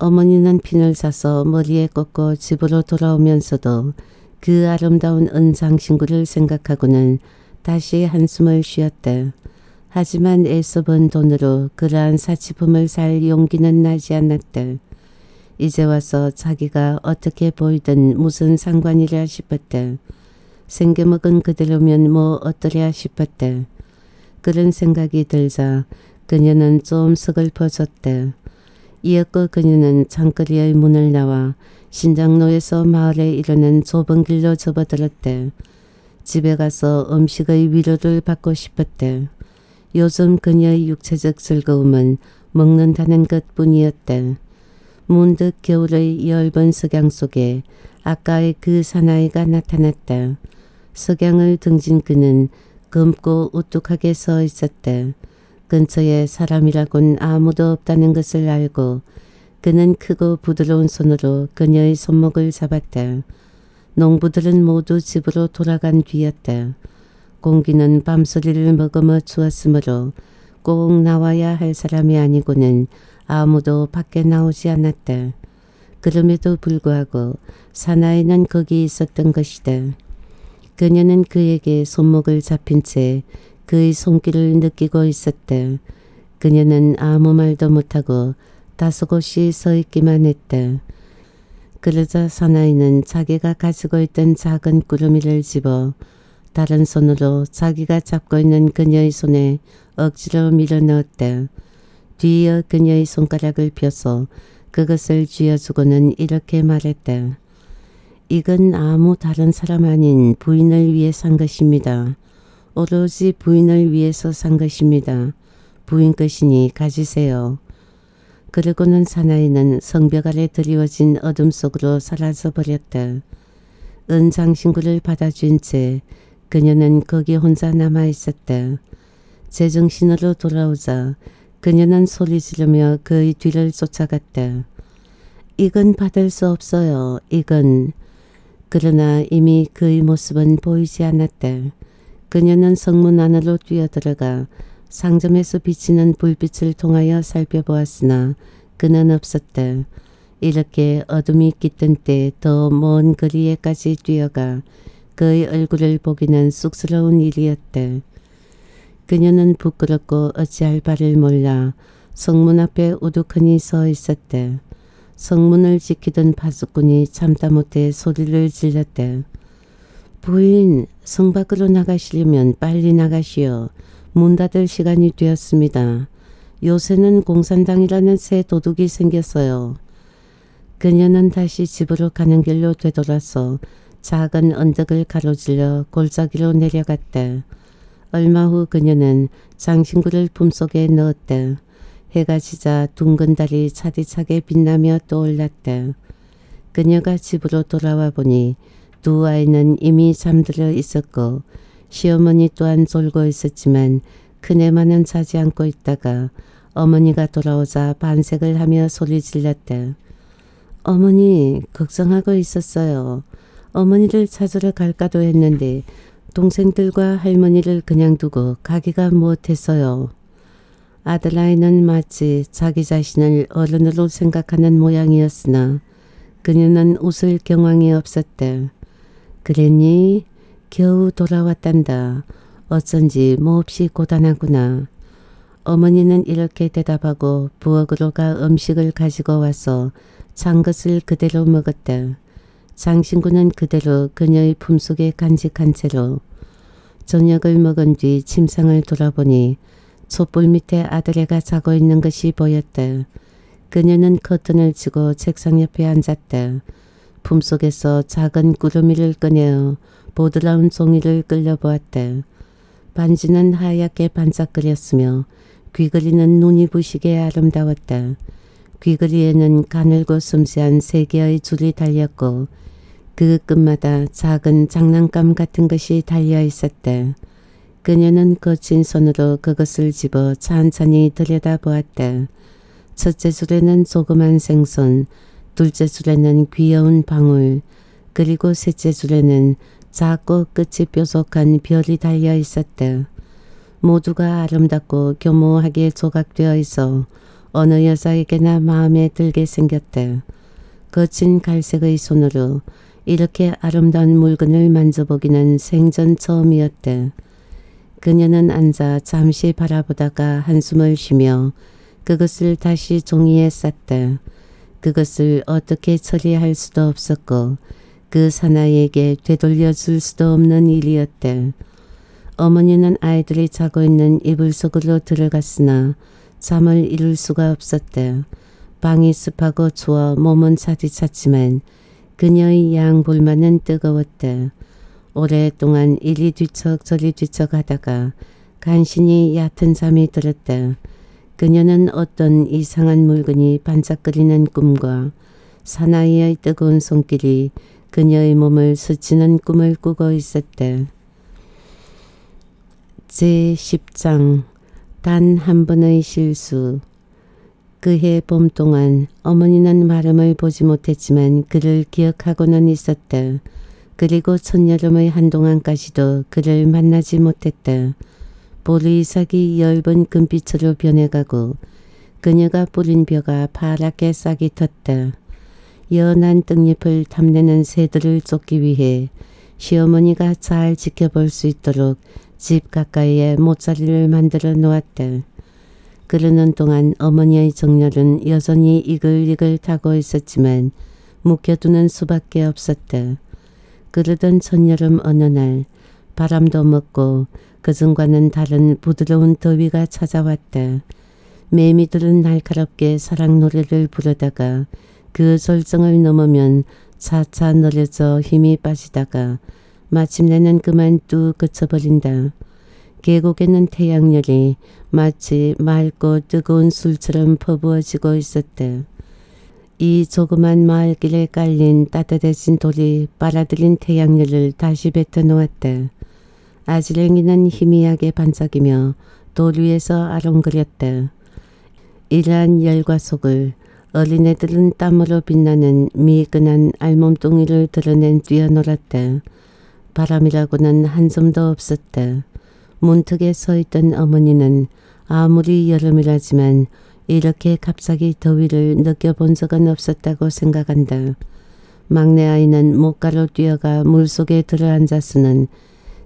어머니는 핀을 사서 머리에 꽂고 집으로 돌아오면서도 그 아름다운 은상신구를 생각하고는 다시 한숨을 쉬었다. 하지만 애써 번 돈으로 그러한 사치품을 살 용기는 나지 않았다. 이제 와서 자기가 어떻게 보이든 무슨 상관이라 싶었다. 생겨먹은 그대로면 뭐 어떠랴 싶었다. 그런 생각이 들자 그녀는 좀 서글퍼졌다. 이윽고 그녀는 장거리의 문을 나와 신장로에서 마을에 이르는 좁은 길로 접어들었대. 집에 가서 음식의 위로를 받고 싶었대. 요즘 그녀의 육체적 즐거움은 먹는다는 것뿐이었대. 문득 겨울의 엷은 석양 속에 아까의 그 사나이가 나타났다. 석양을 등진 그는 검고 우뚝하게 서 있었대. 근처에 사람이라곤 아무도 없다는 것을 알고 그는 크고 부드러운 손으로 그녀의 손목을 잡았다. 농부들은 모두 집으로 돌아간 뒤였다. 공기는 밤소리를 머금어 주었으므로 꼭 나와야 할 사람이 아니고는 아무도 밖에 나오지 않았다. 그럼에도 불구하고 사나이는 거기 있었던 것이다. 그녀는 그에게 손목을 잡힌 채 그의 손길을 느끼고 있었다. 그녀는 아무 말도 못하고 다소곳이 서 있기만 했다. 그러자 사나이는 자기가 가지고 있던 작은 꾸러미를 집어 다른 손으로 자기가 잡고 있는 그녀의 손에 억지로 밀어넣었다. 뒤이어 그녀의 손가락을 펴서 그것을 쥐어주고는 이렇게 말했다. 이건 아무 다른 사람 아닌 부인을 위해 산 것입니다. 오로지 부인을 위해서 산 것입니다. 부인 것이니 가지세요. 그러고는 사나이는 성벽 아래 드리워진 어둠 속으로 사라져버렸다. 은장신구를 받아준 채 그녀는 거기 혼자 남아있었다. 제정신으로 돌아오자 그녀는 소리 지르며 그의 뒤를 쫓아갔다. 이건 받을 수 없어요. 이건. 그러나 이미 그의 모습은 보이지 않았다. 그녀는 성문 안으로 뛰어들어가 상점에서 비치는 불빛을 통하여 살펴보았으나 그는 없었다. 이렇게 어둠이 깃든 때 더 먼 거리에까지 뛰어가 그의 얼굴을 보기는 쑥스러운 일이었다. 그녀는 부끄럽고 어찌할 바를 몰라 성문 앞에 우두커니 서 있었다. 성문을 지키던 파수꾼이 참다 못해 소리를 질렀다. 부인, 성 밖으로 나가시려면 빨리 나가시오. 문 닫을 시간이 되었습니다. 요새는 공산당이라는 새 도둑이 생겼어요. 그녀는 다시 집으로 가는 길로 되돌아서 작은 언덕을 가로질러 골짜기로 내려갔다. 얼마 후 그녀는 장신구를 품속에 넣었다. 해가 지자 둥근 달이 차디차게 빛나며 떠올랐다. 그녀가 집으로 돌아와 보니 두 아이는 이미 잠들어 있었고 시어머니 또한 졸고 있었지만 큰애만은 자지 않고 있다가 어머니가 돌아오자 반색을 하며 소리 질렀다. 어머니, 걱정하고 있었어요. 어머니를 찾으러 갈까도 했는데 동생들과 할머니를 그냥 두고 가기가 못했어요. 아들아이는 마치 자기 자신을 어른으로 생각하는 모양이었으나 그녀는 웃을 경황이 없었다. 그랬니? 겨우 돌아왔단다. 어쩐지 몹시 고단하구나. 어머니는 이렇게 대답하고 부엌으로 가 음식을 가지고 와서 잔 것을 그대로 먹었다. 장신구는 그대로 그녀의 품속에 간직한 채로 저녁을 먹은 뒤 침상을 돌아보니 촛불 밑에 아들애가 자고 있는 것이 보였다. 그녀는 커튼을 치고 책상 옆에 앉았다. 품속에서 작은 꾸러미를 꺼내어 보드라운 종이를 끌려보았다. 반지는 하얗게 반짝거렸으며 귀걸이는 눈이 부시게 아름다웠다. 귀걸이에는 가늘고 섬세한 세 개의 줄이 달렸고 그 끝마다 작은 장난감 같은 것이 달려있었다. 그녀는 거친 손으로 그것을 집어 찬찬히 들여다보았다. 첫째 줄에는 조그만 생선, 둘째 줄에는 귀여운 방울, 그리고 셋째 줄에는 작고 끝이 뾰족한 별이 달려있었다. 모두가 아름답고 교묘하게 조각되어 있어 어느 여자에게나 마음에 들게 생겼다. 거친 갈색의 손으로 이렇게 아름다운 물건을 만져보기는 생전 처음이었다. 그녀는 앉아 잠시 바라보다가 한숨을 쉬며 그것을 다시 종이에 쌌다. 그것을 어떻게 처리할 수도 없었고 그 사나이에게 되돌려줄 수도 없는 일이었다. 어머니는 아이들이 자고 있는 이불 속으로 들어갔으나 잠을 이룰 수가 없었다. 방이 습하고 추워 몸은 차디찼지만 그녀의 양볼만은 뜨거웠다. 오랫동안 이리 뒤척 저리 뒤척 하다가 간신히 얕은 잠이 들었다. 그녀는 어떤 이상한 물건이 반짝거리는 꿈과 사나이의 뜨거운 손길이 그녀의 몸을 스치는 꿈을 꾸고 있었다. 제10장 단 한 번의 실수. 그해 봄 동안 어머니는 마름을 보지 못했지만 그를 기억하고는 있었다. 그리고 첫여름의 한동안까지도 그를 만나지 못했다. 보리이삭이 엷은 금빛으로 변해가고 그녀가 뿌린 벼가 파랗게 싹이 텄다. 연한 떡잎을 탐내는 새들을 쫓기 위해 시어머니가 잘 지켜볼 수 있도록 집 가까이에 모짜리를 만들어 놓았다. 그러는 동안 어머니의 정열은 여전히 이글이글 타고 있었지만 묵혀두는 수밖에 없었다. 그러던 첫여름 어느 날 바람도 먹고 그전과는 다른 부드러운 더위가 찾아왔다. 매미들은 날카롭게 사랑 노래를 부르다가 그 절정을 넘으면 차차 늘어져 힘이 빠지다가 마침내는 그만 뚝 그쳐버린다. 계곡에는 태양열이 마치 맑고 뜨거운 술처럼 퍼부어지고 있었다. 이 조그만 마을길에 깔린 따뜻해진 돌이 빨아들인 태양열을 다시 뱉어놓았다. 아지랭이는 희미하게 반짝이며 돌 위에서 아롱거렸다. 이러한 열과 속을 어린애들은 땀으로 빛나는 미끈한 알몸뚱이를 드러낸 뛰어놀았다. 바람이라고는 한점도 없었다. 문턱에 서있던 어머니는 아무리 여름이라지만 이렇게 갑자기 더위를 느껴본 적은 없었다고 생각한다. 막내 아이는 목가로 뛰어가 물속에 들어앉아서는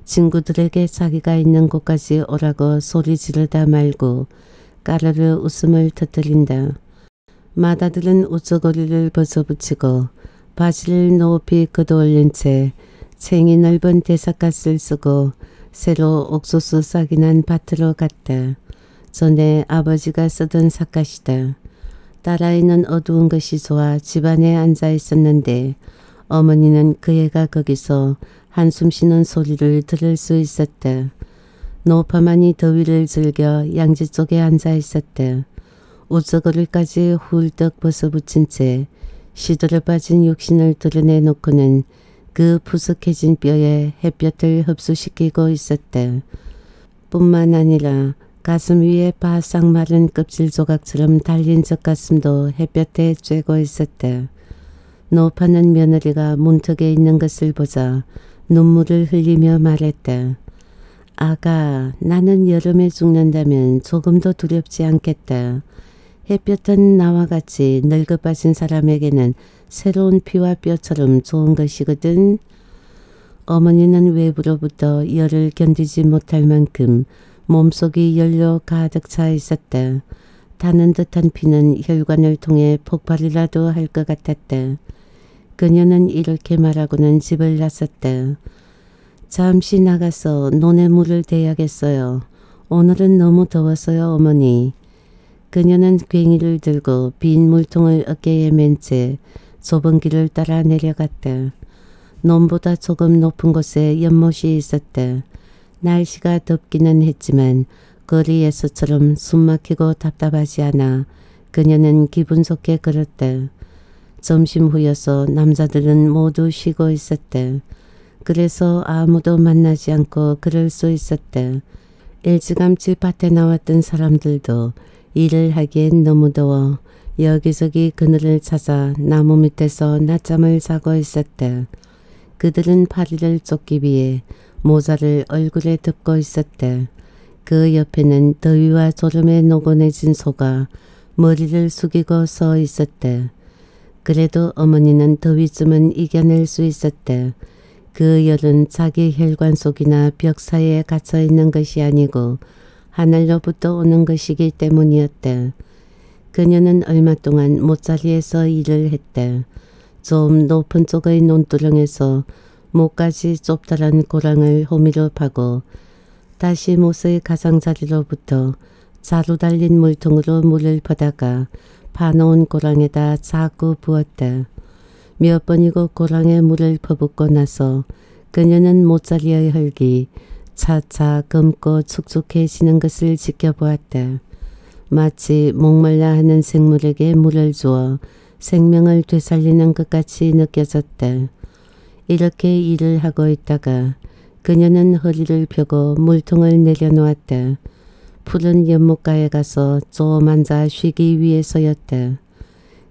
친구들에게 자기가 있는 곳까지 오라고 소리 지르다 말고 까르르 웃음을 터뜨린다. 마다들은 우쩌고리를 벗어붙이고 바지를 높이 걷어올린 채 챙이 넓은 대사갓을 쓰고 새로 옥수수 싹이 난 밭으로 갔다. 전에 아버지가 쓰던 삿갓이다. 딸아이는 어두운 것이 좋아 집안에 앉아 있었는데 어머니는 그 애가 거기서 한숨 쉬는 소리를 들을 수 있었다. 노파만이 더위를 즐겨 양지 쪽에 앉아 있었다. 옷저고리까지 훌떡 벗어붙인 채 시들어 빠진 육신을 드러내놓고는 그 푸석해진 뼈에 햇볕을 흡수시키고 있었다. 뿐만 아니라 가슴 위에 바싹 마른 껍질 조각처럼 달린 젖가슴도 햇볕에 쬐고 있었다. 노파는 며느리가 문턱에 있는 것을 보자 눈물을 흘리며 말했다. 아가, 나는 여름에 죽는다면 조금도 두렵지 않겠다. 햇볕은 나와 같이 늙어 빠진 사람에게는 새로운 피와 뼈처럼 좋은 것이거든. 어머니는 외부로부터 열을 견디지 못할 만큼 몸속이 열로 가득 차 있었다. 타는 듯한 피는 혈관을 통해 폭발이라도 할 것 같았다. 그녀는 이렇게 말하고는 집을 나섰다. 잠시 나가서 논에 물을 대야겠어요. 오늘은 너무 더워서요, 어머니. 그녀는 괭이를 들고 빈 물통을 어깨에 맨 채 좁은 길을 따라 내려갔다. 논보다 조금 높은 곳에 연못이 있었다. 날씨가 덥기는 했지만 거리에서처럼 숨막히고 답답하지 않아 그녀는 기분 좋게 걸었다. 점심 후여서 남자들은 모두 쉬고 있었다. 그래서 아무도 만나지 않고 그럴 수 있었다. 일찌감치 밭에 나왔던 사람들도 일을 하기엔 너무 더워 여기저기 그늘을 찾아 나무 밑에서 낮잠을 자고 있었다. 그들은 파리를 쫓기 위해 모자를 얼굴에 덮고 있었다. 그 옆에는 더위와 졸음에 노곤해진 소가 머리를 숙이고 서 있었다. 그래도 어머니는 더위쯤은 이겨낼 수 있었다. 그 열은 자기 혈관 속이나 벽 사이에 갇혀 있는 것이 아니고 하늘로부터 오는 것이기 때문이었다. 그녀는 얼마 동안 모짜리에서 일을 했다. 좀 높은 쪽의 논두렁에서 목까지 좁다란 고랑을 호미로 파고 다시 못의 가장자리로부터 자루 달린 물통으로 물을 퍼다가 파놓은 고랑에다 자꾸 부었다. 몇 번이고 고랑에 물을 퍼붓고 나서 그녀는 모짜리의 흙이 차차 검고 축축해지는 것을 지켜보았다. 마치 목말라 하는 생물에게 물을 주어 생명을 되살리는 것 같이 느껴졌다. 이렇게 일을 하고 있다가 그녀는 허리를 펴고 물통을 내려놓았다. 푸른 연못가에 가서 좀 앉아 쉬기 위해서였다.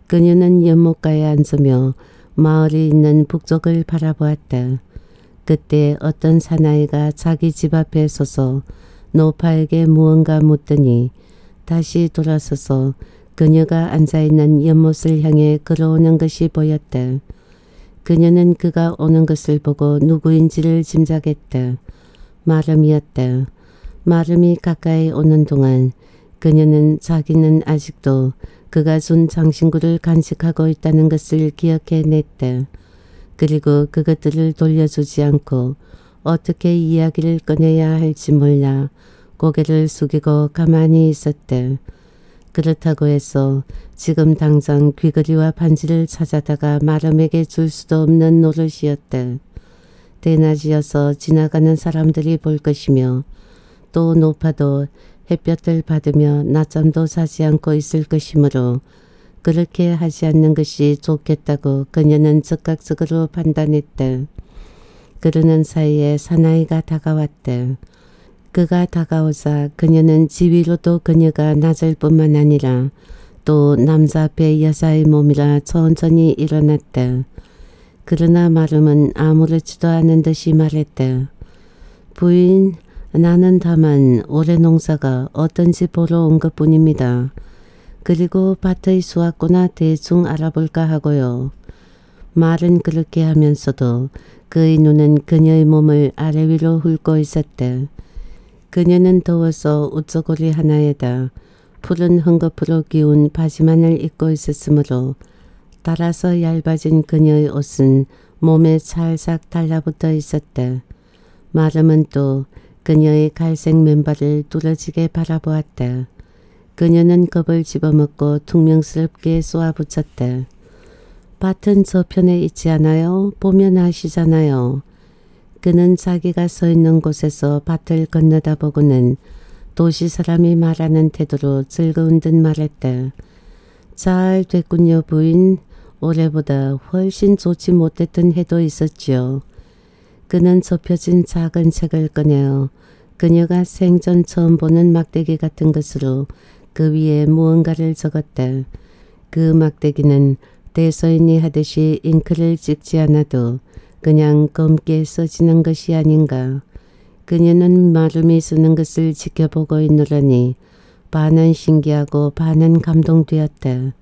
그녀는 연못가에 앉으며 마을이 있는 북쪽을 바라보았다. 그때 어떤 사나이가 자기 집 앞에 서서 노파에게 무언가 묻더니 다시 돌아서서 그녀가 앉아있는 연못을 향해 걸어오는 것이 보였다. 그녀는 그가 오는 것을 보고 누구인지를 짐작했다. 마름이었다. 마름이 가까이 오는 동안 그녀는 자기는 아직도 그가 준 장신구를 간직하고 있다는 것을 기억해냈다. 그리고 그것들을 돌려주지 않고 어떻게 이야기를 꺼내야 할지 몰라 고개를 숙이고 가만히 있었다. 그렇다고 해서 지금 당장 귀걸이와 반지를 찾아다가 마름에게 줄 수도 없는 노릇이었대. 대낮이어서 지나가는 사람들이 볼 것이며 또 높아도 햇볕을 받으며 낮잠도 자지 않고 있을 것이므로 그렇게 하지 않는 것이 좋겠다고 그녀는 즉각적으로 판단했대. 그러는 사이에 사나이가 다가왔대. 그가 다가오자 그녀는 지위로도 그녀가 낮을 뿐만 아니라 또 남자 앞에 여자의 몸이라 천천히 일어났대. 그러나 마름은 아무렇지도 않은 듯이 말했대. 부인, 나는 다만 올해 농사가 어떤지 보러 온 것뿐입니다. 그리고 밭의 수확구나 대충 알아볼까 하고요. 말은 그렇게 하면서도 그의 눈은 그녀의 몸을 아래 위로 훑고 있었대. 그녀는 더워서 옷저고리 하나에다 푸른 헝겊으로 기운 바지만을 입고 있었으므로 따라서 얇아진 그녀의 옷은 몸에 살짝 달라붙어 있었대. 마름은 또 그녀의 갈색 맨발을 뚫어지게 바라보았대. 그녀는 겁을 집어먹고 퉁명스럽게 쏘아붙였대. 밭은 저편에 있지 않아요? 보면 아시잖아요. 그는 자기가 서 있는 곳에서 밭을 건너다보고는 도시 사람이 말하는 태도로 즐거운 듯 말했대. 잘 됐군요, 부인. 올해보다 훨씬 좋지 못했던 해도 있었지요. 그는 접혀진 작은 책을 꺼내어 그녀가 생전 처음 보는 막대기 같은 것으로 그 위에 무언가를 적었대. 그 막대기는 대서인이 하듯이 잉크를 찍지 않아도 그냥 검게 써지는 것이 아닌가. 그녀는 마름이 쓰는 것을 지켜보고 있노라니 반은 신기하고 반은 감동되었다.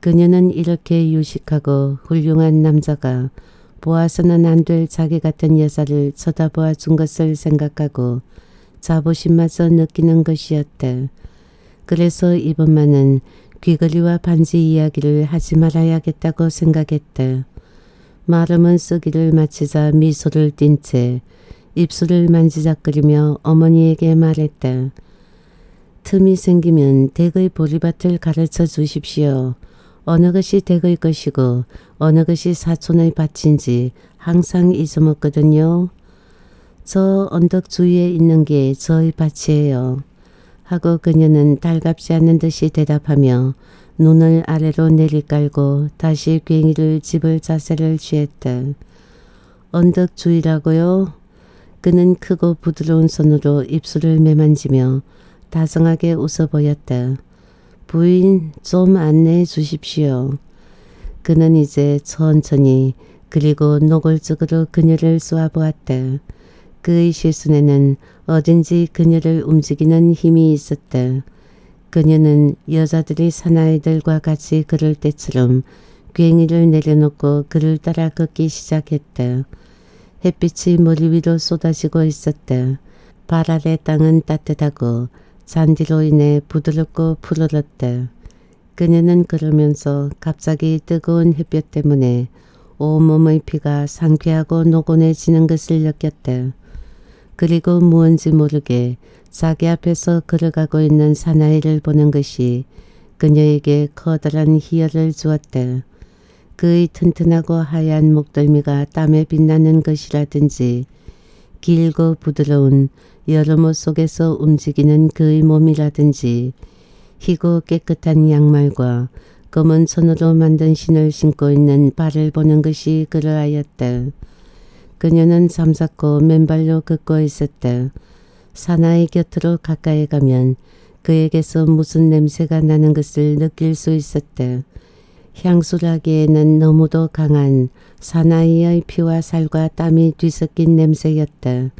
그녀는 이렇게 유식하고 훌륭한 남자가 보아서는 안 될 자기 같은 여자를 쳐다보아 준 것을 생각하고 자부심마저 느끼는 것이었다. 그래서 이번만은 귀걸이와 반지 이야기를 하지 말아야겠다고 생각했다. 마름은 쓰기를 마치자 미소를 띤 채 입술을 만지작거리며 어머니에게 말했다. 틈이 생기면 댁의 보리밭을 가르쳐 주십시오. 어느 것이 댁의 것이고 어느 것이 사촌의 밭인지 항상 잊어먹거든요. 저 언덕 주위에 있는 게 저의 밭이에요. 하고 그녀는 달갑지 않은 듯이 대답하며 눈을 아래로 내리깔고 다시 괭이를 집을 자세를 취했다. 언덕 주위라고요? 그는 크고 부드러운 손으로 입술을 매만지며 다정하게 웃어 보였다. 부인, 좀 안내해 주십시오. 그는 이제 천천히 그리고 노골적으로 그녀를 쏘아보았다. 그의 시선에는 어딘지 그녀를 움직이는 힘이 있었다. 그녀는 여자들이 사나이들과 같이 그럴 때처럼 괭이를 내려놓고 그를 따라 걷기 시작했다. 햇빛이 머리 위로 쏟아지고 있었다. 발 아래 땅은 따뜻하고 잔디로 인해 부드럽고 푸르렀다. 그녀는 그러면서 갑자기 뜨거운 햇볕 때문에 온몸의 피가 상쾌하고 노곤해지는 것을 느꼈다. 그리고 무언지 모르게 자기 앞에서 걸어가고 있는 사나이를 보는 것이 그녀에게 커다란 희열을 주었대. 그의 튼튼하고 하얀 목덜미가 땀에 빛나는 것이라든지 길고 부드러운 여름옷 속에서 움직이는 그의 몸이라든지 희고 깨끗한 양말과 검은 천으로 만든 신을 신고 있는 발을 보는 것이 그러하였대. 그녀는 잠자코 맨발로 걷고 있었대. 사나이 곁으로 가까이 가면 그에게서 무슨 냄새가 나는 것을 느낄 수 있었대. 향수라기에는 너무도 강한 사나이의 피와 살과 땀이 뒤섞인 냄새였다.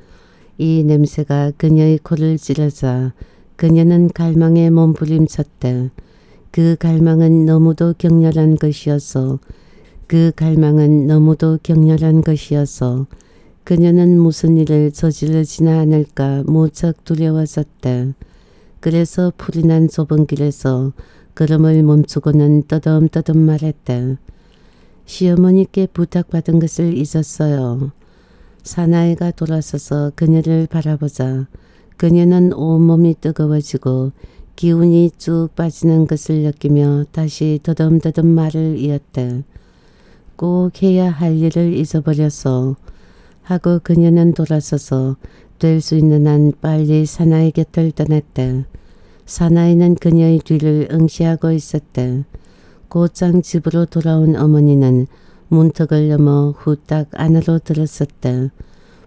이 냄새가 그녀의 코를 찌르자 그녀는 갈망에 몸부림쳤다. 그 갈망은 너무도 격렬한 것이어서 그녀는 무슨 일을 저지르지나 않을까 무척 두려웠었다. 그래서 풀이 난 좁은 길에서 걸음을 멈추고는 떠듬떠듬 말했다. 시어머니께 부탁받은 것을 잊었어요. 사나이가 돌아서서 그녀를 바라보자 그녀는 온몸이 뜨거워지고 기운이 쭉 빠지는 것을 느끼며 다시 더듬더듬 말을 이었다. 꼭 해야 할 일을 잊어버렸어. 하고 그녀는 돌아서서 될 수 있는 한 빨리 사나이 곁을 떠났다. 사나이는 그녀의 뒤를 응시하고 있었다. 곧장 집으로 돌아온 어머니는 문턱을 넘어 후딱 안으로 들었었다.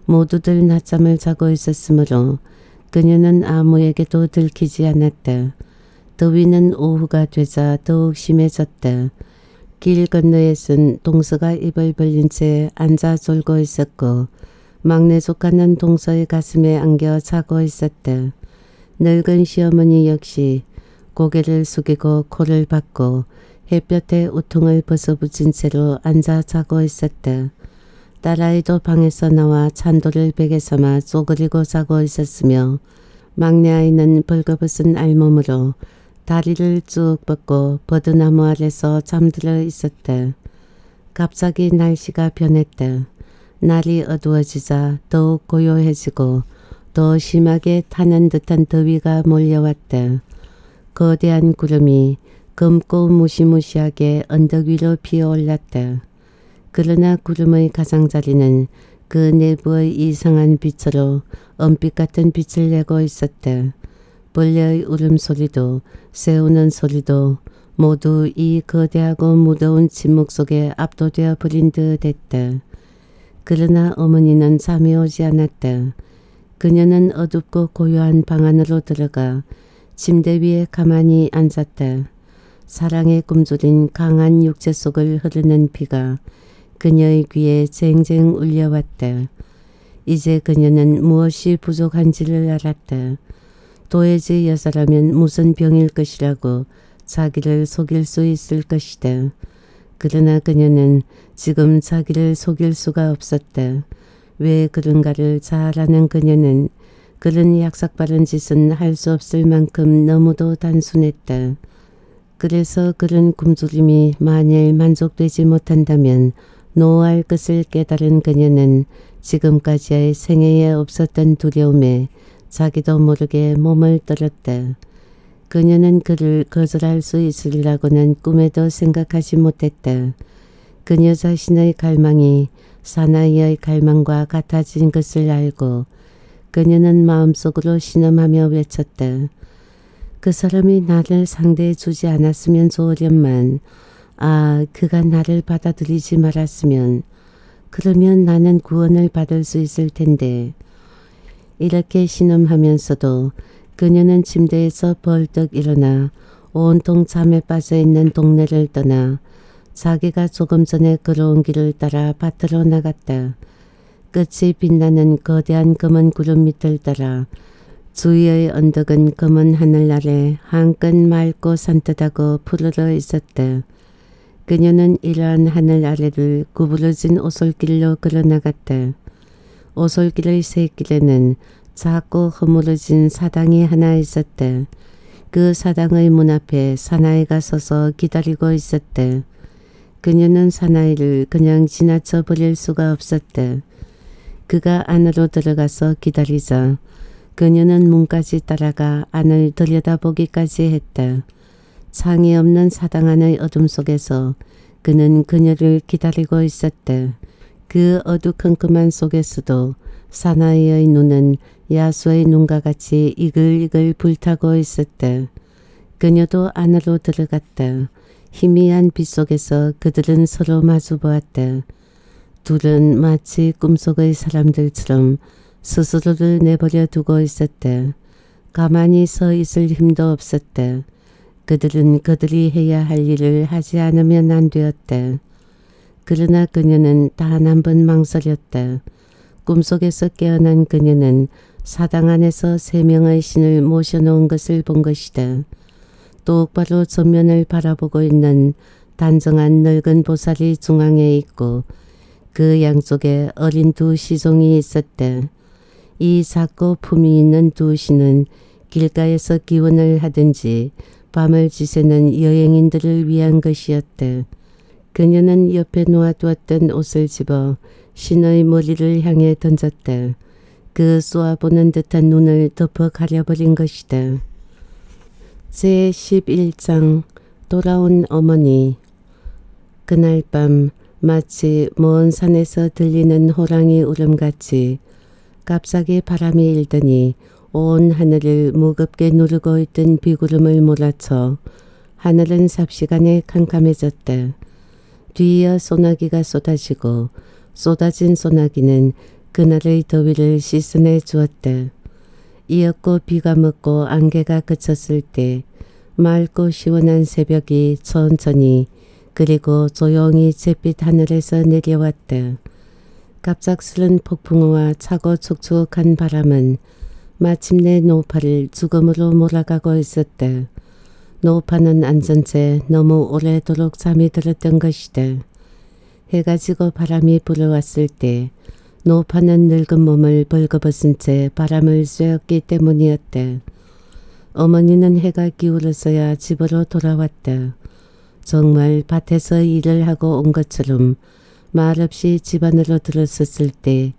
모두들 낮잠을 자고 있었으므로 그녀는 아무에게도 들키지 않았다. 더위는 오후가 되자 더욱 심해졌다. 길 건너에 쓴 동서가 입을 벌린 채 앉아 졸고 있었고 막내 조카는 동서의 가슴에 안겨 자고 있었다. 늙은 시어머니 역시 고개를 숙이고 코를 박고 햇볕에 우통을 벗어붙인 채로 앉아 자고 있었다. 딸아이도 방에서 나와 찬돌을 베개 삼아 쪼그리고 자고 있었으며 막내아이는 벌거벗은 알몸으로 다리를 쭉 뻗고 버드나무 아래서 잠들어 있었다. 갑자기 날씨가 변했다. 날이 어두워지자 더욱 고요해지고 더 심하게 타는 듯한 더위가 몰려왔다. 거대한 구름이 검고 무시무시하게 언덕 위로 피어올랐다. 그러나 구름의 가장자리는 그 내부의 이상한 빛으로 은빛 같은 빛을 내고 있었다. 벌레의 울음소리도 새우는 소리도 모두 이 거대하고 무더운 침묵 속에 압도되어 버린 듯 했다. 그러나 어머니는 잠이 오지 않았다. 그녀는 어둡고 고요한 방 안으로 들어가 침대 위에 가만히 앉았다. 사랑에 굶주린 강한 육체 속을 흐르는 피가 그녀의 귀에 쟁쟁 울려왔다. 이제 그녀는 무엇이 부족한지를 알았다. 도회지 여사라면 무슨 병일 것이라고 자기를 속일 수 있을 것이다. 그러나 그녀는 지금 자기를 속일 수가 없었다. 왜 그런가를 잘 아는 그녀는 그런 약삭빠른 짓은 할 수 없을 만큼 너무도 단순했다. 그래서 그런 굶주림이 만일 만족되지 못한다면 노할 것을 깨달은 그녀는 지금까지의 생애에 없었던 두려움에 자기도 모르게 몸을 떨었다. 그녀는 그를 거절할 수 있으리라고는 꿈에도 생각하지 못했다. 그녀 자신의 갈망이 사나이의 갈망과 같아진 것을 알고 그녀는 마음속으로 신음하며 외쳤다. 그 사람이 나를 상대해 주지 않았으면 좋으련만, 아, 그가 나를 받아들이지 말았으면, 그러면 나는 구원을 받을 수 있을 텐데. 이렇게 신음하면서도 그녀는 침대에서 벌떡 일어나 온통 잠에 빠져있는 동네를 떠나 자기가 조금 전에 걸어온 길을 따라 밭으로 나갔다. 끝이 빛나는 거대한 검은 구름 밑을 따라 주위의 언덕은 검은 하늘 아래 한껏 맑고 산뜻하고 푸르러 있었다. 그녀는 이러한 하늘 아래를 구부러진 오솔길로 걸어나갔다. 오솔길의 새길에는 작고 허물어진 사당이 하나 있었다. 그 사당의 문 앞에 사나이가 서서 기다리고 있었다. 그녀는 사나이를 그냥 지나쳐 버릴 수가 없었다. 그가 안으로 들어가서 기다리자 그녀는 문까지 따라가 안을 들여다보기까지 했다. 창이 없는 사당 안의 어둠 속에서 그는 그녀를 기다리고 있었다. 그 어두컴컴한 속에서도 사나이의 눈은 야수의 눈과 같이 이글이글 불타고 있었다. 그녀도 안으로 들어갔다. 희미한 빛 속에서 그들은 서로 마주보았다. 둘은 마치 꿈속의 사람들처럼 스스로를 내버려 두고 있었다. 가만히 서 있을 힘도 없었다. 그들은 그들이 해야 할 일을 하지 않으면 안 되었다. 그러나 그녀는 단 한 번 망설였다. 꿈속에서 깨어난 그녀는 사당 안에서 세 명의 신을 모셔놓은 것을 본 것이다. 똑바로 전면을 바라보고 있는 단정한 늙은 보살이 중앙에 있고 그 양쪽에 어린 두 시종이 있었다. 이 작고 품위 있는 두 신은 길가에서 기원을 하든지 밤을 지새는 여행인들을 위한 것이었다. 그녀는 옆에 놓아두었던 옷을 집어 신의 머리를 향해 던졌다. 그 쏘아보는 듯한 눈을 덮어 가려버린 것이다. 제11장 돌아온 어머니. 그날 밤 마치 먼 산에서 들리는 호랑이 울음같이 갑자기 바람이 일더니 온 하늘을 무겁게 누르고 있던 비구름을 몰아쳐 하늘은 삽시간에 캄캄해졌다. 뒤이어 소나기가 쏟아지고 쏟아진 소나기는 그날의 더위를 씻어내 주었다. 이윽고 비가 멎고 안개가 그쳤을 때 맑고 시원한 새벽이 천천히 그리고 조용히 잿빛 하늘에서 내려왔다. 갑작스런 폭풍우와 차고 축축한 바람은 마침내 노파를 죽음으로 몰아가고 있었다. 노파는 앉은 채 너무 오래도록 잠이 들었던 것이다. 해가 지고 바람이 불어왔을 때 노파는 늙은 몸을 벌거벗은 채 바람을 쐬었기 때문이었다. 어머니는 해가 기울어서야 집으로 돌아왔다. 정말 밭에서 일을 하고 온 것처럼 말없이 집안으로 들어섰을 때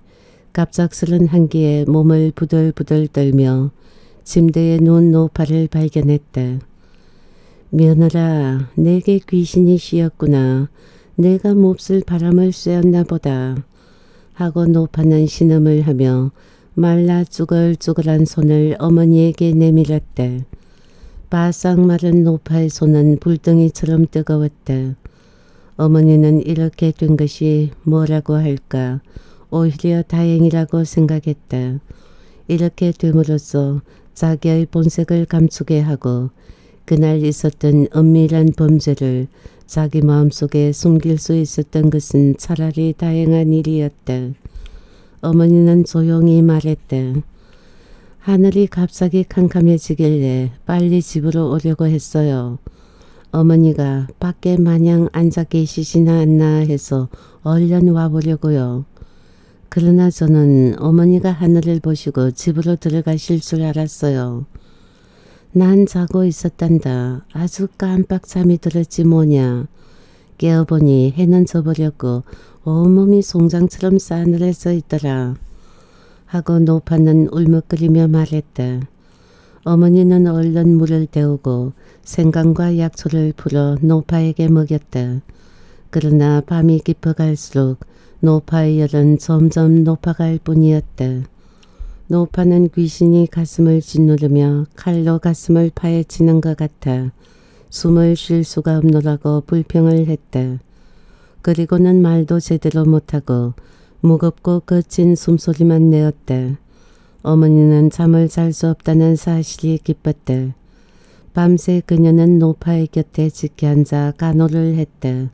갑작스런 한기에 몸을 부들부들 떨며 침대에 누운 노파를 발견했다. 며느라, 내게 귀신이 씌었구나. 내가 몹쓸 바람을 쐬었나 보다. 하고 노파는 신음을 하며 말라 쭈글쭈글한 손을 어머니에게 내밀었대. 바싹 마른 노파의 손은 불덩이처럼 뜨거웠대. 어머니는 이렇게 된 것이 뭐라고 할까 오히려 다행이라고 생각했다. 이렇게 됨으로써 자기의 본색을 감추게 하고 그날 있었던 은밀한 범죄를 자기 마음속에 숨길 수 있었던 것은 차라리 다행한 일이었다. 어머니는 조용히 말했다. 하늘이 갑자기 캄캄해지길래 빨리 집으로 오려고 했어요. 어머니가 밖에 마냥 앉아 계시지나 않나 해서 얼른 와보려고요. 그러나 저는 어머니가 하늘을 보시고 집으로 들어가실 줄 알았어요. 난 자고 있었단다. 아주 깜빡 잠이 들었지 뭐냐. 깨어보니 해는 져버렸고 온몸이 송장처럼 싸늘해서 있더라. 하고 노파는 울먹거리며 말했다. 어머니는 얼른 물을 데우고 생강과 약초를 풀어 노파에게 먹였다. 그러나 밤이 깊어갈수록 노파의 열은 점점 높아갈 뿐이었다. 노파는 귀신이 가슴을 짓누르며 칼로 가슴을 파헤치는 것 같아 숨을 쉴 수가 없노라고 불평을 했다. 그리고는 말도 제대로 못하고 무겁고 거친 숨소리만 내었다. 어머니는 잠을 잘 수 없다는 사실이 기뻤다. 밤새 그녀는 노파의 곁에 지켜앉아 간호를 했다.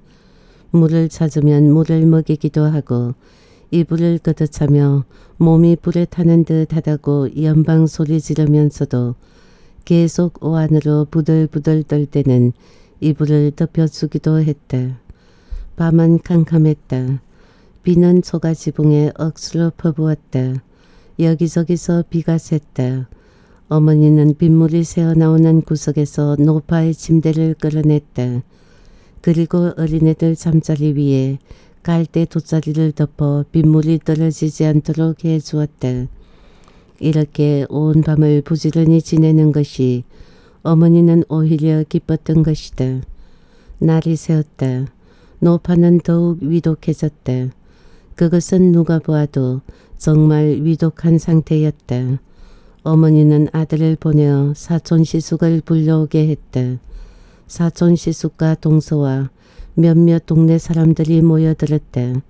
물을 찾으면 물을 먹이기도 하고 이불을 걷어차며 몸이 불에 타는 듯하다고 연방 소리 지르면서도 계속 오한으로 부들부들 떨 때는 이불을 덮여주기도 했다. 밤은 캄캄했다. 비는 초가 지붕에 억수로 퍼부었다. 여기저기서 비가 샜다. 어머니는 빗물이 새어나오는 구석에서 노파의 침대를 끌어냈다. 그리고 어린애들 잠자리 위에 갈대 돗자리를 덮어 빗물이 떨어지지 않도록 해주었다. 이렇게 온 밤을 부지런히 지내는 것이 어머니는 오히려 기뻤던 것이다. 날이 새었다. 노파는 더욱 위독해졌다. 그것은 누가 보아도 정말 위독한 상태였다. 어머니는 아들을 보내어 사촌 시숙을 불러오게 했다. 사촌 시숙과 동서와 몇몇 동네 사람들이 모여들었다.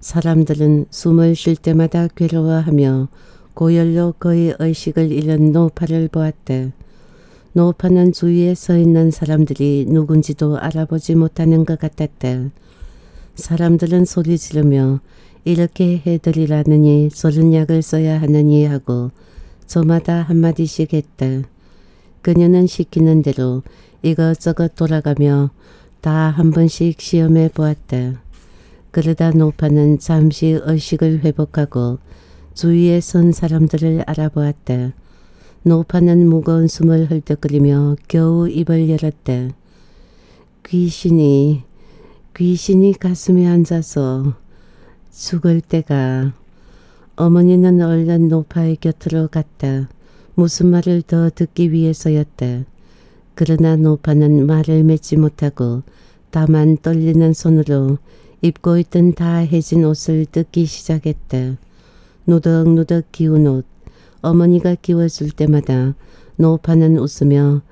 사람들은 숨을 쉴 때마다 괴로워하며 고열로 거의 의식을 잃은 노파를 보았다. 노파는 주위에 서 있는 사람들이 누군지도 알아보지 못하는 것 같았다. 사람들은 소리 지르며 이렇게 해드리라느니 저런 약을 써야 하느니 하고 저마다 한마디씩 했다. 그녀는 시키는 대로 이것저것 돌아가며 다 한 번씩 시험해 보았다. 그러다 노파는 잠시 의식을 회복하고 주위에 선 사람들을 알아보았다. 노파는 무거운 숨을 헐떡거리며 겨우 입을 열었다. 귀신이 가슴에 앉아서 죽을 때가. 어머니는 얼른 노파의 곁으로 갔다. 무슨 말을 더 듣기 위해서였다. 그러나 노파는 말을 맺지 못하고 다만 떨리는 손으로 입고 있던 다 해진 옷을 뜯기 시작했다. 누덕누덕 기운 옷. 어머니가 끼워줄 때마다 노파는 웃으며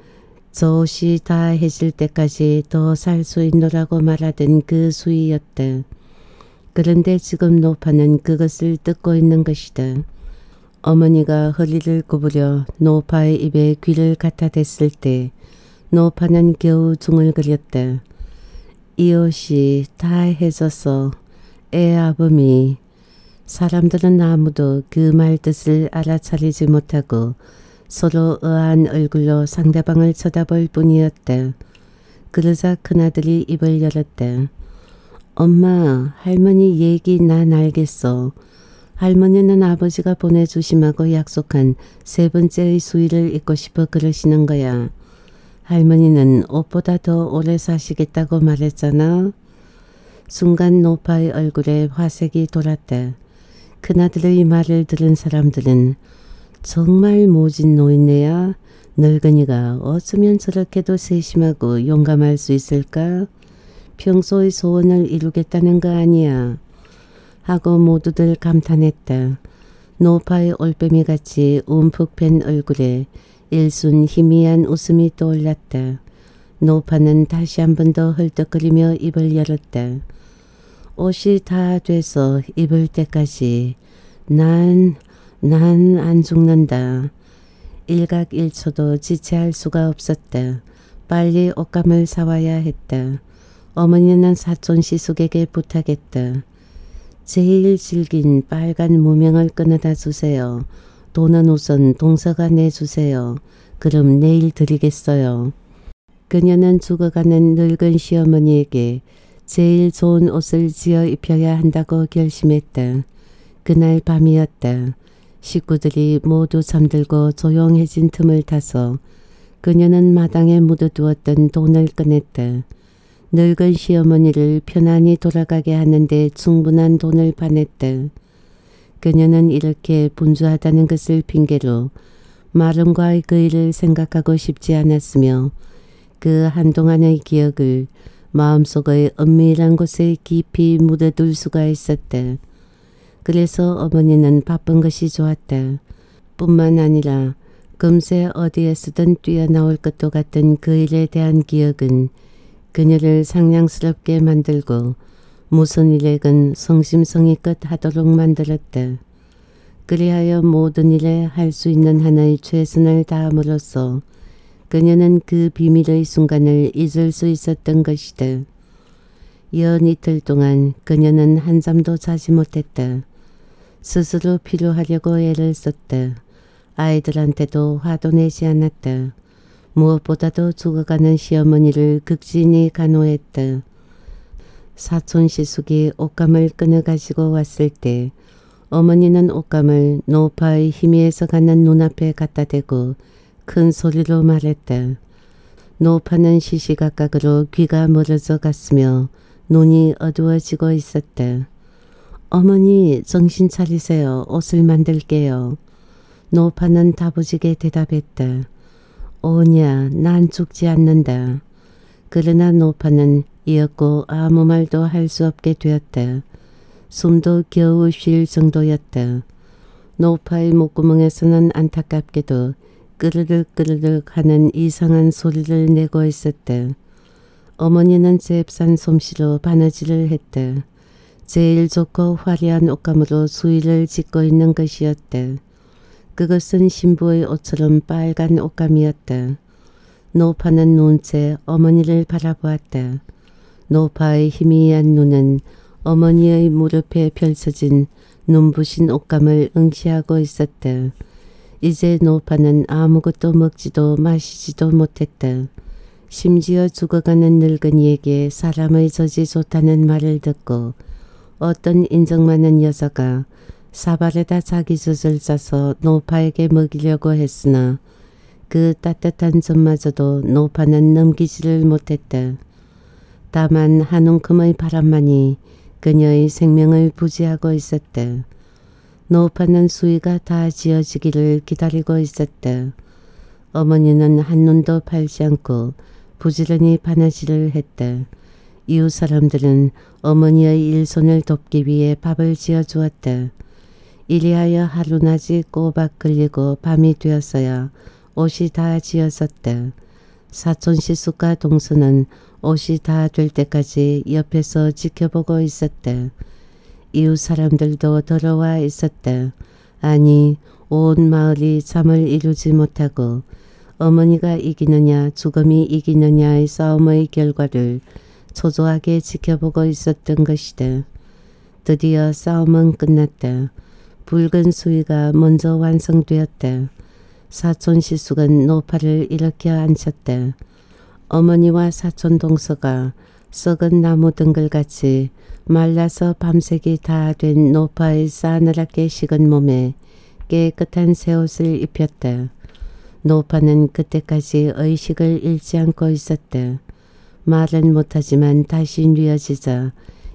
저 옷이 다 해질 때까지 더 살 수 있노라고 말하던 그 수위였다. 그런데 지금 노파는 그것을 뜯고 있는 것이다. 어머니가 허리를 구부려 노파의 입에 귀를 갖다 댔을 때 노파는 겨우 중얼거렸다. 이 옷이 다 해져서 애 아범이. 사람들은 아무도 그 말 뜻을 알아차리지 못하고 서로 의아한 얼굴로 상대방을 쳐다볼 뿐이었다. 그러자 큰아들이 입을 열었다. 엄마, 할머니 얘기 난 알겠어. 할머니는 아버지가 보내주심하고 약속한 세 번째의 수의를 잊고 싶어 그러시는 거야. 할머니는 옷보다 더 오래 사시겠다고 말했잖아. 순간 노파의 얼굴에 화색이 돌았다. 큰아들의 말을 들은 사람들은 정말 모진 노인네야. 늙은이가 어쩌면 저렇게도 세심하고 용감할 수 있을까? 평소의 소원을 이루겠다는 거 아니야. 하고 모두들 감탄했다. 노파의 올빼미같이 움푹 팬 얼굴에 일순 희미한 웃음이 떠올랐다. 노파는 다시 한 번 더 헐떡거리며 입을 열었다. 옷이 다 돼서 입을 때까지 난 안 죽는다. 일각일초도 지체할 수가 없었다. 빨리 옷감을 사와야 했다. 어머니는 사촌 시숙에게 부탁했다. 제일 질긴 빨간 무명을 끊어다 주세요. 돈은 우선 동서가 내주세요. 그럼 내일 드리겠어요. 그녀는 죽어가는 늙은 시어머니에게 제일 좋은 옷을 지어 입혀야 한다고 결심했다. 그날 밤이었다. 식구들이 모두 잠들고 조용해진 틈을 타서 그녀는 마당에 묻어두었던 돈을 꺼냈다. 늙은 시어머니를 편안히 돌아가게 하는데 충분한 돈을 바냈다. 그녀는 이렇게 분주하다는 것을 핑계로 마름과의 그 일을 생각하고 싶지 않았으며 그 한동안의 기억을 마음속의 은밀한 곳에 깊이 묻어둘 수가 있었다. 그래서 어머니는 바쁜 것이 좋았다. 뿐만 아니라 금세 어디에서든 뛰어나올 것도 같은 그 일에 대한 기억은 그녀를 상냥스럽게 만들고 무슨 일에건 성심성의껏 하도록 만들었다. 그리하여 모든 일에 할 수 있는 한의 최선을 다함으로써 그녀는 그 비밀의 순간을 잊을 수 있었던 것이다. 연 이틀 동안 그녀는 한잠도 자지 못했다. 스스로 필요하려고 애를 썼다. 아이들한테도 화도 내지 않았다. 무엇보다도 죽어가는 시어머니를 극진히 간호했다. 사촌 시숙이 옷감을 끊어 가지고 왔을 때 어머니는 옷감을 노파의 희미해서 가는 눈앞에 갖다 대고 큰 소리로 말했다. 노파는 시시각각으로 귀가 멀어져 갔으며 눈이 어두워지고 있었다. 어머니, 정신 차리세요. 옷을 만들게요. 노파는 다부지게 대답했다. 오냐, 난 죽지 않는다. 그러나 노파는 이윽고 아무 말도 할 수 없게 되었다. 숨도 겨우 쉴 정도였다. 노파의 목구멍에서는 안타깝게도 끄르륵끄르륵 하는 이상한 소리를 내고 있었다. 어머니는 잽싼 솜씨로 바느질을 했다. 제일 좋고 화려한 옷감으로 수의를 짓고 있는 것이었다. 그것은 신부의 옷처럼 빨간 옷감이었다. 노파는 눈채 어머니를 바라보았다. 노파의 희미한 눈은 어머니의 무릎에 펼쳐진 눈부신 옷감을 응시하고 있었다. 이제 노파는 아무것도 먹지도 마시지도 못했다. 심지어 죽어가는 늙은이에게 사람의 젖이 좋다는 말을 듣고 어떤 인정많은 여자가 사발에다 자기 젖을 짜서 노파에게 먹이려고 했으나 그 따뜻한 젖마저도 노파는 넘기지를 못했다. 다만 한 움큼의 바람만이 그녀의 생명을 부지하고 있었다. 노파는 수의가 다 지어지기를 기다리고 있었다. 어머니는 한눈도 팔지 않고 부지런히 바느질을 했다. 이웃 사람들은 어머니의 일손을 돕기 위해 밥을 지어주었다. 이리하여 하루낮이 꼬박 걸리고 밤이 되었어야 옷이 다 지었었다. 사촌 시숙과 동서는 옷이 다 될 때까지 옆에서 지켜보고 있었다. 이웃 사람들도 들어와 있었다. 아니, 온 마을이 잠을 이루지 못하고 어머니가 이기느냐 죽음이 이기느냐의 싸움의 결과를 초조하게 지켜보고 있었던 것이다. 드디어 싸움은 끝났다. 붉은 수의가 먼저 완성되었다. 사촌 시숙은 노파를 일으켜 앉혔다. 어머니와 사촌 동서가 썩은 나무 등글같이 말라서 밤색이 다 된 노파의 싸늘하게 식은 몸에 깨끗한 새옷을 입혔다. 노파는 그때까지 의식을 잃지 않고 있었다. 말은 못하지만 다시 뉘어지자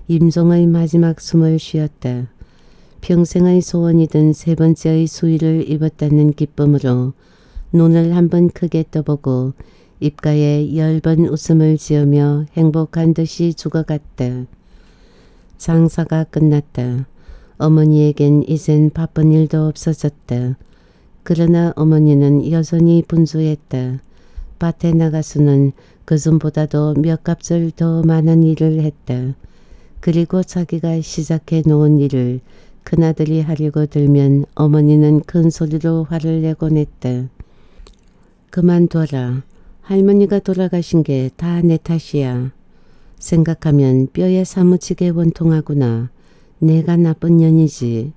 임종의 마지막 숨을 쉬었다. 평생의 소원이던 세 번째의 수의를 입었다는 기쁨으로 눈을 한번 크게 떠보고 입가에 10번 웃음을 지으며 행복한 듯이 죽어갔다. 장사가 끝났다. 어머니에겐 이젠 바쁜 일도 없어졌다. 그러나 어머니는 여전히 분주했다. 밭에 나가서는 그전보다도 몇 값을 더 많은 일을 했다. 그리고 자기가 시작해 놓은 일을 큰아들이 하려고 들면 어머니는 큰 소리로 화를 내곤 했다. 그만둬라. 할머니가 돌아가신 게 다 내 탓이야. 생각하면 뼈에 사무치게 원통하구나. 내가 나쁜 년이지.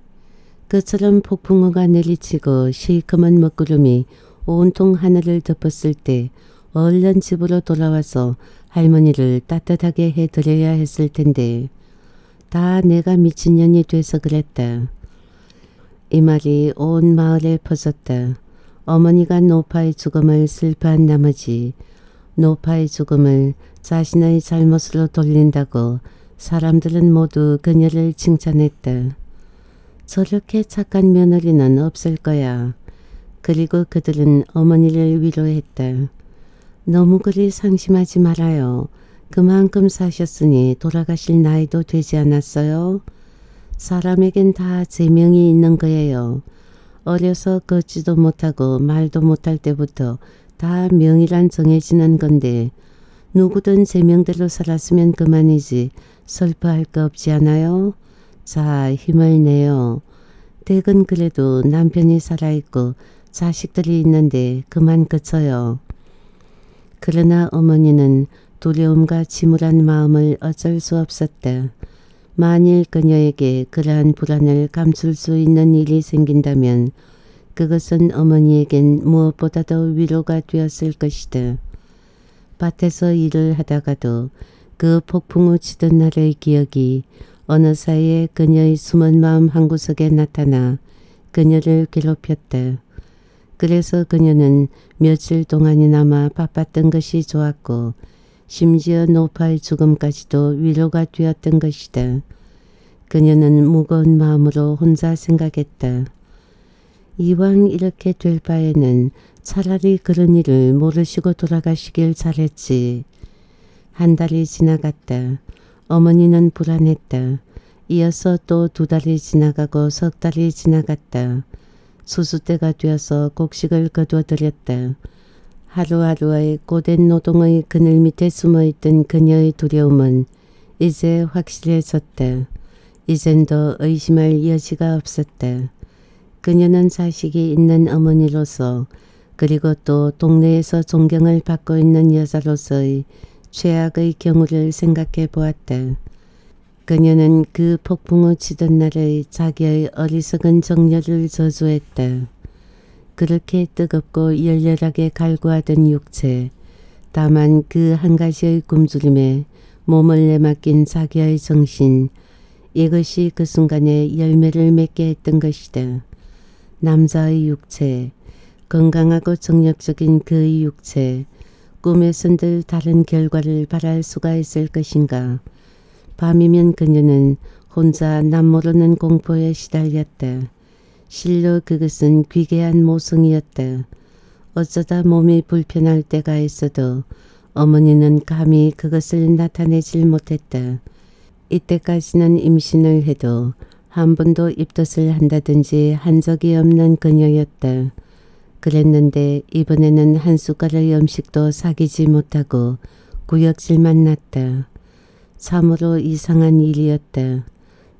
그처럼 폭풍우가 내리치고 시커먼 먹구름이 온통 하늘을 덮었을 때 얼른 집으로 돌아와서 할머니를 따뜻하게 해드려야 했을 텐데 다 내가 미친년이 돼서 그랬다. 이 말이 온 마을에 퍼졌다. 어머니가 노파의 죽음을 슬퍼한 나머지 노파의 죽음을 자신의 잘못으로 돌린다고 사람들은 모두 그녀를 칭찬했다. 저렇게 착한 며느리는 없을 거야. 그리고 그들은 어머니를 위로했다. 너무 그리 상심하지 말아요. 그만큼 사셨으니 돌아가실 나이도 되지 않았어요? 사람에겐 다 제명이 있는 거예요. 어려서 걷지도 못하고 말도 못할 때부터 다 명이란 정해지는 건데 누구든 제명대로 살았으면 그만이지 슬퍼할 거 없지 않아요? 자, 힘을 내요. 댁은 그래도 남편이 살아있고 자식들이 있는데 그만 그쳐요. 그러나 어머니는 두려움과 침울한 마음을 어쩔 수 없었다. 만일 그녀에게 그러한 불안을 감출 수 있는 일이 생긴다면 그것은 어머니에겐 무엇보다도 위로가 되었을 것이다. 밭에서 일을 하다가도 그 폭풍우 치던 날의 기억이 어느 사이에 그녀의 숨은 마음 한구석에 나타나 그녀를 괴롭혔다. 그래서 그녀는 며칠 동안이나마 바빴던 것이 좋았고 심지어 노파의 죽음까지도 위로가 되었던 것이다. 그녀는 무거운 마음으로 혼자 생각했다. 이왕 이렇게 될 바에는 차라리 그런 일을 모르시고 돌아가시길 잘했지. 한 달이 지나갔다. 어머니는 불안했다. 이어서 또 2달이 지나가고 3달이 지나갔다. 수수대가 되어서 곡식을 거두어들였다. 하루하루의 고된 노동의 그늘 밑에 숨어있던 그녀의 두려움은 이제 확실해졌다. 이젠 더 의심할 여지가 없었다. 그녀는 자식이 있는 어머니로서 그리고 또 동네에서 존경을 받고 있는 여자로서의 최악의 경우를 생각해 보았다. 그녀는 그 폭풍우 치던 날의 자기의 어리석은 정열을 저주했다. 그렇게 뜨겁고 열렬하게 갈구하던 육체, 다만 그 한 가지의 굶주림에 몸을 내맡긴 자기의 정신, 이것이 그 순간에 열매를 맺게 했던 것이다. 남자의 육체, 건강하고 정력적인 그의 육체, 꿈에선들 다른 결과를 바랄 수가 있을 것인가. 밤이면 그녀는 혼자 남모르는 공포에 시달렸다. 실로 그것은 귀괴한 모성이었다. 어쩌다 몸이 불편할 때가 있어도 어머니는 감히 그것을 나타내질 못했다. 이때까지는 임신을 해도 한 번도 입덧을 한다든지 한 적이 없는 그녀였다. 그랬는데 이번에는 한 숟가락 음식도 사귀지 못하고 구역질만 났다. 참으로 이상한 일이었다.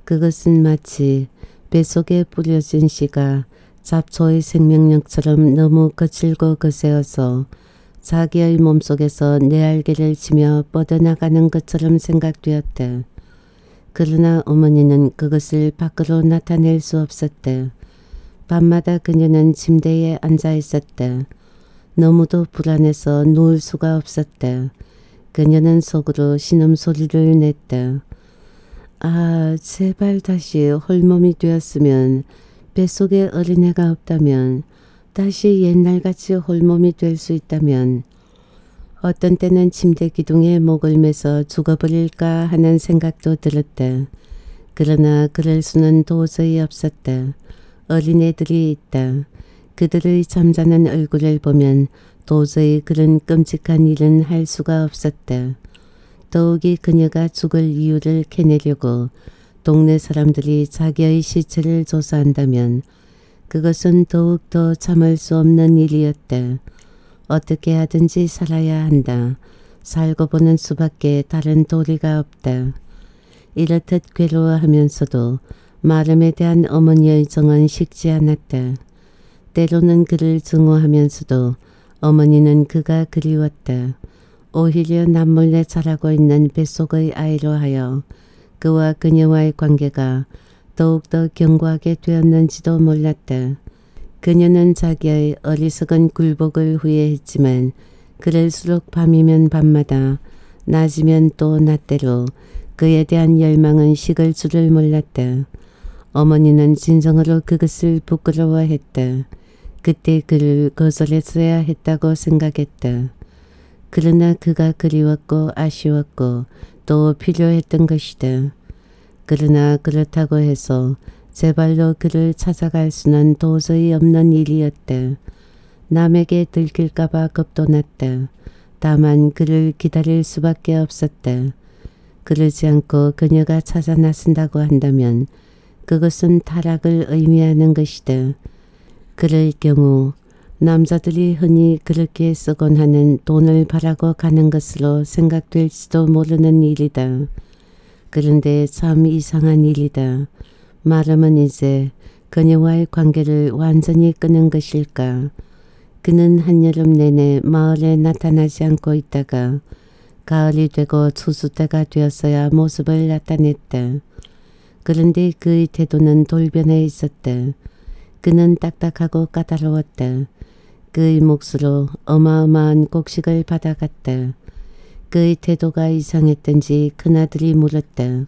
그것은 마치 뱃속에 뿌려진 씨가 잡초의 생명력처럼 너무 거칠고 거세어서 자기의 몸속에서 내알개를 치며 뻗어나가는 것처럼 생각되었다. 그러나 어머니는 그것을 밖으로 나타낼 수 없었다. 밤마다 그녀는 침대에 앉아 있었다. 너무도 불안해서 누울 수가 없었다. 그녀는 속으로 신음소리를 냈다. 아, 제발 다시 홀몸이 되었으면, 뱃속에 어린애가 없다면, 다시 옛날같이 홀몸이 될 수 있다면. 어떤 때는 침대 기둥에 목을 매서 죽어버릴까 하는 생각도 들었다. 그러나 그럴 수는 도저히 없었다. 어린애들이 있다. 그들의 잠자는 얼굴을 보면 도저히 그런 끔찍한 일은 할 수가 없었다. 더욱이 그녀가 죽을 이유를 캐내려고 동네 사람들이 자기의 시체를 조사한다면 그것은 더욱더 참을 수 없는 일이었다. 어떻게 하든지 살아야 한다. 살고 보는 수밖에 다른 도리가 없다. 이렇듯 괴로워하면서도 마름에 대한 어머니의 정은 식지 않았다. 때로는 그를 증오하면서도 어머니는 그가 그리웠다. 오히려 남몰래 자라고 있는 뱃속의 아이로 하여 그와 그녀와의 관계가 더욱더 견고하게 되었는지도 몰랐다. 그녀는 자기의 어리석은 굴복을 후회했지만 그럴수록 밤이면 밤마다 낮이면 또 낮대로 그에 대한 열망은 식을 줄을 몰랐다. 어머니는 진정으로 그것을 부끄러워했다. 그때 그를 거절했어야 했다고 생각했다. 그러나 그가 그리웠고 아쉬웠고 또 필요했던 것이다. 그러나 그렇다고 해서 제 발로 그를 찾아갈 수는 도저히 없는 일이었다. 남에게 들킬까봐 겁도 났다. 다만 그를 기다릴 수밖에 없었다. 그러지 않고 그녀가 찾아 나선다고 한다면 그것은 타락을 의미하는 것이다. 그럴 경우 남자들이 흔히 그렇게 쓰곤 하는 돈을 바라고 가는 것으로 생각될지도 모르는 일이다. 그런데 참 이상한 일이다. 마름은 이제 그녀와의 관계를 완전히 끊은 것일까? 그는 한여름 내내 마을에 나타나지 않고 있다가 가을이 되고 추수때가 되었어야 모습을 나타냈다. 그런데 그의 태도는 돌변해 있었다. 그는 딱딱하고 까다로웠다. 그의 몫으로 어마어마한 곡식을 받아갔다. 그의 태도가 이상했던지 큰아들이 물었다.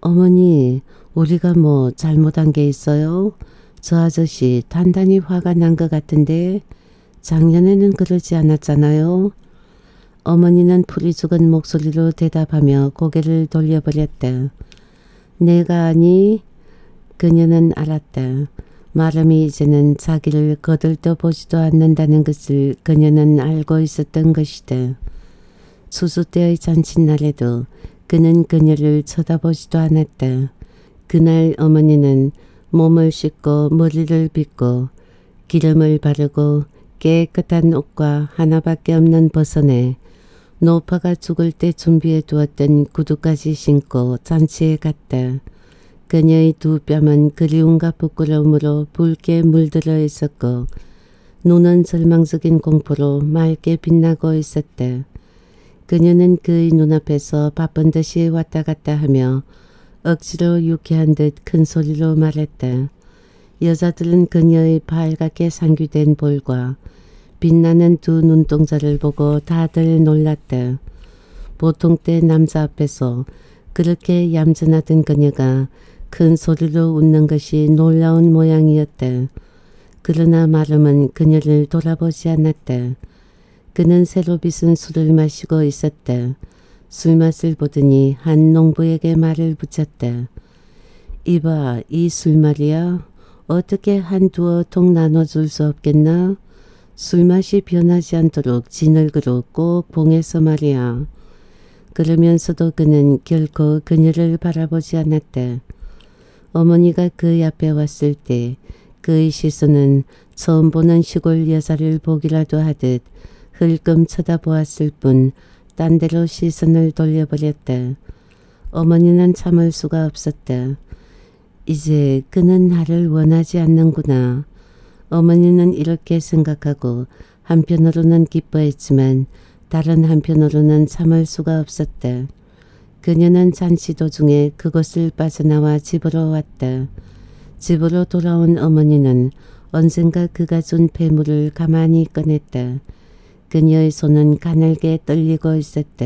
어머니, 우리가 뭐 잘못한 게 있어요? 저 아저씨 단단히 화가 난 것 같은데 작년에는 그러지 않았잖아요? 어머니는 풀이 죽은 목소리로 대답하며 고개를 돌려버렸다. 내가 아니? 그녀는 알았다. 마름이 이제는 자기를 거들떠보지도 않는다는 것을 그녀는 알고 있었던 것이다. 추수 때의 잔칫날에도 그는 그녀를 쳐다보지도 않았다. 그날 어머니는 몸을 씻고 머리를 빗고 기름을 바르고 깨끗한 옷과 하나밖에 없는 버선에 노파가 죽을 때 준비해 두었던 구두까지 신고 잔치에 갔다. 그녀의 두 뺨은 그리움과 부끄러움으로 붉게 물들어 있었고 눈은 절망적인 공포로 맑게 빛나고 있었다. 그녀는 그의 눈앞에서 바쁜 듯이 왔다 갔다 하며 억지로 유쾌한 듯 큰 소리로 말했다. 여자들은 그녀의 밝게 상기된 볼과 빛나는 두 눈동자를 보고 다들 놀랐다. 보통 때 남자 앞에서 그렇게 얌전하던 그녀가 큰 소리로 웃는 것이 놀라운 모양이었다. 그러나 마름은 그녀를 돌아보지 않았다. 그는 새로 빚은 술을 마시고 있었다. 술맛을 보더니 한 농부에게 말을 붙였다. 이봐, 이 술 말이야. 어떻게 한두어 통 나눠줄 수 없겠나? 술맛이 변하지 않도록 진흙으로 꼭 봉해서 말이야. 그러면서도 그는 결코 그녀를 바라보지 않았다. 어머니가 그의 앞에 왔을 때 그의 시선은 처음 보는 시골 여자를 보기라도 하듯 흘끔 쳐다보았을 뿐 딴 데로 시선을 돌려버렸다. 어머니는 참을 수가 없었다. 이제 그는 나를 원하지 않는구나. 어머니는 이렇게 생각하고 한편으로는 기뻐했지만 다른 한편으로는 참을 수가 없었다. 그녀는 잔치 도중에 그곳을 빠져나와 집으로 왔다. 집으로 돌아온 어머니는 언젠가 그가 준 폐물을 가만히 꺼냈다. 그녀의 손은 가늘게 떨리고 있었다.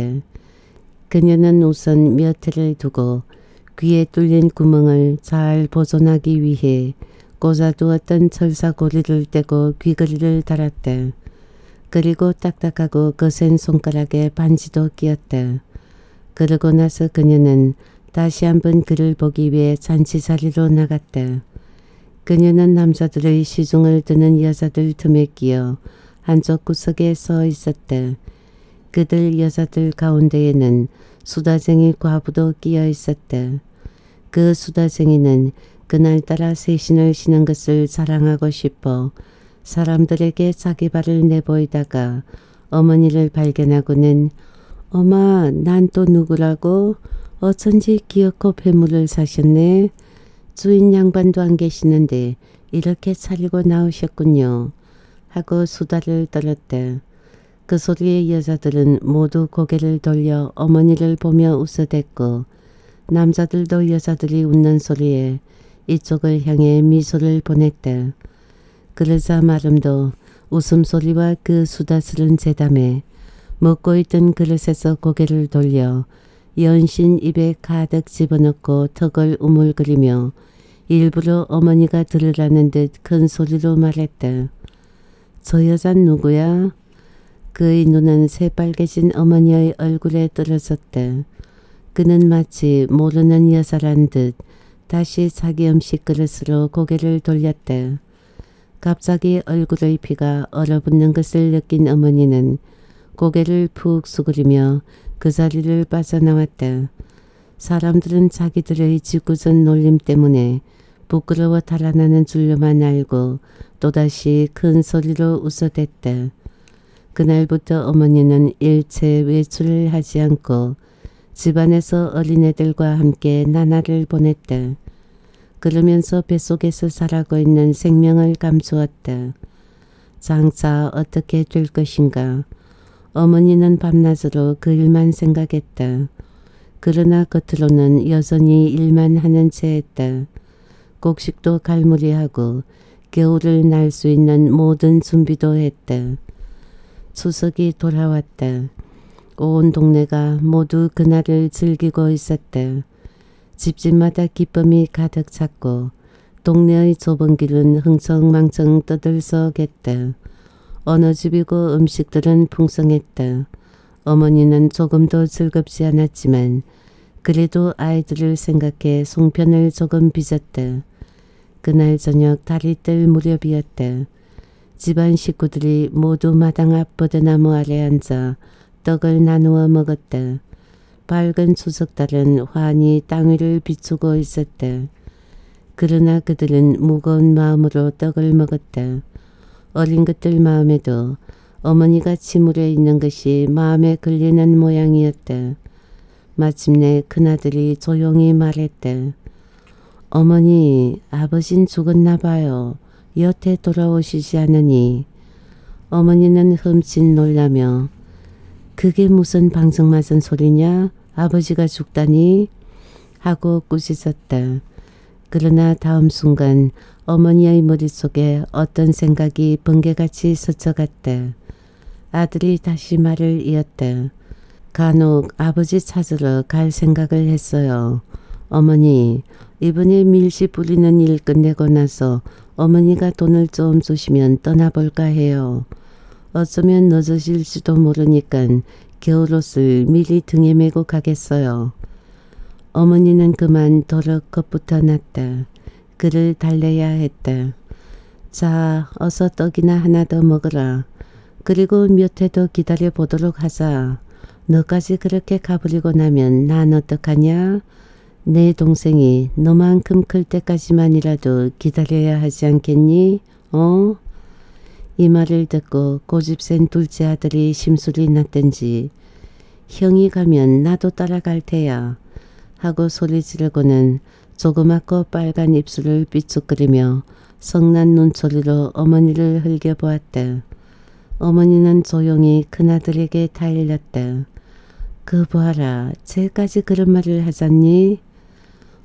그녀는 우선 몇 해를 두고 귀에 뚫린 구멍을 잘 보존하기 위해 꽂아두었던 철사고리를 떼고 귀걸이를 달았다. 그리고 딱딱하고 거센 손가락에 반지도 끼었다. 그러고 나서 그녀는 다시 한번 그를 보기 위해 잔치 자리로 나갔다. 그녀는 남자들의 시중을 드는 여자들 틈에 끼어 한쪽 구석에 서 있었다. 그들 여자들 가운데에는 수다쟁이 과부도 끼어 있었다. 그 수다쟁이는 그날따라 새신을 신은 것을 자랑하고 싶어 사람들에게 자기 발을 내보이다가 어머니를 발견하고는 "어마, 난 또 누구라고? 어쩐지 기어코 폐물을 사셨네. 주인 양반도 안 계시는데 이렇게 차리고 나오셨군요." 하고 수다를 떨었다. 그 소리에 여자들은 모두 고개를 돌려 어머니를 보며 웃어댔고 남자들도 여자들이 웃는 소리에 이쪽을 향해 미소를 보냈다. 그러자 마름도 웃음소리와 그 수다스런 재담에 먹고 있던 그릇에서 고개를 돌려 연신 입에 가득 집어넣고 턱을 우물거리며 일부러 어머니가 들으라는 듯 큰 소리로 말했다. "저 여잔 누구야?" 그의 눈은 새빨개진 어머니의 얼굴에 떨어졌다. 그는 마치 모르는 여자란 듯 다시 자기 음식 그릇으로 고개를 돌렸다. 갑자기 얼굴의 피가 얼어붙는 것을 느낀 어머니는 고개를 푹 수그리며 그 자리를 빠져나왔다. 사람들은 자기들의 짓궂은 놀림 때문에 부끄러워 달아나는 줄로만 알고 또다시 큰 소리로 웃어댔다. 그날부터 어머니는 일체 외출을 하지 않고 집안에서 어린애들과 함께 나날을 보냈다. 그러면서 뱃속에서 자라고 있는 생명을 감추었다. 장차 어떻게 될 것인가. 어머니는 밤낮으로 그 일만 생각했다. 그러나 겉으로는 여전히 일만 하는 체했다. 곡식도 갈무리하고 겨울을 날 수 있는 모든 준비도 했다. 추석이 돌아왔다. 온 동네가 모두 그날을 즐기고 있었다. 집집마다 기쁨이 가득 찼고 동네의 좁은 길은 흥청망청 떠들썩했다. 어느 집이고 음식들은 풍성했다. 어머니는 조금도 즐겁지 않았지만 그래도 아이들을 생각해 송편을 조금 빚었다. 그날 저녁 달이 뜰 무렵이었다. 집안 식구들이 모두 마당 앞 버드나무 아래 앉아 떡을 나누어 먹었다. 밝은 추석달은 환히 땅 위를 비추고 있었다. 그러나 그들은 무거운 마음으로 떡을 먹었다. 어린 것들 마음에도 어머니가 침울해 있는 것이 마음에 걸리는 모양이었다. 마침내 큰아들이 조용히 말했다. "어머니, 아버진 죽었나 봐요. 여태 돌아오시지 않으니." 어머니는 흠칫 놀라며 "그게 무슨 방정맞은 소리냐? 아버지가 죽다니?" 하고 꾸짖었다. 그러나 다음 순간 어머니의 머릿속에 어떤 생각이 번개같이 스쳐갔다. 아들이 다시 말을 이었다. "간혹 아버지 찾으러 갈 생각을 했어요. 어머니, 이번에 밀시 뿌리는 일 끝내고 나서 어머니가 돈을 좀 주시면 떠나볼까 해요. 어쩌면 늦어질지도 모르니까 겨울옷을 미리 등에 메고 가겠어요." 어머니는 그만 더러 겁부터 났다. 그를 달래야 했다. 자, 어서 떡이나 하나 더 먹으라. 그리고 몇 회도 기다려 보도록 하자. 너까지 그렇게 가버리고 나면 난 어떡하냐? 내 동생이 너만큼 클 때까지만이라도 기다려야 하지 않겠니? 어? 이 말을 듣고 고집센 둘째 아들이 심술이 났던지 형이 가면 나도 따라갈 테야 하고 소리 지르고는 조그맣고 빨간 입술을 삐죽거리며 성난 눈초리로 어머니를 흘겨보았다. 어머니는 조용히 큰아들에게 타일렀다. 그 보아라, 쟤까지 그런 말을 하잖니?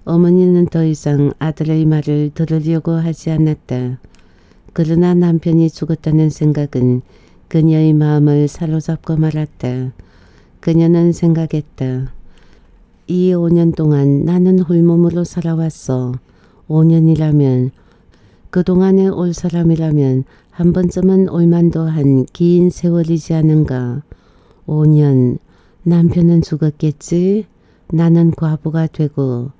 어머니는 더 이상 아들의 말을 들으려고 하지 않았다. 그러나 남편이 죽었다는 생각은 그녀의 마음을 사로잡고 말았다. 그녀는 생각했다. 이 5년 동안 나는 홀몸으로 살아왔어. 5년이라면 그동안에 올 사람이라면 한 번쯤은 올만도 한 긴 세월이지 않은가. 5년. 남편은 죽었겠지? 나는 과부가 되고.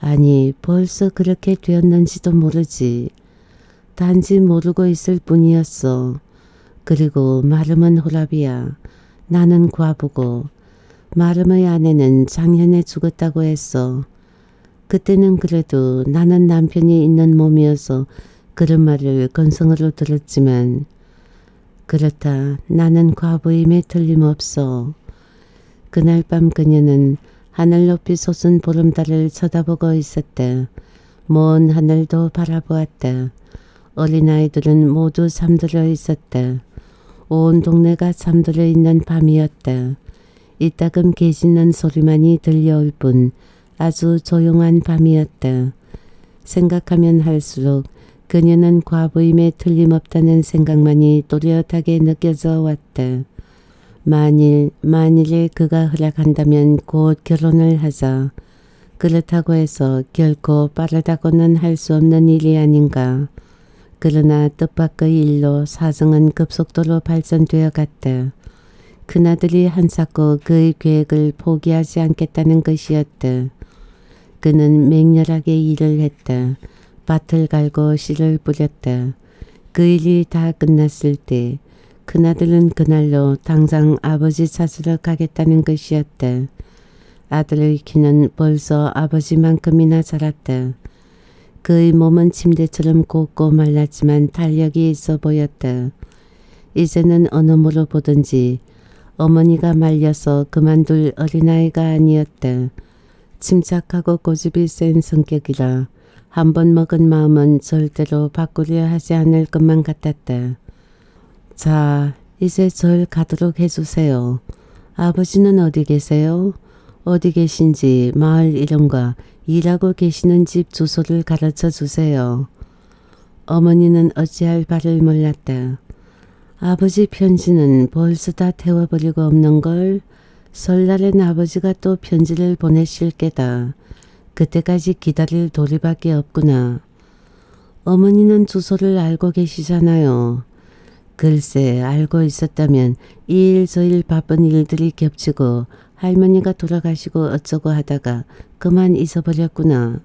아니 벌써 그렇게 되었는지도 모르지. 단지 모르고 있을 뿐이었어. 그리고 마름은 호랍이야. 나는 과부고. 마름의 아내는 작년에 죽었다고 했어. 그때는 그래도 나는 남편이 있는 몸이어서 그런 말을 건성으로 들었지만 그렇다 나는 과부임에 틀림없어. 그날 밤 그녀는 하늘 높이 솟은 보름달을 쳐다보고 있었다. 먼 하늘도 바라보았다. 어린아이들은 모두 잠들어 있었다. 온 동네가 잠들어 있는 밤이었다. 이따금 개 짖는 소리만이 들려올 뿐 아주 조용한 밤이었다. 생각하면 할수록 그녀는 과부임에 틀림없다는 생각만이 또렷하게 느껴져 왔다. 만일에 그가 허락한다면 곧 결혼을 하자. 그렇다고 해서 결코 빠르다고는 할 수 없는 일이 아닌가. 그러나 뜻밖의 일로 사정은 급속도로 발전되어 갔다. 큰아들이 한사코 그의 계획을 포기하지 않겠다는 것이었다. 그는 맹렬하게 일을 했다. 밭을 갈고 씨를 뿌렸다. 그 일이 다 끝났을 때 큰아들은 그날로 당장 아버지 찾으러 가겠다는 것이었다. 아들의 키는 벌써 아버지만큼이나 자랐다. 그의 몸은 침대처럼 곱고 말랐지만 탄력이 있어 보였다. 이제는 어느 모로 보든지 어머니가 말려서 그만둘 어린아이가 아니었다. 침착하고 고집이 센 성격이라 한 번 먹은 마음은 절대로 바꾸려 하지 않을 것만 같았다. 자, 이제 절 가도록 해주세요. 아버지는 어디 계세요? 어디 계신지 마을 이름과 일하고 계시는 집 주소를 가르쳐 주세요. 어머니는 어찌할 바를 몰랐다. 아버지 편지는 벌써 다 태워버리고 없는걸? 설날엔 아버지가 또 편지를 보내실 게다. 그때까지 기다릴 도리밖에 없구나. 어머니는 주소를 알고 계시잖아요. 글쎄 알고 있었다면 이 일 저 일 바쁜 일들이 겹치고 할머니가 돌아가시고 어쩌고 하다가 그만 잊어버렸구나.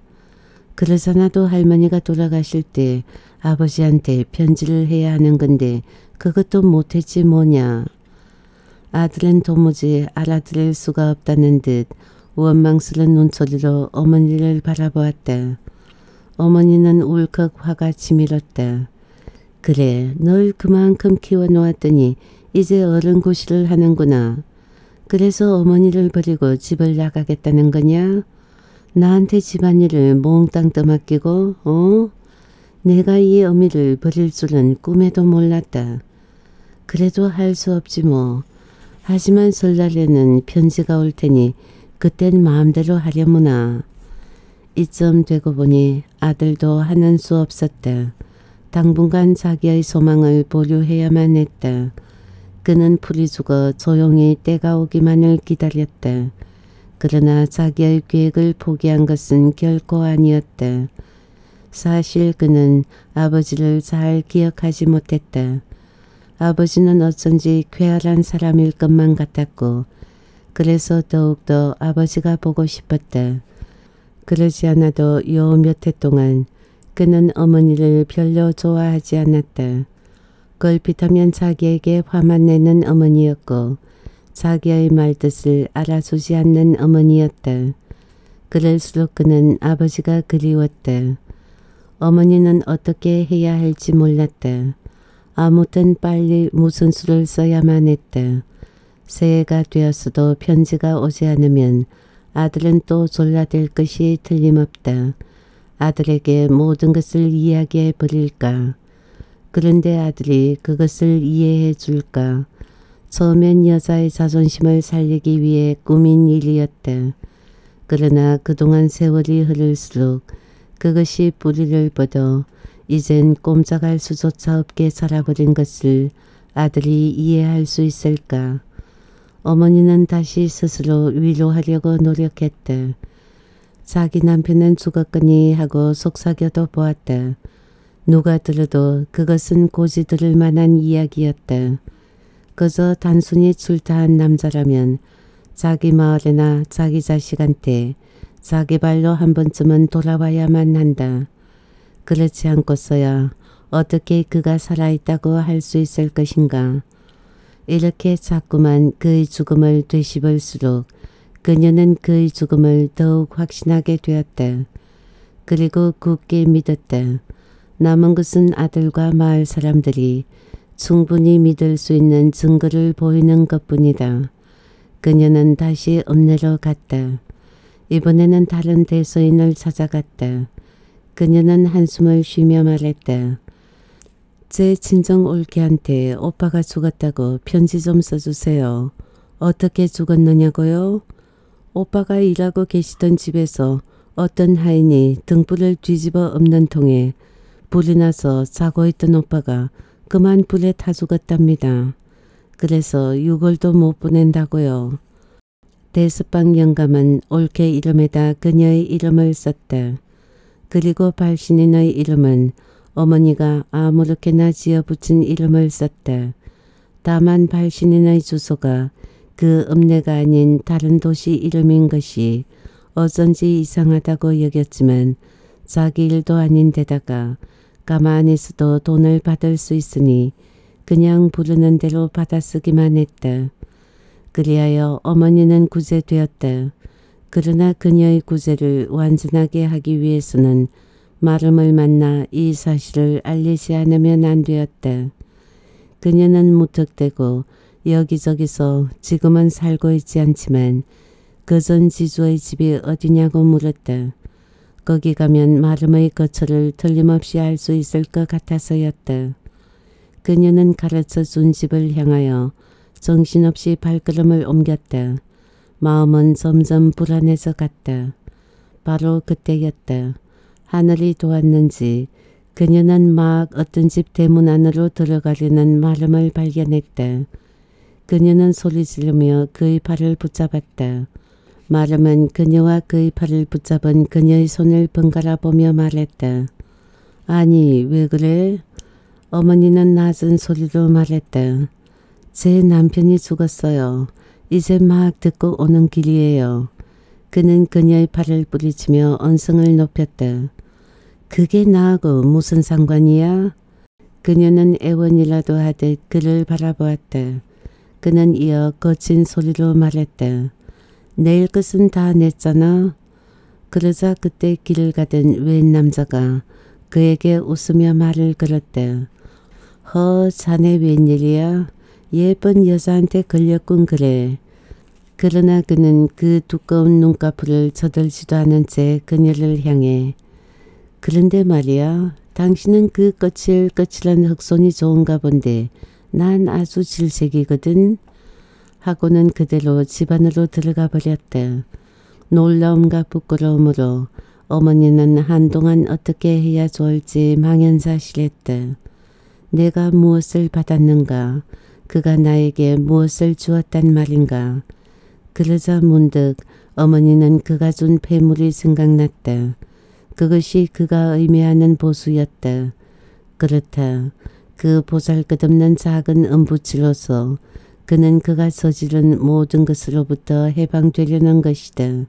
그러잖아도 할머니가 돌아가실 때 아버지한테 편지를 해야 하는 건데 그것도 못했지 뭐냐. 아들은 도무지 알아들을 수가 없다는 듯 원망스러운 눈초리로 어머니를 바라보았다. 어머니는 울컥 화가 치밀었다. 그래, 널 그만큼 키워놓았더니 이제 어른 구실을 하는구나. 그래서 어머니를 버리고 집을 나가겠다는 거냐? 나한테 집안일을 몽땅 떠맡기고, 어? 내가 이 어미를 버릴 줄은 꿈에도 몰랐다. 그래도 할 수 없지 뭐. 하지만 설날에는 편지가 올 테니 그땐 마음대로 하려무나. 이쯤 되고 보니 아들도 하는 수 없었다. 당분간 자기의 소망을 보류해야만 했다. 그는 풀이 죽어 조용히 때가 오기만을 기다렸다. 그러나 자기의 계획을 포기한 것은 결코 아니었다. 사실 그는 아버지를 잘 기억하지 못했다. 아버지는 어쩐지 쾌활한 사람일 것만 같았고 그래서 더욱더 아버지가 보고 싶었다. 그러지 않아도 요 몇 해 동안 그는 어머니를 별로 좋아하지 않았다. 걸핏하면 자기에게 화만 내는 어머니였고 자기의 말뜻을 알아주지 않는 어머니였다. 그럴수록 그는 아버지가 그리웠다. 어머니는 어떻게 해야 할지 몰랐다. 아무튼 빨리 무슨 수를 써야만 했다. 새해가 되었어도 편지가 오지 않으면 아들은 또 졸라댈 것이 틀림없다. 아들에게 모든 것을 이야기해 버릴까? 그런데 아들이 그것을 이해해 줄까? 처음엔 여자의 자존심을 살리기 위해 꾸민 일이었다. 그러나 그동안 세월이 흐를수록 그것이 뿌리를 뻗어 이젠 꼼짝할 수조차 없게 살아버린 것을 아들이 이해할 수 있을까? 어머니는 다시 스스로 위로하려고 노력했다. 자기 남편은 죽었거니 하고 속삭여도 보았다. 누가 들어도 그것은 고지 들을 만한 이야기였다. 그저 단순히 출타한 남자라면 자기 마을이나 자기 자식한테 자기 발로 한 번쯤은 돌아와야만 한다. 그렇지 않고서야 어떻게 그가 살아있다고 할 수 있을 것인가. 이렇게 자꾸만 그의 죽음을 되씹을수록 그녀는 그의 죽음을 더욱 확신하게 되었다. 그리고 굳게 믿었다. 남은 것은 아들과 마을 사람들이 충분히 믿을 수 있는 증거를 보이는 것뿐이다. 그녀는 다시 읍내로 갔다. 이번에는 다른 대서인을 찾아갔다. 그녀는 한숨을 쉬며 말했다. 제 친정 올케한테 오빠가 죽었다고 편지 좀 써주세요. 어떻게 죽었느냐고요? 오빠가 일하고 계시던 집에서 어떤 하인이 등불을 뒤집어 엎는 통에 불이 나서 자고 있던 오빠가 그만 불에 타 죽었답니다. 그래서 6월도 못 보낸다고요. 대서방 영감은 올케 이름에다 그녀의 이름을 썼다. 그리고 발신인의 이름은 어머니가 아무렇게나 지어붙인 이름을 썼다. 다만 발신인의 주소가 그 읍내가 아닌 다른 도시 이름인 것이 어쩐지 이상하다고 여겼지만 자기 일도 아닌 데다가 가만히 있어도 돈을 받을 수 있으니 그냥 부르는 대로 받아쓰기만 했다. 그리하여 어머니는 구제되었다. 그러나 그녀의 구제를 완전하게 하기 위해서는 마름을 만나 이 사실을 알리지 않으면 안 되었다. 그녀는 무턱대고 여기저기서 지금은 살고 있지 않지만 그전 지주의 집이 어디냐고 물었다. 거기 가면 마름의 거처를 틀림없이 알 수 있을 것 같아서였다. 그녀는 가르쳐 준 집을 향하여 정신없이 발걸음을 옮겼다. 마음은 점점 불안해져 갔다. 바로 그때였다. 하늘이 도왔는지 그녀는 막 어떤 집 대문 안으로 들어가려는 마름을 발견했다. 그녀는 소리 지르며 그의 팔을 붙잡았다. 마름은 그녀와 그의 팔을 붙잡은 그녀의 손을 번갈아 보며 말했다. 아니 왜 그래? 어머니는 낮은 소리로 말했다. 제 남편이 죽었어요. 이제 막 듣고 오는 길이에요. 그는 그녀의 팔을 뿌리치며 언성을 높였다. 그게 나하고 무슨 상관이야? 그녀는 애원이라도 하듯 그를 바라보았다. 그는 이어 거친 소리로 말했다. 내일 것은 다 냈잖아. 그러자 그때 길을 가던 웬 남자가 그에게 웃으며 말을 걸었다. 허, 자네 웬일이야? 예쁜 여자한테 걸렸군 그래. 그러나 그는 그 두꺼운 눈꺼풀을 저들지도 않은 채 그녀를 향해 그런데 말이야 당신은 그 거칠거칠한 흑손이 좋은가 본데 난 아주 질색이거든 하고는 그대로 집 안으로 들어가 버렸다. 놀라움과 부끄러움으로 어머니는 한동안 어떻게 해야 좋을지 망연자실했다. 내가 무엇을 받았는가? 그가 나에게 무엇을 주었단 말인가. 그러자 문득 어머니는 그가 준 폐물이 생각났다. 그것이 그가 의미하는 보수였다. 그렇다. 그 보잘것없는 작은 음부치로서 그는 그가 저지른 모든 것으로부터 해방되려는 것이다.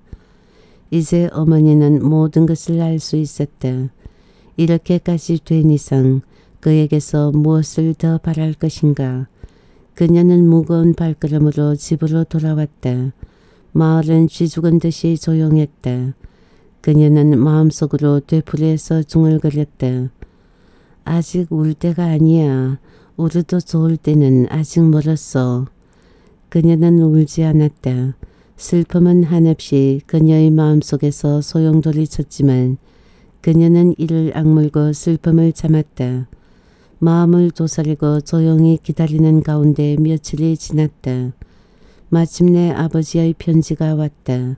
이제 어머니는 모든 것을 알 수 있었다. 이렇게까지 된 이상 그에게서 무엇을 더 바랄 것인가. 그녀는 무거운 발걸음으로 집으로 돌아왔다. 마을은 쥐죽은 듯이 조용했다. 그녀는 마음속으로 되풀이해서 중얼거렸다. 아직 울 때가 아니야. 울어도 좋을 때는 아직 멀었어. 그녀는 울지 않았다. 슬픔은 한없이 그녀의 마음속에서 소용돌이쳤지만 그녀는 이를 악물고 슬픔을 참았다. 마음을 도사리고 조용히 기다리는 가운데 며칠이 지났다. 마침내 아버지의 편지가 왔다.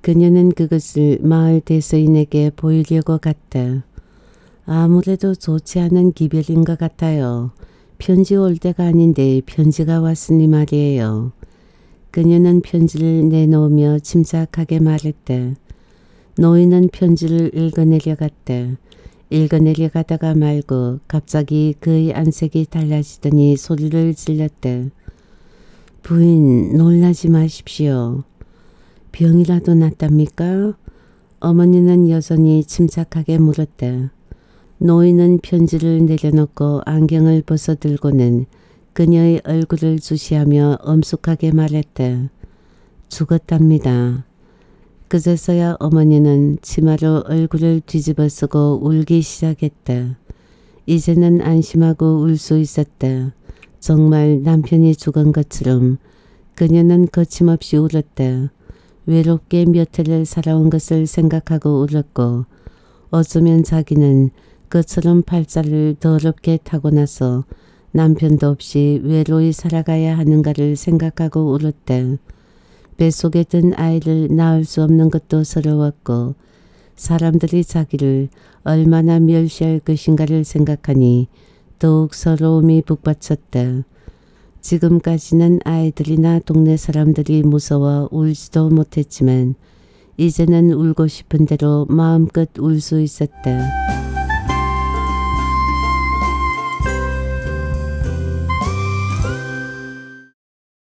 그녀는 그것을 마을 대서인에게 보이려고 갔다. 아무래도 좋지 않은 기별인 것 같아요. 편지 올 때가 아닌데 편지가 왔으니 말이에요. 그녀는 편지를 내놓으며 침착하게 말했다. 노인은 편지를 읽어내려갔다. 읽어내려가다가 말고 갑자기 그의 안색이 달라지더니 소리를 질렀다. 부인, 놀라지 마십시오. 병이라도 났답니까? 어머니는 여전히 침착하게 물었다. 노인은 편지를 내려놓고 안경을 벗어들고는 그녀의 얼굴을 주시하며 엄숙하게 말했다. 죽었답니다. 그제서야 어머니는 치마로 얼굴을 뒤집어 쓰고 울기 시작했다. 이제는 안심하고 울 수 있었다. 정말 남편이 죽은 것처럼 그녀는 거침없이 울었다. 외롭게 몇 해를 살아온 것을 생각하고 울었고 어쩌면 자기는 그처럼 팔자를 더럽게 타고 나서 남편도 없이 외로이 살아가야 하는가를 생각하고 울었다. 뱃속에 든 아이를 낳을 수 없는 것도 서러웠고 사람들이 자기를 얼마나 멸시할 것인가를 생각하니 더욱 서러움이 북받쳤다. 지금까지는 아이들이나 동네 사람들이 무서워 울지도 못했지만 이제는 울고 싶은 대로 마음껏 울 수 있었다.